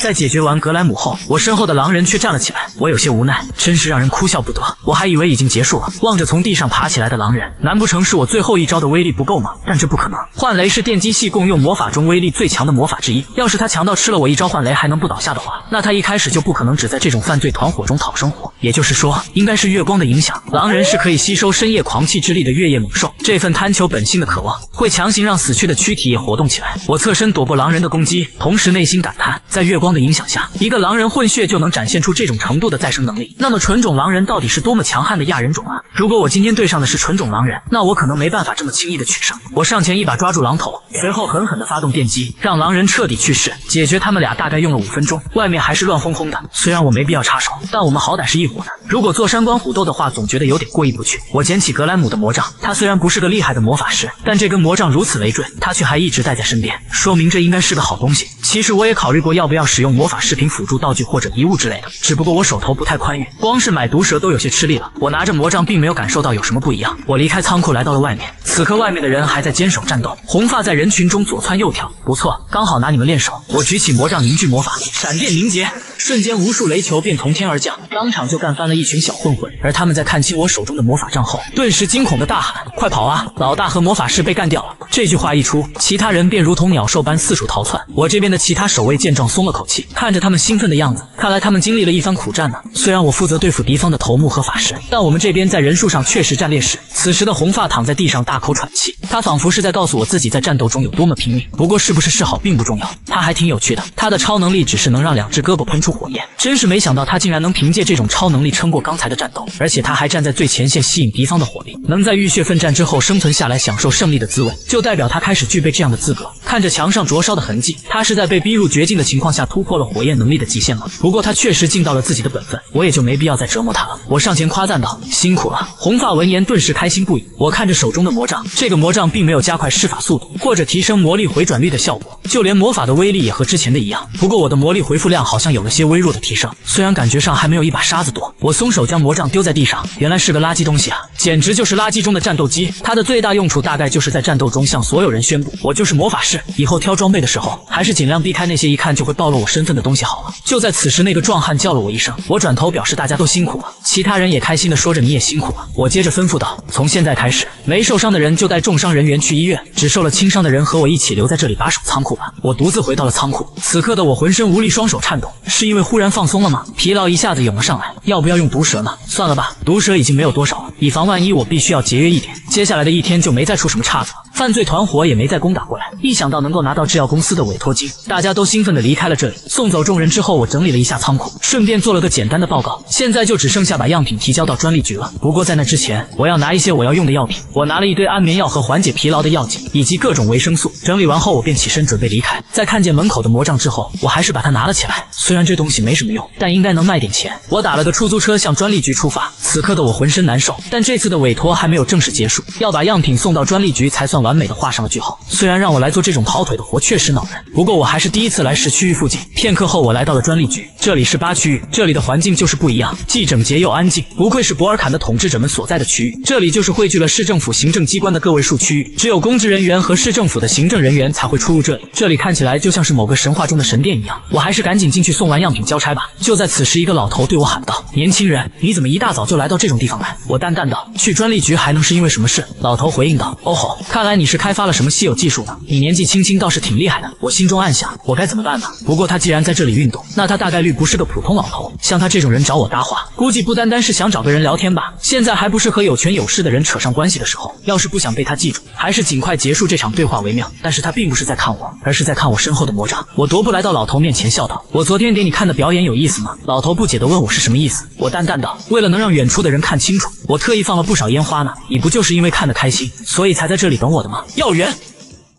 在解决完格莱姆后，我身后的狼人却站了起来，我有些无奈，真是让人哭笑不得。我还以为已经结束了，望着从地上爬起来的狼人，难不成是我最后一招的威力不够吗？但这不可能。幻雷是电击系共用魔法中威力最强的魔法之一，要是他强到吃了我一招幻雷还能不倒下的话，那他一开始就不可能只在这种犯罪团伙中讨生活。也就是说，应该是月光的影响，狼人是可以吸收深夜狂气之力的月夜猛兽，这份贪求本性的渴望会强行让死去的躯体也活动起来。我侧身躲过狼人的攻击，同时内心感叹，在月光的影响下，一个狼人混血就能展现出这种程度的再生能力。那么纯种狼人到底是多么强悍的亚人种啊！如果我今天对上的是纯种狼人，那我可能没办法这么轻易的取胜。我上前一把抓住狼头，随后狠狠的发动电击，让狼人彻底去世。解决他们俩大概用了5分钟，外面还是乱哄哄的。虽然我没必要插手，但我们好歹是一伙的，如果做山官虎斗的话，总觉得有点过意不去。我捡起格莱姆的魔杖，他虽然不是个厉害的魔法师，但这根魔杖如此累赘，他却还一直带在身边，说明这应该是个好东西。其实我也考虑过要不要使用魔法饰品辅助道具或者遗物之类的，只不过我手头不太宽裕，光是买毒蛇都有些吃力了。我拿着魔杖并没有感受到有什么不一样。我离开仓库来到了外面，此刻外面的人还在坚守战斗，红发在人群中左窜右跳，不错，刚好拿你们练手。我举起魔杖凝聚魔法，闪电凝结，瞬间无数雷球便从天而降，当场就干翻了一群小混混。而他们在看清我手中的魔法杖后，顿时惊恐的大喊：“快跑啊！老大和魔法师被干掉了！”这句话一出，其他人便如同鸟兽般四处逃窜。我这边的其他守卫见状松了口气，看着他们兴奋的样子，看来他们经历了一番苦战呢。虽然我负责对付敌方的头目和法师，但我们这边在人数上确实占劣势。此时的红发躺在地上大口喘气，他仿佛是在告诉我自己在战斗中有多么拼命。不过是不是示好并不重要，他还挺有趣的。他的超能力只是能让2只胳膊喷出火焰，真是没想到他竟然能凭借这种超能力撑过刚才的战斗，而且他还站在最前线吸引敌方的火力。能在浴血奋战之后生存下来，享受胜利的滋味，就代表他开始具备这样的资格。看着墙上灼烧的痕迹，他是在被逼入绝境的情况下突破了火焰能力的极限了。不过他确实尽到了自己的本分，我也就没必要再折磨他了。我上前夸赞道：“辛苦了！”红发闻言顿时开心不已。我看着手中的魔杖，这个魔杖并没有加快施法速度或者提升魔力回转率的效果，就连魔法的威力也和之前的一样。不过我的魔力回复量好像有了些微弱的提升，虽然感觉上还没有一把沙子多。我松手将魔杖丢在地上，原来是个垃圾东西啊，简直就是垃圾中的战斗机。它的最大用处大概就是在战斗中向所有人宣布我就是魔法师，以后挑装备的时候还是尽量避开那些一看就会暴露我身份的东西好了。就在此时，那个壮汉叫了我一声，我转头表示大家都辛苦了，其他人也开心的说着你也辛苦了。我接着吩咐道：“从现在开始，没受伤的人就带重伤人员去医院，只受了轻伤的人和我一起留在这里把守仓库吧。”我独自回到了仓库，此刻的我浑身无力，双手颤抖，是因为忽然放松了吗？疲劳一下子涌了上来。要不要用毒蛇呢？算了吧，毒蛇已经没有多少了，以防万一我必须要节约一点。接下来的一天就没再出什么岔子了，犯罪团伙也没再攻打过来。一想到能够拿到制药公司的委托金，大家都兴奋地离开了这里。送走众人之后，我整理了一下仓库，顺便做了个简单的报告。现在就只剩下把样品提交到专利局了。不过在那之前，我要拿一些我要用的药品。我拿了一堆安眠药和缓解疲劳的药剂，以及各种维生素。整理完后，我便起身准备离开。在看见门口的魔杖之后，我还是把它拿了起来。虽然这东西没什么用，但应该能卖点钱。我打了个出租车向专利局出发。此刻的我浑身难受，但这次的委托还没有正式结束，要把样品送到专利局才算完美的画上了句号。虽然让我来做这种跑腿的活确实恼人，不过我还是第一次来市区域附近。片刻后，我来到了专利局，这里是8区域，这里的环境就是不一样，既整洁又安静，不愧是博尔坎的统治者们所在的区域。这里就是汇聚了市政府行政机关的个位数区域，只有公职人员和市政府的行政人员才会出入这里。这里看起来就像是某个神话中的神殿一样。我还是赶紧进去送完样品交差吧。就在此时，一个老头对我喊道：“年轻人，你怎么一大早就来到这种地方来？”我淡淡道：“去专利局还能是因为什么事？”老头回应道：“哦吼，看来你是开发了什么稀有技术呢？你年纪轻轻倒是挺厉害的。”我心中暗想，我该怎么办呢？不过他既然在这里运动，那他大概率不是个普通老头，像他这种人找我搭话，估计不单单是想找个人聊天吧。现在还不是和有权有势的人扯上关系的时候，要是不想被他记住，还是尽快结束这场对话为妙。但是他并不是在看我，而是在看我身后的魔杖。我踱步来到老头面前笑道：“我昨天给你看的表演有意思吗？”老头不解地问我是什么意思。我淡淡道：“为了能让远处的人看清楚，我特意放了不少烟花呢，你不就是因为看得开心，所以才在这里等我的吗？要人！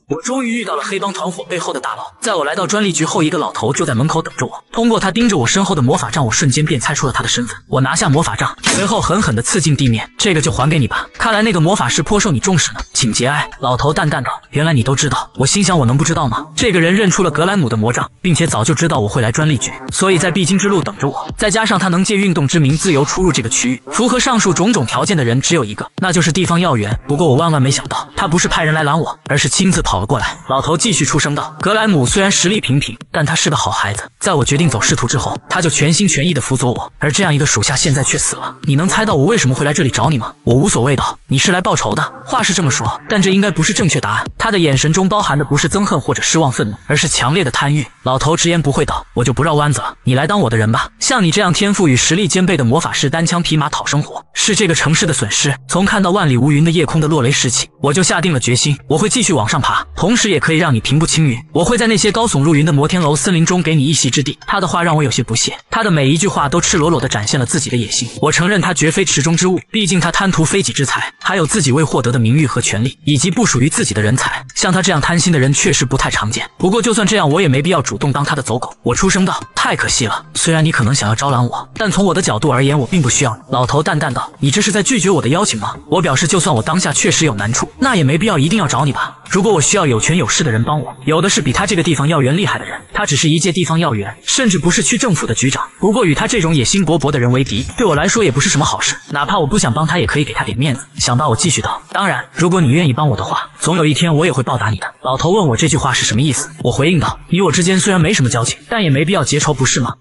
我终于遇到了黑帮团伙背后的大佬，在我来到专利局后，一个老头就在门口等着我。通过他盯着我身后的魔法杖，我瞬间便猜出了他的身份。我拿下魔法杖，随后狠狠地刺进地面。这个就还给你吧，看来那个魔法师颇受你重视呢，请节哀。老头淡淡道：“原来你都知道。”我心想，我能不知道吗？这个人认出了格兰姆的魔杖，并且早就知道我会来专利局，所以在必经之路等着我。再加上他能借运动之名自由出入这个区域，符合上述种种条件的人只有一个，那就是地方要员。不过我万万没想到，他不是派人来拦我，而是亲自跑了过来。老头继续出声道：“格莱姆虽然实力平平，但他是个好孩子。在我决定走仕途之后，他就全心全意的辅佐我。而这样一个属下现在却死了，你能猜到我为什么会来这里找你吗？”我无所谓道：“你是来报仇的。”话是这么说，但这应该不是正确答案。他的眼神中包含的不是憎恨或者失望、愤怒，而是强烈的贪欲。老头直言不讳道：“我就不绕弯子了，你来当我的人吧。像你这样天赋与实力兼备的魔法师，单枪匹马讨生活，是这个城市的损失。从看到万里无云的夜空的落雷时起，我就下定了决心，我会继续往上爬。”同时也可以让你平步青云，我会在那些高耸入云的摩天楼森林中给你一席之地。他的话让我有些不屑，他的每一句话都赤裸裸地展现了自己的野心。我承认他绝非池中之物，毕竟他贪图非己之财，还有自己未获得的名誉和权利，以及不属于自己的人才。像他这样贪心的人确实不太常见。不过就算这样，我也没必要主动当他的走狗。我出声道：“太可惜了，虽然你可能想要招揽我，但从我的角度而言，我并不需要你。”老头淡淡道：“你这是在拒绝我的邀请吗？”我表示，就算我当下确实有难处，那也没必要一定要找你吧。如果我需要有权有势的人帮我，有的是比他这个地方要员厉害的人。他只是一届地方要员，甚至不是区政府的局长。不过与他这种野心勃勃的人为敌，对我来说也不是什么好事。哪怕我不想帮他，也可以给他点面子。想到我继续道：“当然，如果你愿意帮我的话，总有一天我也会报答你的。”老头问我这句话是什么意思，我回应道：“你我之间虽然没什么交情，但也没必要结仇，不是吗？”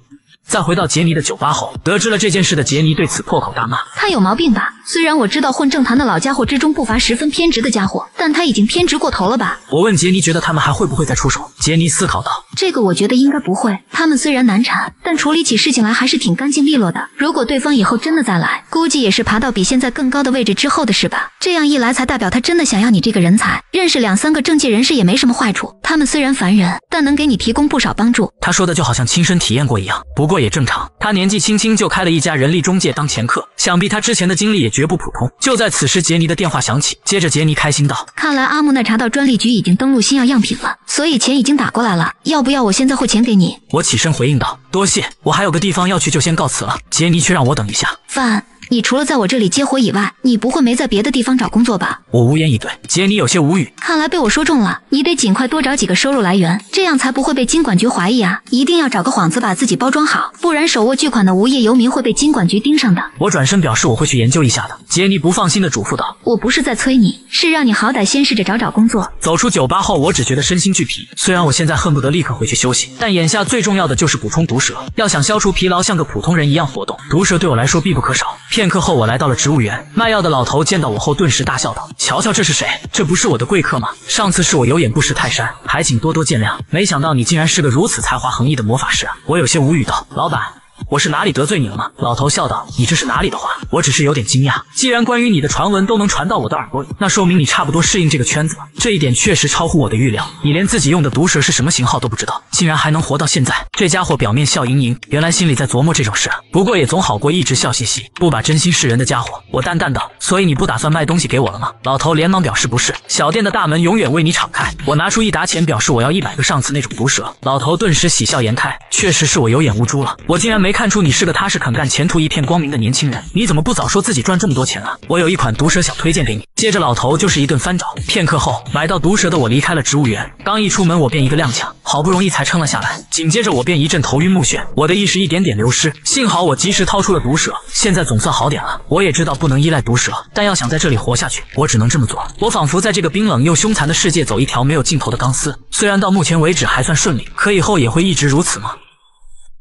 再回到杰尼的酒吧后，得知了这件事的杰尼对此破口大骂：“他有毛病吧？虽然我知道混政坛的老家伙之中不乏十分偏执的家伙，但他已经偏执过头了吧？”我问杰尼觉得他们还会不会再出手，杰尼思考道：“这个我觉得应该不会，他们虽然难缠，但处理起事情来还是挺干净利落的。如果对方以后真的再来，估计也是爬到比现在更高的位置之后的事吧。这样一来才代表他真的想要你这个人才，认识两三个政界人士也没什么坏处，他们虽然烦人，但能给你提供不少帮助。”他说的就好像亲身体验过一样，不过也正常，他年纪轻轻就开了一家人力中介当掮客，想必他之前的经历也绝不普通。就在此时，杰尼的电话响起，接着杰尼开心道：“看来阿木那查到专利局已经登录新药样品了，所以钱已经打过来了，要不要我现在汇钱给你？”我起身回应道：“多谢，我还有个地方要去，就先告辞了。”杰尼却让我等一下。饭。你除了在我这里接活以外，你不会没在别的地方找工作吧？我无言以对，杰尼有些无语。看来被我说中了，你得尽快多找几个收入来源，这样才不会被金管局怀疑啊！一定要找个幌子把自己包装好，不然手握巨款的无业游民会被金管局盯上的。我转身表示我会去研究一下的。杰尼不放心的嘱咐道：“我不是在催你，是让你好歹先试着找工作。”走出酒吧后，我只觉得身心俱疲。虽然我现在恨不得立刻回去休息，但眼下最重要的就是补充毒蛇。要想消除疲劳，像个普通人一样活动，毒蛇对我来说必不可少。片刻后，我来到了植物园。卖药的老头见到我后，顿时大笑道：“瞧瞧这是谁？这不是我的贵客吗？上次是我有眼不识泰山，还请多多见谅。没想到你竟然是个如此才华横溢的魔法师啊！”我有些无语道：“老板，我是哪里得罪你了吗？”老头笑道：“你这是哪里的话？我只是有点惊讶。既然关于你的传闻都能传到我的耳朵里，那说明你差不多适应这个圈子了。这一点确实超乎我的预料。你连自己用的毒蛇是什么型号都不知道，竟然还能活到现在。”这家伙表面笑盈盈，原来心里在琢磨这种事。不过也总好过一直笑嘻嘻，不把真心示人的家伙。我淡淡道：“所以你不打算卖东西给我了吗？”老头连忙表示不是，小店的大门永远为你敞开。我拿出一沓钱，表示我要100个上次那种毒蛇。老头顿时喜笑颜开，确实是我有眼无珠了，我竟然没看出你是个踏实肯干、前途一片光明的年轻人，你怎么不早说自己赚这么多钱啊？我有一款毒蛇想推荐给你。接着老头就是一顿翻找。片刻后，买到毒蛇的我离开了植物园。刚一出门，我便一个踉跄，好不容易才撑了下来。紧接着我便一阵头晕目眩，我的意识一点点流失。幸好我及时掏出了毒蛇，现在总算好点了。我也知道不能依赖毒蛇，但要想在这里活下去，我只能这么做。我仿佛在这个冰冷又凶残的世界走一条没有尽头的钢丝。虽然到目前为止还算顺利，可以后也会一直如此吗？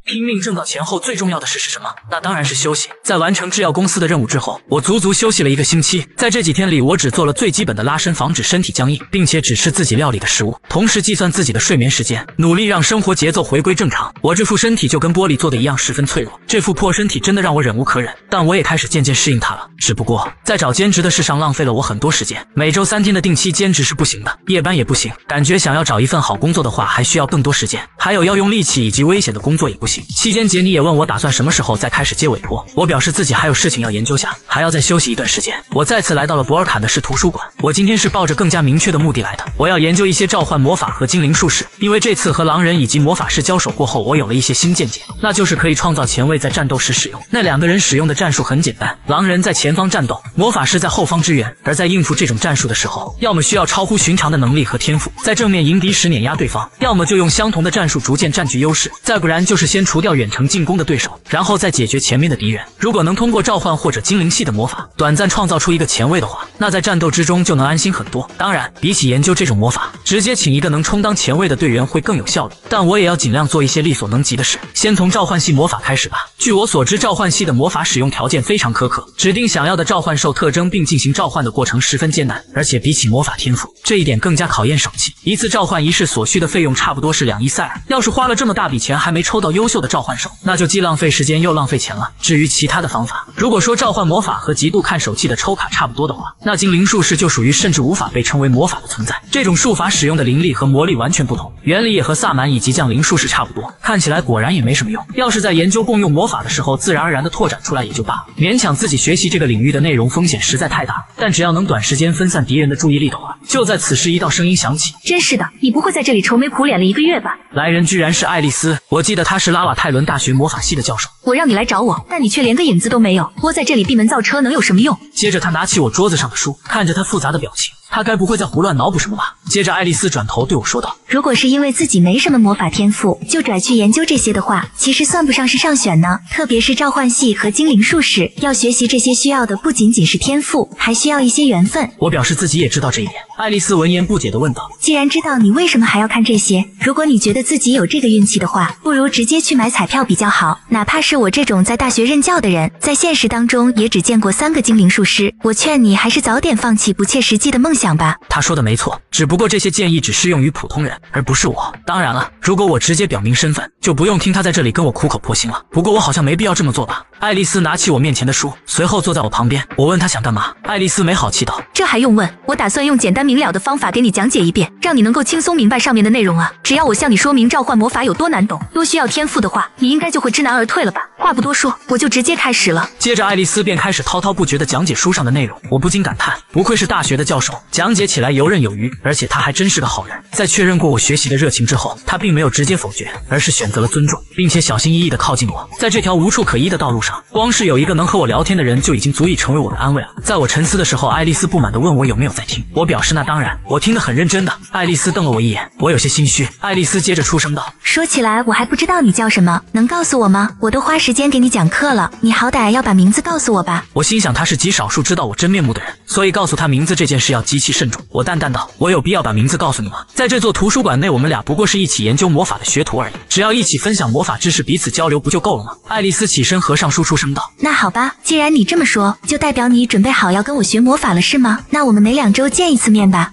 拼命挣到钱后，最重要的事是什么？那当然是休息。在完成制药公司的任务之后，我足足休息了1个星期。在这几天里，我只做了最基本的拉伸，防止身体僵硬，并且只吃自己料理的食物，同时计算自己的睡眠时间，努力让生活节奏回归正常。我这副身体就跟玻璃做的一样，十分脆弱。这副破身体真的让我忍无可忍，但我也开始渐渐适应它了。只不过在找兼职的事上浪费了我很多时间。每周3天的定期兼职是不行的，夜班也不行。感觉想要找一份好工作的话，还需要更多时间，还有要用力气以及危险的工作也不行。息。期间杰尼也问我打算什么时候再开始接尾波，我表示自己还有事情要研究下，还要再休息一段时间。我再次来到了博尔坎的市图书馆，我今天是抱着更加明确的目的来的，我要研究一些召唤魔法和精灵术士，因为这次和狼人以及魔法师交手过后，我有了一些新见解，那就是可以创造前卫在战斗时使用。那两个人使用的战术很简单，狼人在前方战斗，魔法师在后方支援。而在应付这种战术的时候，要么需要超乎寻常的能力和天赋，在正面迎敌时碾压对方，要么就用相同的战术逐渐占据优势，再不然就是先除掉远程进攻的对手，然后再解决前面的敌人。如果能通过召唤或者精灵系的魔法短暂创造出一个前卫的话，那在战斗之中就能安心很多。当然，比起研究这种魔法，直接请一个能充当前卫的队员会更有效率，但我也要尽量做一些力所能及的事。先从召唤系魔法开始吧。据我所知，召唤系的魔法使用条件非常苛刻，指定想要的召唤兽特征并进行召唤的过程十分艰难，而且比起魔法天赋，这一点更加考验手气。一次召唤仪式所需的费用差不多是2亿塞尔，要是花了这么大笔钱还没抽到优秀的召唤兽，那就既浪费时间又浪费钱了。至于其他的方法，如果说召唤魔法和极度看手气的抽卡差不多的话，那精灵术士就属于甚至无法被称为魔法的存在。这种术法使用的灵力和魔力完全不同，原理也和萨满以及降临术士差不多，看起来果然也没什么用。要是在研究共用魔法的时候自然而然的拓展出来也就罢了，勉强自己学习这个领域的内容风险实在太大，但只要能短时间分散敌人的注意力的话。就在此时，一道声音响起，真是的，你不会在这里愁眉苦脸了1个月吧？来人居然是爱丽丝，我记得她是拉瓦泰伦大学魔法系的教授。我让你来找我，但你却连个影子都没有，窝在这里闭门造车能有什么用？接着她拿起我桌子上的书，看着她复杂的表情，她该不会在胡乱脑补什么吧？接着爱丽丝转头对我说道，如果是因为自己没什么魔法天赋就转去研究这些的话，其实算不上是上选呢，特别是召唤系和精灵术士，要学习这些需要的不仅仅是天赋，还需要一些缘分。我表示自己也知道这一点。爱丽丝闻言不解地问道，既然知道，你为什么还要看这些？如果你觉得自己有这个运气的话，不如直接去买彩票比较好。哪怕是我这种在大学任教的人，在现实当中也只见过3个精灵术师，我劝你还是早点放弃不切实际的梦想吧。他说的没错，只不过这些建议只适用于普通人，而不是我。当然了，如果我直接表明身份，就不用听他在这里跟我苦口婆心了，不过我好像没必要这么做吧。爱丽丝拿起我面前的书，随后坐在我旁边，我问她想干嘛，爱丽丝没好气道，这还用问？我打算用简单明了的方法给你讲解一遍，让你能够轻松明白上面的内容啊。只要我向你说明召唤魔法有多难懂，多需要天赋的话，你应该就会知难而退了吧。话不多说，我就直接开始了。接着爱丽丝便开始滔滔不绝地讲解书上的内容，我不禁感叹，不愧是大学的教授，讲解起来游刃有余，而且他还真是个好人。在确认过我学习的热情之后，他并没有直接否决，而是选择了尊重，并且小心翼翼地靠近我。在这条无处可依的道路上，光是有一个能和我聊天的人就已经足以成为我的安慰了。在我沉思的时候，爱丽丝不满地问我有没有在听，我表示那当然，我听得很认真的。爱丽丝瞪了我一眼，我有些心虚。爱丽丝接着出声道，说起来我还不知道你叫什么，能告诉我吗？我都花时间给你讲课了，你好歹要把名字告诉我吧。我心想她是极少数知道我真面目的人，所以告诉她名字这件事要极其慎重。我淡淡道，我有必要把名字告诉你吗？在这座图书馆内，我们俩不过是一起研究魔法的学徒而已，只要一起分享魔法知识，彼此交流不就够了吗？爱丽丝起身合上书出声道，那好吧，既然你这么说，就代表你准备好要跟我学魔法了是吗？那我们每2周见一次面吧。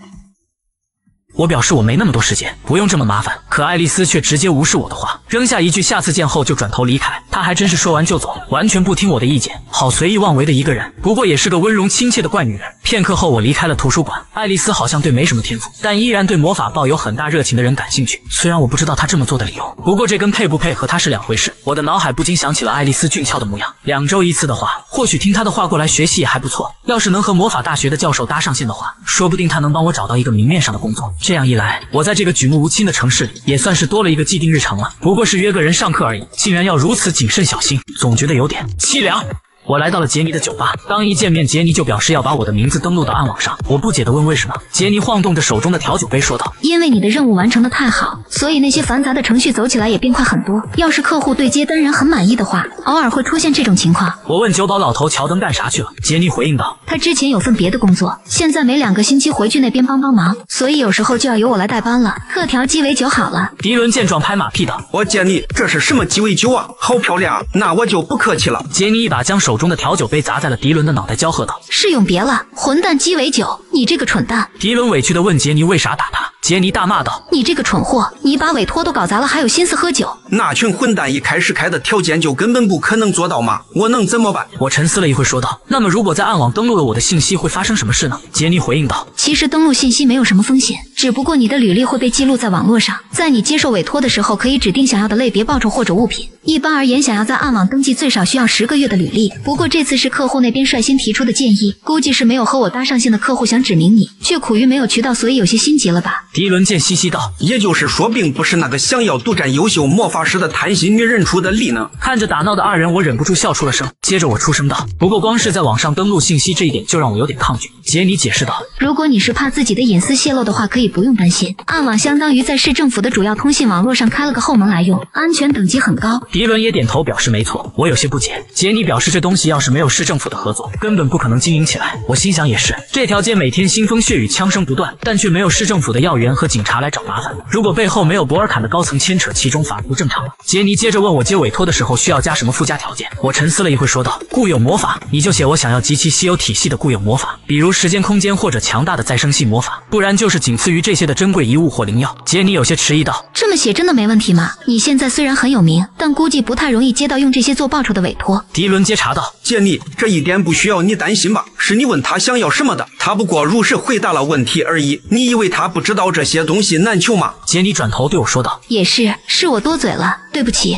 我表示我没那么多时间，不用这么麻烦。可爱丽丝却直接无视我的话，扔下一句下次见后就转头离开。她还真是说完就走，完全不听我的意见，好随意妄为的一个人。不过也是个温柔亲切的怪女人。片刻后我离开了图书馆。爱丽丝好像对没什么天赋，但依然对魔法抱有很大热情的人感兴趣。虽然我不知道她这么做的理由，不过这跟配不配合她是2回事。我的脑海不禁想起了爱丽丝俊俏的模样。2周一次的话，或许听她的话过来学习也还不错。要是能和魔法大学的教授搭上线的话，说不定她能帮我找到一个明面上的工作。这样一来，我在这个举目无亲的城市里也算是多了一个既定日程了，不过是约个人上课而已，竟然要如此谨慎小心，总觉得有点凄凉。我来到了杰尼的酒吧，刚一见面，杰尼就表示要把我的名字登录到暗网上。我不解地问为什么，杰尼晃动着手中的调酒杯说道，因为你的任务完成的太好，所以那些繁杂的程序走起来也变快很多，要是客户对接单人很满意的话，偶尔会出现这种情况。我问酒保老头乔登干啥去了，杰尼回应道，他之前有份别的工作，现在每2个星期回去那边帮帮忙，所以有时候就要由我来代班了。特调鸡尾酒好了。迪伦见状拍马屁道，我杰尼，这是什么鸡尾酒啊，好漂亮，那我就不客气了。杰尼一把将手中的调酒杯砸在了迪伦的脑袋，娇喝道，是永别了，混蛋鸡尾酒，你这个蠢蛋。迪伦委屈地问杰尼为啥打他，杰尼大骂道，你这个蠢货，你把委托都搞砸了还有心思喝酒？那群混蛋一开始开的条件就根本不可能做到嘛，我能怎么办？我沉思了一会说道，那么如果在暗网登录了我的信息会发生什么事呢？杰尼回应道，其实登录信息没有什么风险，只不过你的履历会被记录在网络上，在你接受委托的时候，可以指定想要的类别、报酬或者物品。一般而言，想要在暗网登记最少需要10个月的履历。不过这次是客户那边率先提出的建议，估计是没有和我搭上线的客户想指明你，却苦于没有渠道，所以有些心急了吧？狄伦见，嘻嘻道：“也就是说，并不是那个香药独占优秀魔法师的谈心女人出的力呢。”看着打闹的二人，我忍不住笑出了声。接着我出声道：“不过光是在网上登录信息这一点，就让我有点抗拒。”杰尼解释道：“如果你是怕自己的隐私泄露的话，可以不用担心。暗网相当于在市政府的主要通信网络上开了个后门来用，安全等级很高。”迪伦也点头表示没错。我有些不解，杰尼表示这东西要是没有市政府的合作，根本不可能经营起来。我心想也是，这条街每天腥风血雨，枪声不断，但却没有市政府的要员和警察来找麻烦。如果背后没有博尔坎的高层牵扯，其中反而不正常了。杰尼接着问我接委托的时候需要加什么附加条件，我沉思了一会说道：“固有魔法，你就写我想要极其稀有体系的固有魔法，比如时间空间或者强大的再生系魔法，不然就是仅次于这些的珍贵遗物或灵药。”杰尼有些迟疑道：“这么写真的没问题吗？你现在虽然很有名，但估计不太容易接到用这些做报酬的委托。”迪伦接茬道：“杰尼，这一点不需要你担心吧？是你问他想要什么的，他不过如实回答了问题而已。你以为他不知道这些东西难求吗？”杰尼转头对我说道：“也是，是我多嘴了，对不起。”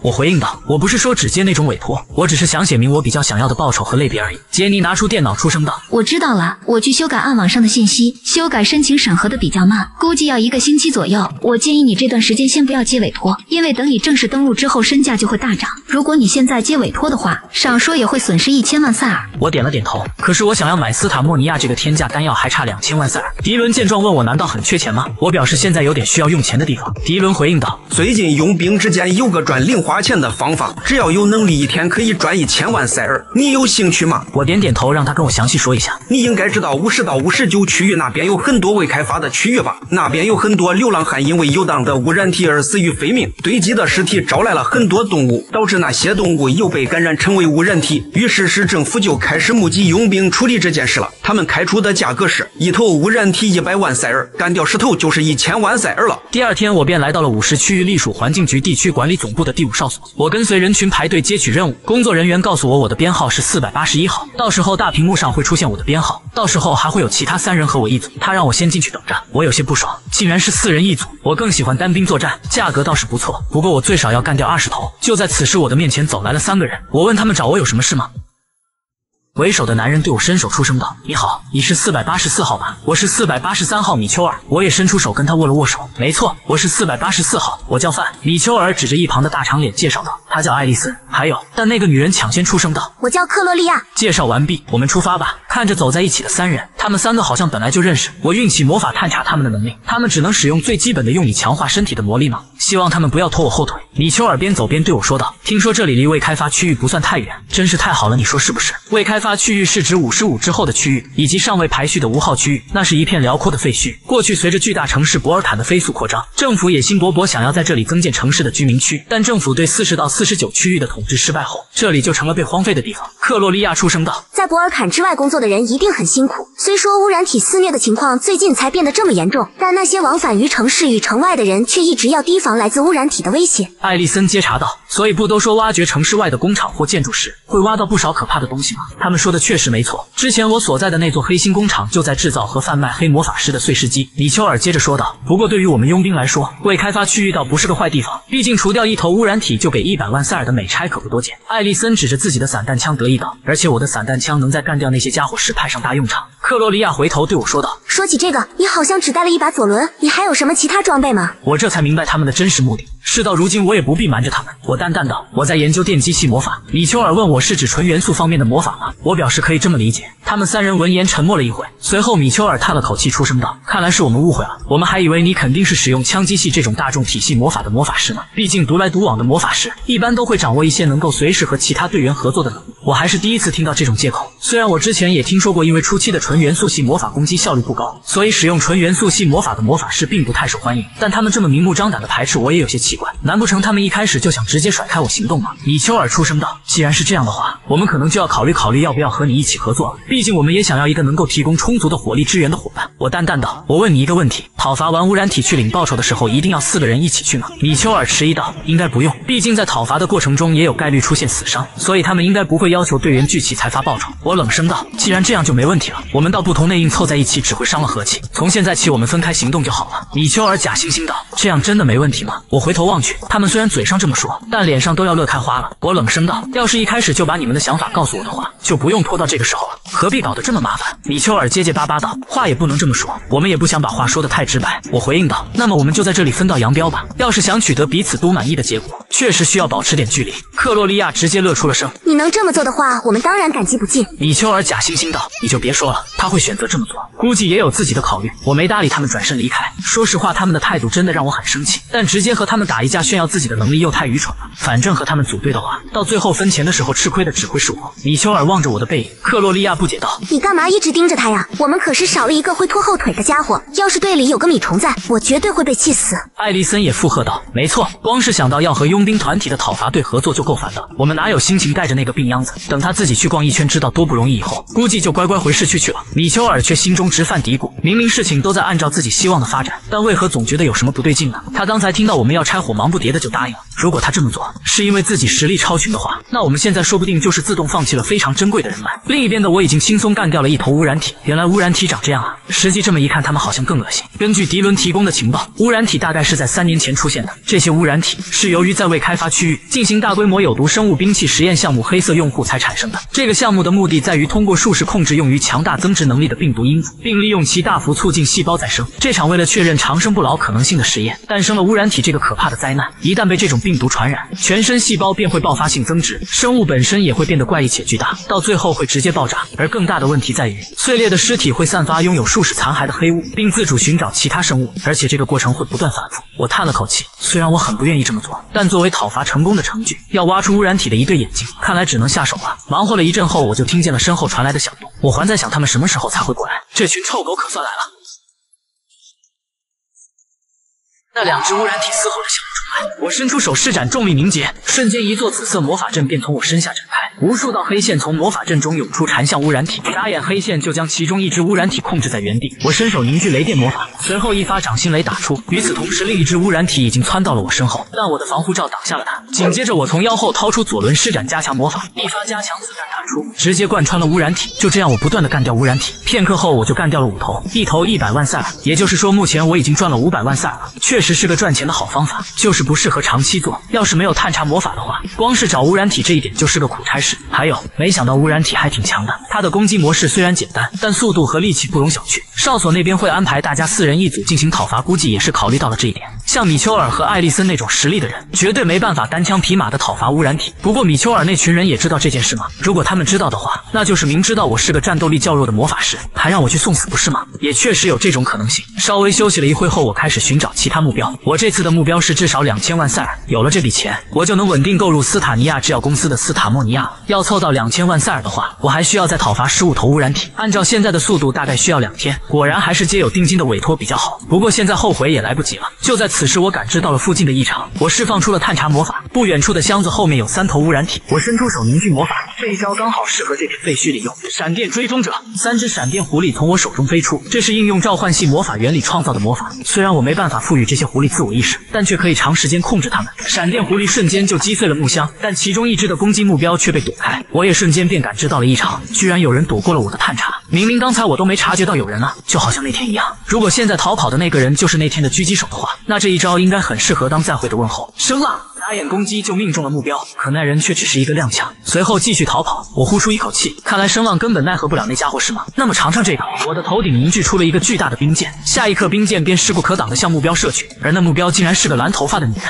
我回应道：“我不是说只接那种委托，我只是想写明我比较想要的报酬和类别而已。”杰尼拿出电脑出声道：“我知道了，我去修改暗网上的信息，修改申请审核的比较慢，估计要1个星期左右。我建议你这段时间先不要接委托，因为等你正式登录之后，身价就会大涨。如果你现在接委托的话，少说也会损失1000万塞尔。”我点了点头。可是我想要买斯塔莫尼亚这个天价丹药还差2000万塞尔。迪伦见状问我：“难道很缺钱吗？”我表示现在有点需要用钱的地方。迪伦回应道：“最近佣兵之间有个转零花钱的方法，只要有能力，一天可以赚1000万塞尔，你有兴趣吗？”我点点头，让他跟我详细说一下。“你应该知道50到59区域那边有很多未开发的区域吧？那边有很多流浪汉因为游荡的污染体而死于非命，堆积的尸体招来了很多动物，导致那些动物又被感染成为污染体。于是市政府就开始募集佣兵处理这件事了。他们开出的价格是一头污染体100万塞尔，干掉10头就是1000万塞尔了。”第二天，我便来到了50区域隶属环境局地区管理总部的第5哨所，我跟随人群排队接取任务。工作人员告诉我，我的编号是481号，到时候大屏幕上会出现我的编号，到时候还会有其他3人和我一组。他让我先进去等着，我有些不爽，竟然是4人一组，我更喜欢单兵作战，价格倒是不错，不过我最少要干掉20头。就在此时，我的面前走来了3个人，我问他们找我有什么事吗？为首的男人对我伸手出声道：“你好，你是484号吧？我是483号米丘尔。”我也伸出手跟他握了握手。“没错，我是484号，我叫范。”米丘尔指着一旁的大长脸介绍道：“她叫爱丽丝。”还有，但那个女人抢先出声道：“我叫克洛利亚。”介绍完毕，我们出发吧。看着走在一起的3人，他们3个好像本来就认识。我运起魔法探查他们的能力，他们只能使用最基本的用以强化身体的魔力吗？希望他们不要拖我后腿。米丘尔边走边对我说道：“听说这里离未开发区域不算太远，真是太好了，你说是不是？”未开发区域是指55之后的区域，以及尚未排序的5号区域，那是一片辽阔的废墟。过去随着巨大城市博尔坦的飞速扩张，政府野心勃勃想要在这里增建城市的居民区，但政府对40到49区域的统治失败后，这里就成了被荒废的地方。克洛利亚出声道：“在博尔坎之外工作的人一定很辛苦，虽说污染体肆虐的情况最近才变得这么严重，但那些往返于城市与城外的人却一直要提防来自污染体的威胁。”艾丽森接茬道：“所以不都说挖掘城市外的工厂或建筑时，会挖到不少可怕的东西吗？”他们说的确实没错，之前我所在的那座黑心工厂就在制造和贩卖黑魔法师的碎尸机。米丘尔接着说道：“不过对于我们佣兵来说，未开发区域倒不是个坏地方，毕竟除掉1头污染体就给100万塞尔的美差可不多见。”艾丽森指着自己的散弹枪得意道：“而且我的散弹枪能在干掉那些家伙时派上大用场。”克洛利亚回头对我说道：“说起这个，你好像只带了一把左轮，你还有什么其他装备吗？”我这才明白他们的真实目的。事到如今，我也不必瞒着他们。我淡淡道：“我在研究电机系魔法。”米丘尔问我是指纯元素方面的魔法吗？我表示可以这么理解。他们3人闻言沉默了一会，随后米丘尔叹了口气出声道：“看来是我们误会了，我们还以为你肯定是使用枪击系这种大众体系魔法的魔法师呢。毕竟独来独往的魔法师一般都会掌握一些能够随时和其他队员合作的能力。”我还是第一次听到这种借口，虽然我之前也听说过，因为初期的纯元素系魔法攻击效率不高，所以使用纯元素系魔法的魔法师并不太受欢迎，但他们这么明目张胆的排斥我也有些奇怪，难不成他们一开始就想直接甩开我行动吗？米丘尔出声道：“既然是这样的话，我们可能就要考虑考虑要不要和你一起合作了，毕竟我们也想要一个能够提供充足的火力支援的伙伴。”我淡淡道：“我问你一个问题，讨伐完污染体去领报酬的时候，一定要4个人一起去吗？”米丘尔迟疑道：“应该不用，毕竟在讨伐的过程中也有概率出现死伤，所以他们应该不会要求队员聚齐才发报酬。”我冷声道：“既然这样就没问题了，我们到不同内应凑在一起只会伤了和气，从现在起我们分开行动就好了。”米丘尔假惺惺道：“这样真的没问题吗？”我回头望去，他们虽然嘴上这么说，但脸上都要乐开花了。我冷声道：“要是一开始就把你们的想法告诉我的话，就不用拖到这个时候了，何必搞得这么麻烦？”米丘尔结结巴巴道：“话也不能这么说，我们也不想把话说得太直白。”我回应道：“那么我们就在这里分道扬镳吧。要是想取得彼此都满意的结果，确实需要保持点距离。”克洛利亚直接乐出了声：“你能这么做的话，我们当然感激不尽。”米丘尔假惺惺道：“你就别说了，他会选择这么做，估计也有自己的考虑。”我没搭理他们，转身离开。说实话，他们的态度真的让我很生气，但直接和他们打一架炫耀自己的能力又太愚蠢了。反正和他们组队的话，到最后分钱的时候吃亏的只会是我。米丘尔望着我的背影，克洛利亚不解道：“你干嘛一直盯着他呀？我们可是少了一个会拖后腿的家伙，要是队里有个米虫在，我绝对会被气死。”艾丽森也附和道：“没错，光是想到要和佣兵团体的讨伐队合作就够烦的，我们哪有心情带着那个病秧子？等他自己去逛一圈知道多不容易以后，估计就乖乖回市区去了。”米丘尔却心中直犯嘀咕，明明事情都在按照自己希望的发展，但为何总觉得有什么不对劲呢？他刚才听到我们要拆伙，忙不迭的就答应了。如果他这么做是因为自己实力超群的话，那我们现在说不定就是自动放弃了非常珍贵的人脉。另一边的我已经轻松干掉了一头污染体，原来污染体长这样啊！实际这么一看，他们好像更恶心。根据迪伦提供的情报，污染体大概是在3年前出现的。这些污染体是由于在未开发区域进行大规模有毒生物兵器实验项目黑色用户才产生的。这个项目的目的在于通过数式控制用于强大增殖能力的病毒因子，并利用其大幅促进细胞再生。这场为了确认长生不老可能性的实验，诞生了污染体这个可怕的灾难。一旦被这种病毒传染，全身细胞便会爆发性增殖，生物本身也会变得怪异且巨大，到最后会直接爆炸。而更大的问题在于，碎裂的尸体会散发拥有数式残骸的黑雾，并自主寻找其他生物，而且这个过程会不断反复。我叹了口气，虽然我很不愿意这么做，但作为讨伐成功的程序，要挖出污染体的一对眼睛，看来只能下手了。忙活了一阵后，我就听见了身后传来的响动，我还在想他们什么时候才会过来。这群臭狗可算来了。那2只污染体嘶吼着响。我伸出手施展重力凝结，瞬间一座紫色魔法阵便从我身下展开，无数道黑线从魔法阵中涌出，缠向污染体。眨眼黑线就将其中一只污染体控制在原地。我伸手凝聚雷电魔法，随后一发掌心雷打出。与此同时，另一只污染体已经窜到了我身后，但我的防护罩挡下了它。紧接着我从腰后掏出左轮施展加强魔法，一发加强子弹打出，直接贯穿了污染体。就这样我不断的干掉污染体，片刻后我就干掉了5头，1头100万塞尔，也就是说目前我已经赚了500万塞尔了。确实是个赚钱的好方法，就是不适合长期做，要是没有探查魔法的话，光是找污染体这一点就是个苦差事。还有，没想到污染体还挺强的，它的攻击模式虽然简单，但速度和力气不容小觑。哨所那边会安排大家4人1组进行讨伐，估计也是考虑到了这一点。像米丘尔和艾丽森那种实力的人，绝对没办法单枪匹马的讨伐污染体。不过米丘尔那群人也知道这件事吗？如果他们知道的话，那就是明知道我是个战斗力较弱的魔法师，还让我去送死，不是吗？也确实有这种可能性。稍微休息了一会后，我开始寻找其他目标。我这次的目标是至少2000万塞尔，有了这笔钱，我就能稳定购入斯塔尼亚制药公司的斯塔莫尼亚。要凑到2000万塞尔的话，我还需要再讨伐15头污染体，按照现在的速度大概需要2天。果然还是接有定金的委托比较好，不过现在后悔也来不及了。就在此时，我感知到了附近的异常，我释放出了探查魔法，不远处的箱子后面有3头污染体，我伸出手凝聚魔法，这一招刚好适合这批废墟里用。闪电追踪者，3只闪电狐狸从我手中飞出，这是应用召唤系魔法原理创造的魔法，虽然我没办法赋予这些狐狸自我意识，但却可以尝试时间控制他们。闪电狐狸瞬间就击碎了木箱，但其中一只的攻击目标却被躲开。我也瞬间便感知到了异常，居然有人躲过了我的探查。明明刚才我都没察觉到有人啊，就好像那天一样。如果现在逃跑的那个人就是那天的狙击手的话，那这一招应该很适合当再会的问候。声浪眨眼攻击就命中了目标，可那人却只是一个踉跄，随后继续逃跑。我呼出一口气，看来声浪根本奈何不了那家伙是吗？那么尝尝这个！我的头顶凝聚出了一个巨大的冰箭，下一刻冰箭便势不可挡地向目标射去，而那目标竟然是个蓝头发的女人。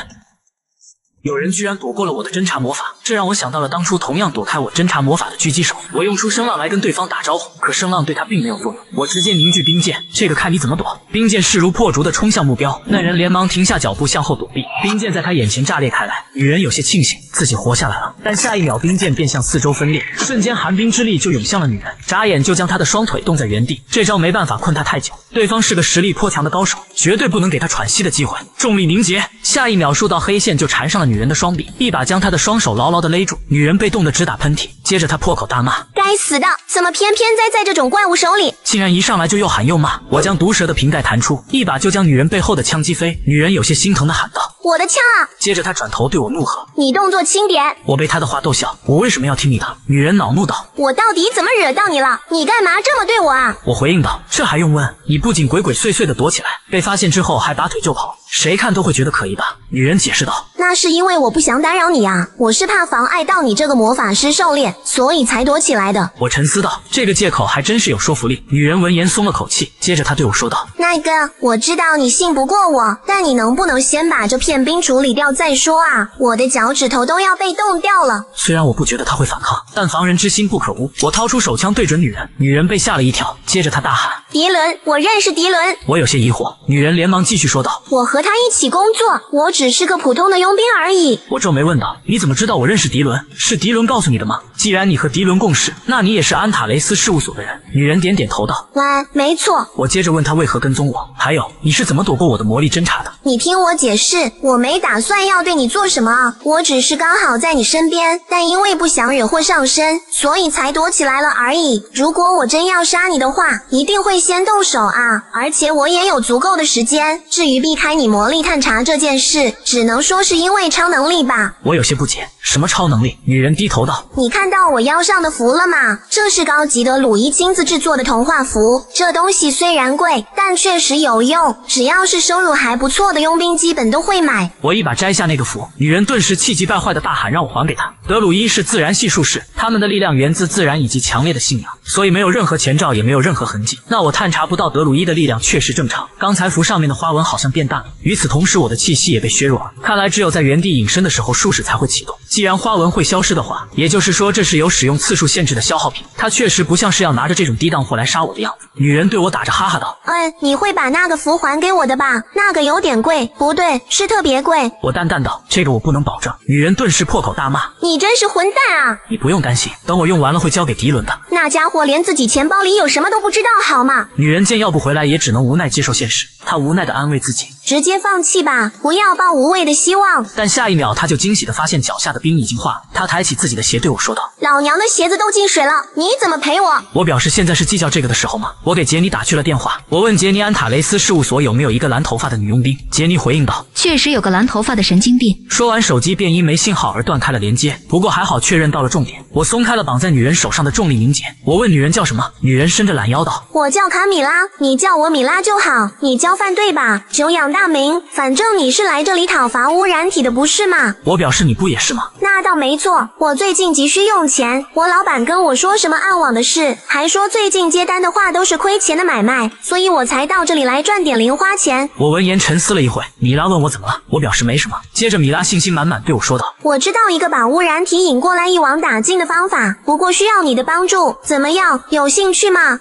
有人居然躲过了我的侦察魔法，这让我想到了当初同样躲开我侦察魔法的狙击手。我用出声浪来跟对方打招呼，可声浪对他并没有作用。我直接凝聚冰箭，这个看你怎么躲！冰箭势如破竹地冲向目标，那人连忙停下脚步向后躲避，冰箭在他眼前炸裂开来。女人有些庆幸自己活下来了，但下一秒冰箭便向4周分裂，瞬间寒冰之力就涌向了女人，眨眼就将她的双腿冻在原地。这招没办法困她太久，对方是个实力颇强的高手，绝对不能给她喘息的机会。重力凝结，下一秒数道黑线就缠上了女人。女人的双臂，一把将她的双手牢牢地勒住。女人被冻得直打喷嚏，接着她破口大骂：“该死的，怎么偏偏栽在这种怪物手里？竟然一上来就又喊又骂！”我将毒蛇的瓶盖弹出，一把就将女人背后的枪击飞。女人有些心疼地喊道：“我的枪啊！”接着她转头对我怒喝：“你动作轻点！”我被她的话逗笑，我为什么要听你的？女人恼怒道：“我到底怎么惹到你了？你干嘛这么对我啊？”我回应道：“这还用问？你不仅鬼鬼祟祟地躲起来，被发现之后还拔腿就跑，谁看都会觉得可疑吧？”女人解释道：“那是因为我不想打扰你啊，我是怕妨碍到你这个魔法师狩猎，所以才躲起来的。”我沉思道，这个借口还真是有说服力。女人闻言松了口气，接着她对我说道：“那个，我知道你信不过我，但你能不能先把这片冰处理掉再说啊？我的脚趾头都要被冻掉了。”虽然我不觉得她会反抗，但防人之心不可无。我掏出手枪对准女人，女人被吓了一跳，接着她大喊：“迪伦，我认识迪伦！”我有些疑惑，女人连忙继续说道：“我和他一起工作，我只是个普通的佣兵而已。”我皱眉问道：“你怎么知道我认识迪伦？是迪伦告诉你的吗？既然你和迪伦共事，那你也是安塔雷斯事务所的人。”女人点点头道：“没错。”我接着问她为何跟踪我，还有你是怎么躲过我的魔力侦查的？你听我解释，我没打算要对你做什么啊，我只是刚好在你身边，但因为不想惹祸上身，所以才躲起来了而已。如果我真要杀你的话，一定会先动手啊，而且我也有足够的时间。至于避开你魔力探查这件事，只能说是因为超能力吧。我有些不解，什么超能力？女人低头道：“你看到我腰上的符了吗？这是高级的鲁伊亲自制作的童话符，这东西虽然贵，但确实有用，只要是收入还不错的佣兵基本都会买。”我一把摘下那个符，女人顿时气急败坏的大喊让我还给她。德鲁伊是自然系术士，他们的力量源自自然以及强烈的信仰，所以没有任何前兆也没有任何痕迹，那我探查不到德鲁伊的力量确实正常。刚才符上面的花纹好像变大了，与此同时我的气息也被削弱了，看来只有在原地隐身的时候术士才会启动。既然花纹会消失的话，也就是说这是有使用次数限制的消耗品，它确实不像是要拿着这种低档货来杀我的样子。女人对我打着哈哈道：“你会把那个符还给我的吧？那个有点贵，不对，是特别贵。”我淡淡道：“这个我不能保证。”女人顿时破口大骂：“你真是混蛋啊！”你不用担心，等我用完了会交给迪伦的。那家伙连自己钱包里有什么都不知道好吗？女人见要不回来，也只能无奈接受现实。她无奈地安慰自己：“直接放弃吧，不要抱无谓的希望。”但下一秒，她就惊喜地发现脚下的冰已经化了。她抬起自己的鞋对我说道：“老娘的鞋子都进水了，你怎么赔我？”我表示现在是计较这个的时候吗？我给杰尼打去了电话，我问杰尼安塔雷斯事务所有没有一个蓝头发的女佣兵。杰尼回应道：“确实有个蓝头发的神经病。”说完手机便因没信号而断开了连接，不过还好确认到了重点。我松开了绑在女人手上的重力凝结，我问女人叫什么，女人伸着懒腰道：“我叫卡米拉，你叫我米拉就好，你叫犯罪吧，久仰大名，反正你是来这里讨伐污染体的不是吗？”我表示：“你不也是吗？”那倒没错，我最近急需用钱，我老板跟我说什么暗网的事，还说最近接单的话都是亏钱的买卖，所以我才到这里来赚点零花钱。我闻言沉思了一会，米拉问我怎么了，我表示没什么。接着米拉信心满满对我说道：“我知道一个把污染体引过来一网打尽的方法，不过需要你的帮助，怎么样，有兴趣吗？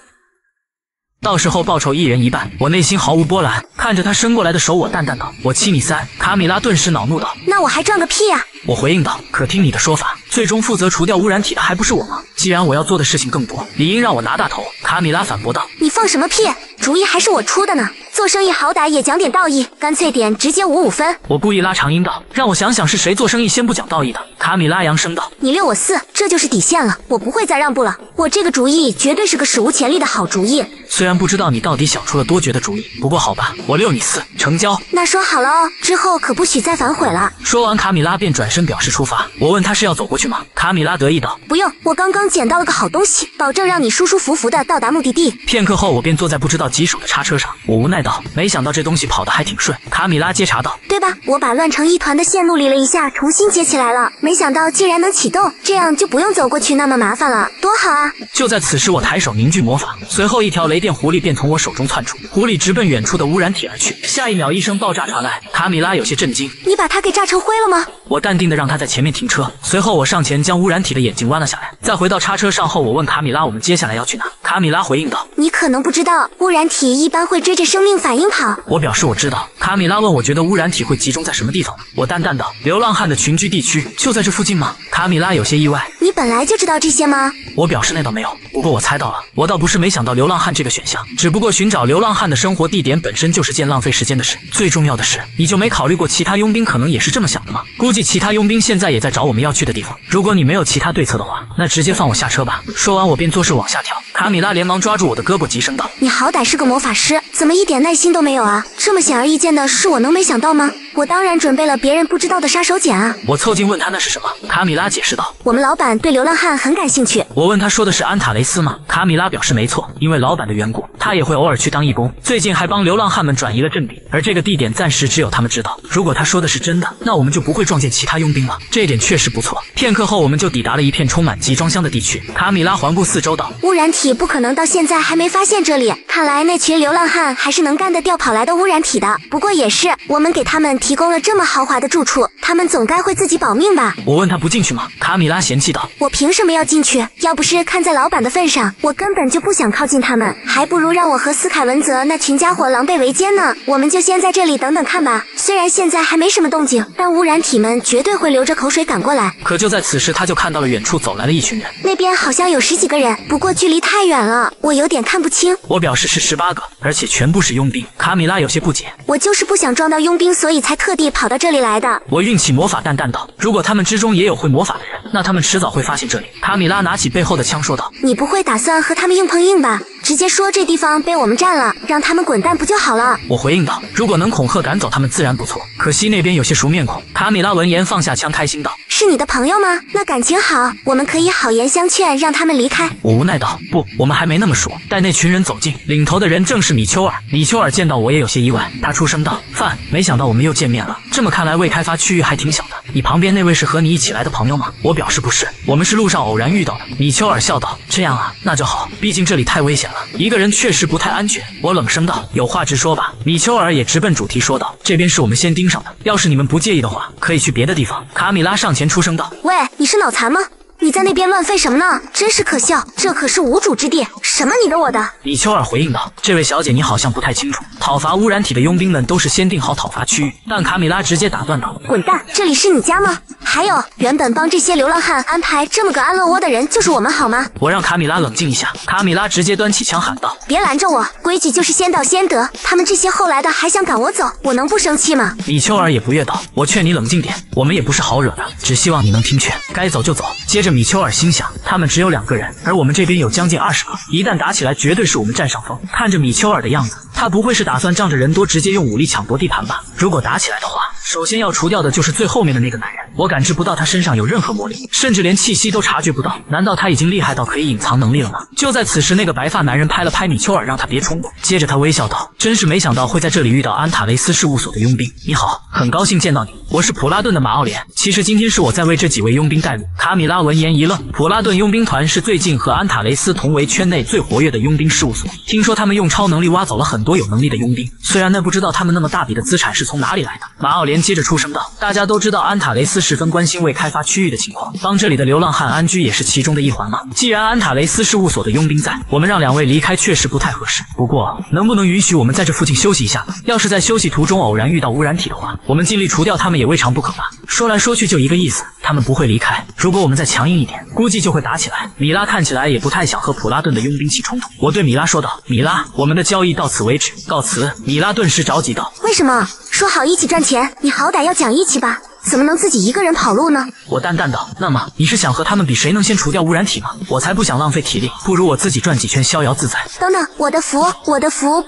到时候报酬一人一半。”我内心毫无波澜，看着他伸过来的手，我淡淡道：“我亲你三。”卡米拉顿时恼怒道：“那我还赚个屁啊！”我回应道：“可听你的说法，最终负责除掉污染体的还不是我吗？既然我要做的事情更多，理应让我拿大头。”卡米拉反驳道：“你放什么屁，主意还是我出的呢，做生意好歹也讲点道义，干脆点直接55分。”我故意拉长音道：“让我想想是谁做生意先不讲道义的。”卡米拉扬声道：“你6我4，这就是底线了，我不会再让步了，我这个主意绝对是个史无前例的好主意。”虽然不知道你到底想出了多绝的主意，不过好吧，我6你4，成交。那说好了哦，之后可不许再反悔了。说完卡米拉便转身表示出发。我问他是要走过去吗？卡米拉得意道：“不用，我刚刚捡到了个好东西，保证让你舒舒服服的到达目的地。”片刻后我便坐在不知道几手的叉车上，我无奈道：“没想到这东西跑得还挺顺。”卡米拉接茬道：“对吧，我把乱成一团的线路理了一下，重新接起来了，没想到竟然能启动，这样就不用走过去那么麻烦了，多好啊。”就在此时我抬手凝聚魔法，随后一条雷电狐狸便从我手中窜出，狐狸直奔远处的污染体而去。下一秒一声爆炸传来，卡米拉有些震惊：“你把它给炸成灰了吗？”我淡定地让他在前面停车，随后我上前将污染体的眼睛弯了下来。在回到叉车上后，我问卡米拉我们接下来要去哪。卡米拉回应道：“你可能不知道，污染体一般会追着生命反应跑。”我表示我知道。卡米拉问我觉得污染体会集中在什么地方，我淡淡的：“流浪汉的群居地区就在这附近吗？”卡米拉有些意外：“你本来就知道这些吗？”我表示那倒没有，不过我猜到了。我倒不是没想到流浪汉这个选项，只不过寻找流浪汉的生活地点本身就是件浪费时间的事。最重要的是，你就没考虑过其他佣兵可能也是这么想的吗？估计其他佣兵现在也在找我们要去的地方。如果你没有其他对策的话，那直接放我下车吧。说完，我便做事往下跳。卡米拉连忙抓住我的胳膊，急声道：“你好歹是个魔法师，怎么一点耐心都没有啊？这么显而易见的事，我能没想到吗？我当然准备了别人不知道的杀手锏啊！”我凑近问他那是什么，卡米拉解释道：“我们老板对流浪汉很感兴趣。”我问他说的是安塔雷斯吗？卡米拉表示没错，因为老板的缘故，他也会偶尔去当义工，最近还帮流浪汉们转移了阵地，而这个地点暂时只有他们知道。如果他说的是真的，那我们就不会撞见其他佣兵了，这一点确实不错。片刻后，我们就抵达了一片充满集装箱的地区。卡米拉环顾四周道：“污染体不可能到现在还没发现这里，看来那群流浪汉还是能干得掉跑来的污染体的。不过也是，我们给他们提供了这么豪华的住处，他们总该会自己保命吧？”我问他不进去吗？卡米拉嫌弃道：“我凭什么要进去？要不是看在老板的份上，我根本就不想靠近他们，还不如让我和斯凯文泽那群家伙狼狈为奸呢。我们就先在这里等等看吧，虽然现在还没什么动静，但污染体们绝对会流着口水赶过来。”可就在此时，他就看到了远处走来了一群人，那边好像有十几个人，不过距离太远了，我有点看不清。我表示是18个，而且全部是佣兵。卡米拉有些不解：“我就是不想撞到佣兵，所以才特地跑到这里来的。”我运起魔法淡淡道：“如果他们之中也有会魔法的人，那他们迟早会发现这里。”卡米拉拿起背后的枪说道：“你不会打算和他们硬碰硬吧？直接说这地方被我们占了，让他们滚蛋不就好了？”我回应道：“如果能恐吓赶走他们自然不错，可惜那边有些熟面孔。”卡米拉闻言放下枪，开心道：“是你的朋友吗？那感情好，我们可以好言相劝，让他们离开。”我无奈道：“不，我们还没那么熟。”待那群人走近，领头的人正是米丘尔。米丘尔见到我也有些意外，他出声道：“范，没想到我们又见面了。这么看来未开发区域还挺小的。你旁边那位是和你一起来的朋友吗？”我表示不是，我们是路上偶然遇到的。米丘尔笑道：“这样啊，那就好，毕竟这里太危险了，一个人确实不太安全。”我冷声道：“有话直说吧。”米丘尔也直奔主题说道：“这边是我们先盯上的，要是你们不介意的话，可以去别的地方。”卡米拉上前出声道：“喂，你是脑残吗？你在那边乱吠什么呢？真是可笑，这可是无主之地，什么你的我的。”米丘尔回应道：“这位小姐，你好像不太清楚，讨伐污染体的佣兵们都是先定好讨伐区域。”但卡米拉直接打断道：“滚蛋，这里是你家吗？还有，原本帮这些流浪汉安排这么个安乐窝的人就是我们好吗？”我让卡米拉冷静一下，卡米拉直接端起枪喊道：“别拦着我，规矩就是先到先得，他们这些后来的还想赶我走，我能不生气吗？”米丘尔也不悦道：“我劝你冷静点，我们也不是好惹的，只希望你能听劝，该走就走。”接着米丘尔心想，他们只有2个人，而我们这边有将近20个，一旦打起来绝对是我们占上风。看着米丘尔的样子，他不会是打算仗着人多直接用武力抢夺地盘吧？如果打起来的话，首先要除掉的就是最后面的那个男人。我感知不到他身上有任何魔力，甚至连气息都察觉不到。难道他已经厉害到可以隐藏能力了吗？就在此时，那个白发男人拍了拍米丘尔，让他别冲动。接着他微笑道：“真是没想到会在这里遇到安塔雷斯事务所的佣兵。你好，很高兴见到你，我是普拉顿的马奥莲。其实今天是我在为这几位佣兵带路。”卡米拉闻言一愣，普拉顿佣兵团是最近和安塔雷斯同为圈内最活跃的佣兵事务所。听说他们用超能力挖走了很多有能力的佣兵，虽然那不知道他们那么大笔的资产是从哪里来的。马奥莲接着出声道：“大家都知道安塔雷斯十分关心未开发区域的情况，帮这里的流浪汉安居也是其中的一环嘛。既然安塔雷斯事务所的佣兵在，我们让2位离开确实不太合适。不过，能不能允许我们在这附近休息一下？要是在休息途中偶然遇到污染体的话，我们尽力除掉他们也未尝不可吧。”说来说去就一个意思，他们不会离开。如果我们再强硬一点，估计就会打起来。米拉看起来也不太想和普拉顿的佣兵起冲突。我对米拉说道：“米拉，我们的交易到此为止，告辞。”米拉顿时着急道：“为什么？说好一起赚钱，你好歹要讲义气吧，怎么能自己一个人跑路呢？”我淡淡道：“那么你是想和他们比谁能先除掉污染体吗？我才不想浪费体力，不如我自己转几圈逍遥自在。”等等，我的符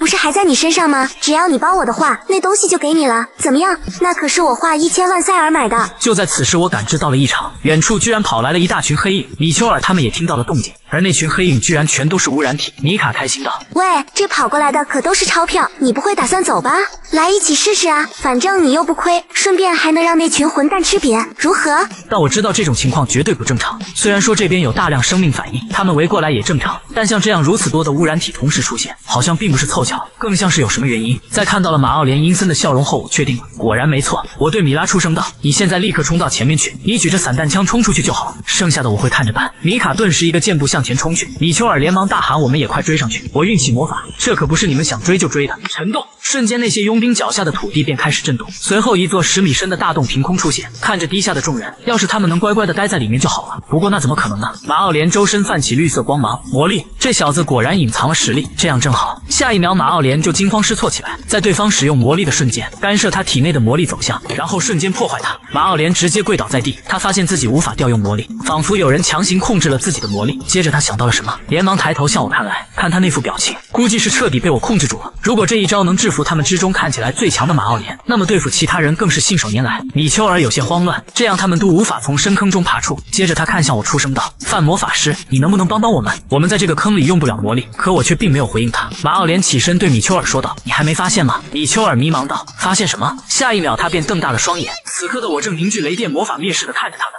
不是还在你身上吗？只要你帮我的话，那东西就给你了，怎么样？那可是我花1000万塞尔买的。就在此时，我感知到了异常，远处居然跑来了一大群黑影。米丘尔他们也听到了动静，而那群黑影居然全都是污染体。妮卡开心道：“喂，这跑过来的可都是钞票，你不会打算走吧？来一起试试啊，反正你又不亏，顺便还能让那群混蛋吃瘪，如何？”但我知道这种情况绝对不正常，虽然说这边有大量生命反应，他们围过来也正常，但像这样如此多的污染体同时出现，好像并不是凑巧，更像是有什么原因。在看到了马奥莲阴森的笑容后，我确定了，果然没错。我对米拉出声道：“你现在立刻冲到前面去，你举着散弹枪冲出去就好，剩下的我会看着办。”妮卡顿时一个箭步下向前冲去。米丘尔连忙大喊：“我们也快追上去！我运起魔法，这可不是你们想追就追的。”沉动，瞬间那些佣兵脚下的土地便开始震动，随后一座10米深的大洞凭空出现。看着低下的众人，要是他们能乖乖的待在里面就好了。不过那怎么可能呢？马奥莲周身泛起绿色光芒，魔力，这小子果然隐藏了实力，这样正好。下一秒，马奥莲就惊慌失措起来，在对方使用魔力的瞬间，干涉他体内的魔力走向，然后瞬间破坏他。马奥莲直接跪倒在地，他发现自己无法调用魔力，仿佛有人强行控制了自己的魔力。接着他想到了什么，连忙抬头向我看来，看他那副表情，估计是彻底被我控制住了。如果这一招能制服他们之中看起来最强的马奥莲，那么对付其他人更是信手拈来。米丘尔有些慌乱，这样他们都无法从深坑中爬出。接着他看向我出声道：“范魔法师，你能不能帮帮我们？我们在这个坑里用不了魔力。”可我却并没有回应他。马奥莲起身对米丘尔说道：“你还没发现吗？”米丘尔迷茫道：“发现什么？”下一秒他便瞪大了双眼。此刻的我正凝聚雷电魔法，蔑视地看着他们。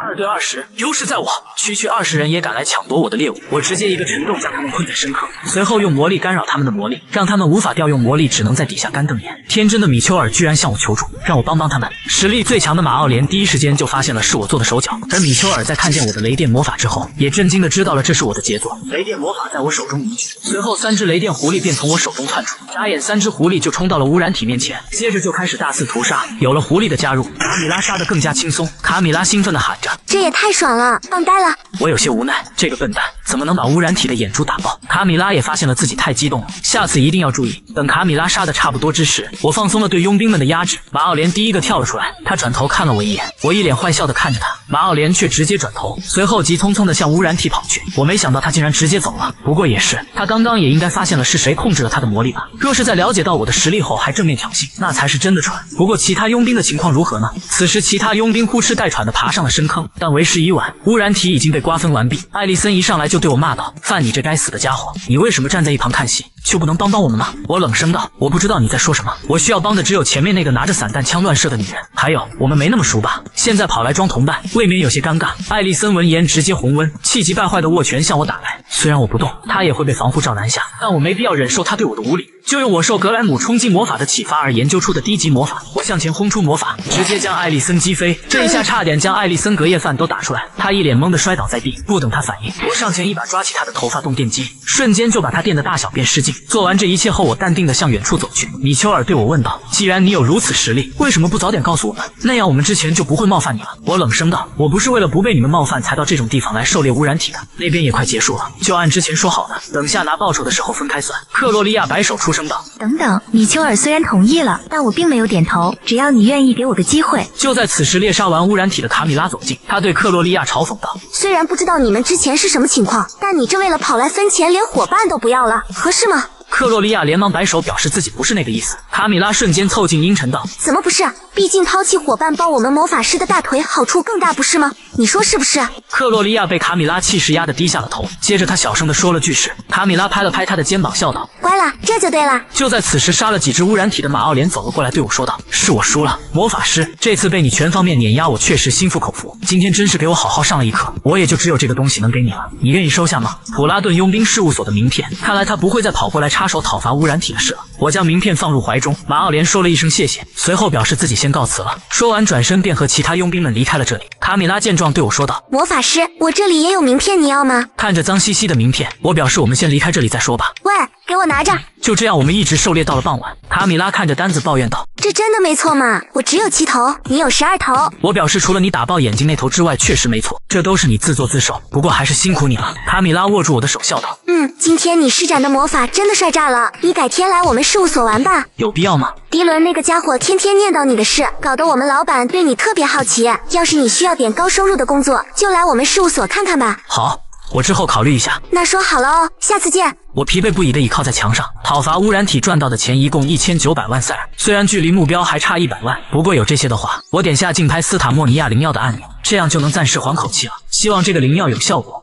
2对20，优势在我。区20人也敢来抢夺我的猎物，我直接一个拳头将他们困在深坑，随后用魔力干扰他们的魔力，让他们无法调用魔力，只能在底下干瞪眼。天真的米丘尔居然向我求助，让我帮帮他们。实力最强的马奥莲第一时间就发现了是我做的手脚，而米丘尔在看见我的雷电魔法之后，也震惊的知道了这是我的杰作。雷电魔法在我手中凝聚，随后3只雷电狐狸便从我手中窜出，眨眼3只狐狸就冲到了污染体面前，接着就开始大肆屠杀。有了狐狸的加入，卡米拉杀得更加轻松。卡米拉兴奋的喊着：“这也太爽了，棒呆了！”我有些无奈，这个笨蛋怎么能把污染体的眼珠打爆？卡米拉也发现了自己太激动了，下次一定要注意。等卡米拉杀的差不多之时，我放松了对佣兵们的压制。马奥莲第一个跳了出来，他转头看了我一眼，我一脸坏笑的看着他，马奥莲却直接转头，随后急匆匆的向污染体跑去。我没想到他竟然直接走了，不过也是，他刚刚也应该发现了是谁控制了他的魔力吧？若是在了解到我的实力后还正面挑衅，那才是真的蠢。不过其他佣兵的情况如何呢？此时其他佣兵呼哧带喘的爬上了深坑。但为时已晚，污染体已经被瓜分完毕。艾丽森一上来就对我骂道：“范，你这该死的家伙，你为什么站在一旁看戏？就不能帮帮我们吗？”我冷声道：“我不知道你在说什么，我需要帮的只有前面那个拿着散弹枪乱射的女人，还有我们没那么熟吧？现在跑来装同伴，未免有些尴尬。”艾丽森闻言直接红温，气急败坏的握拳向我打来。虽然我不动，他也会被防护罩拦下，但我没必要忍受他对我的无礼。就用我受格莱姆冲击魔法的启发而研究出的低级魔法，我向前轰出魔法，直接将艾丽森击飞。这一下差点将艾丽森隔夜饭都打出来，他一脸懵的摔倒在地。不等他反应，我上前一把抓起他的头发动电击，瞬间就把他电的大小便失禁。做完这一切后，我淡定的向远处走去。米丘尔对我问道：“既然你有如此实力，为什么不早点告诉我们？那样我们之前就不会冒犯你了。”我冷声道：“我不是为了不被你们冒犯才到这种地方来狩猎污染体的，那边也快结束了，就按之前说好的，等下拿报酬的时候分开算。”克洛利亚摆手出声道：“等等。”米丘尔虽然同意了，但我并没有点头。只要你愿意给我个机会。就在此时，猎杀完污染体的卡米拉走近，他对克洛利亚嘲讽道：“虽然不知道你们之前是什么情况，但你这为了跑来分钱，连伙伴都不要了，合适吗？”克洛利亚连忙摆手表示自己不是那个意思。卡米拉瞬间凑近阴沉道：“怎么不是？毕竟抛弃伙伴帮我们魔法师的大腿好处更大，不是吗？你说是不是？”克洛利亚被卡米拉气势压得低下了头，接着他小声的说了句是。卡米拉拍了拍他的肩膀笑道：“乖了，这就对了。”就在此时，杀了几只污染体的马奥莲走了过来对我说道：“是我输了，魔法师，这次被你全方面碾压，我确实心服口服。今天真是给我好好上了一课，我也就只有这个东西能给你了，你愿意收下吗？”普拉顿佣兵事务所的名片，看来他不会再跑过来插手讨伐污染体的事了。我将名片放入怀中，马奥莲说了一声谢谢，随后表示自己先告辞了。说完转身便和其他佣兵们离开了这里。卡米拉见状对我说道：“魔法师，我这里也有名片，你要吗？”看着脏兮兮的名片，我表示我们先离开这里再说吧。“喂，给我拿着。”就这样，我们一直狩猎到了傍晚。卡米拉看着单子抱怨道：“这真的没错吗？我只有7头，你有12头。”我表示除了你打爆眼睛那头之外，确实没错，这都是你自作自受，不过还是辛苦你了。卡米拉握住我的手笑道：“今天你施展的魔法真的帅炸了，你改天来我们事务所玩吧。”有必要吗？迪伦那个家伙天天念叨你的事，搞得我们老板对你特别好奇，要是你需要点高收入的工作，就来我们事务所看看吧。好，我之后考虑一下。那说好了哦，下次见。我疲惫不已地倚靠在墙上，讨伐污染体赚到的钱一共1900万塞尔，虽然距离目标还差100万，不过有这些的话，我点下竞拍斯塔莫尼亚灵药的按钮，这样就能暂时缓口气了。希望这个灵药有效果。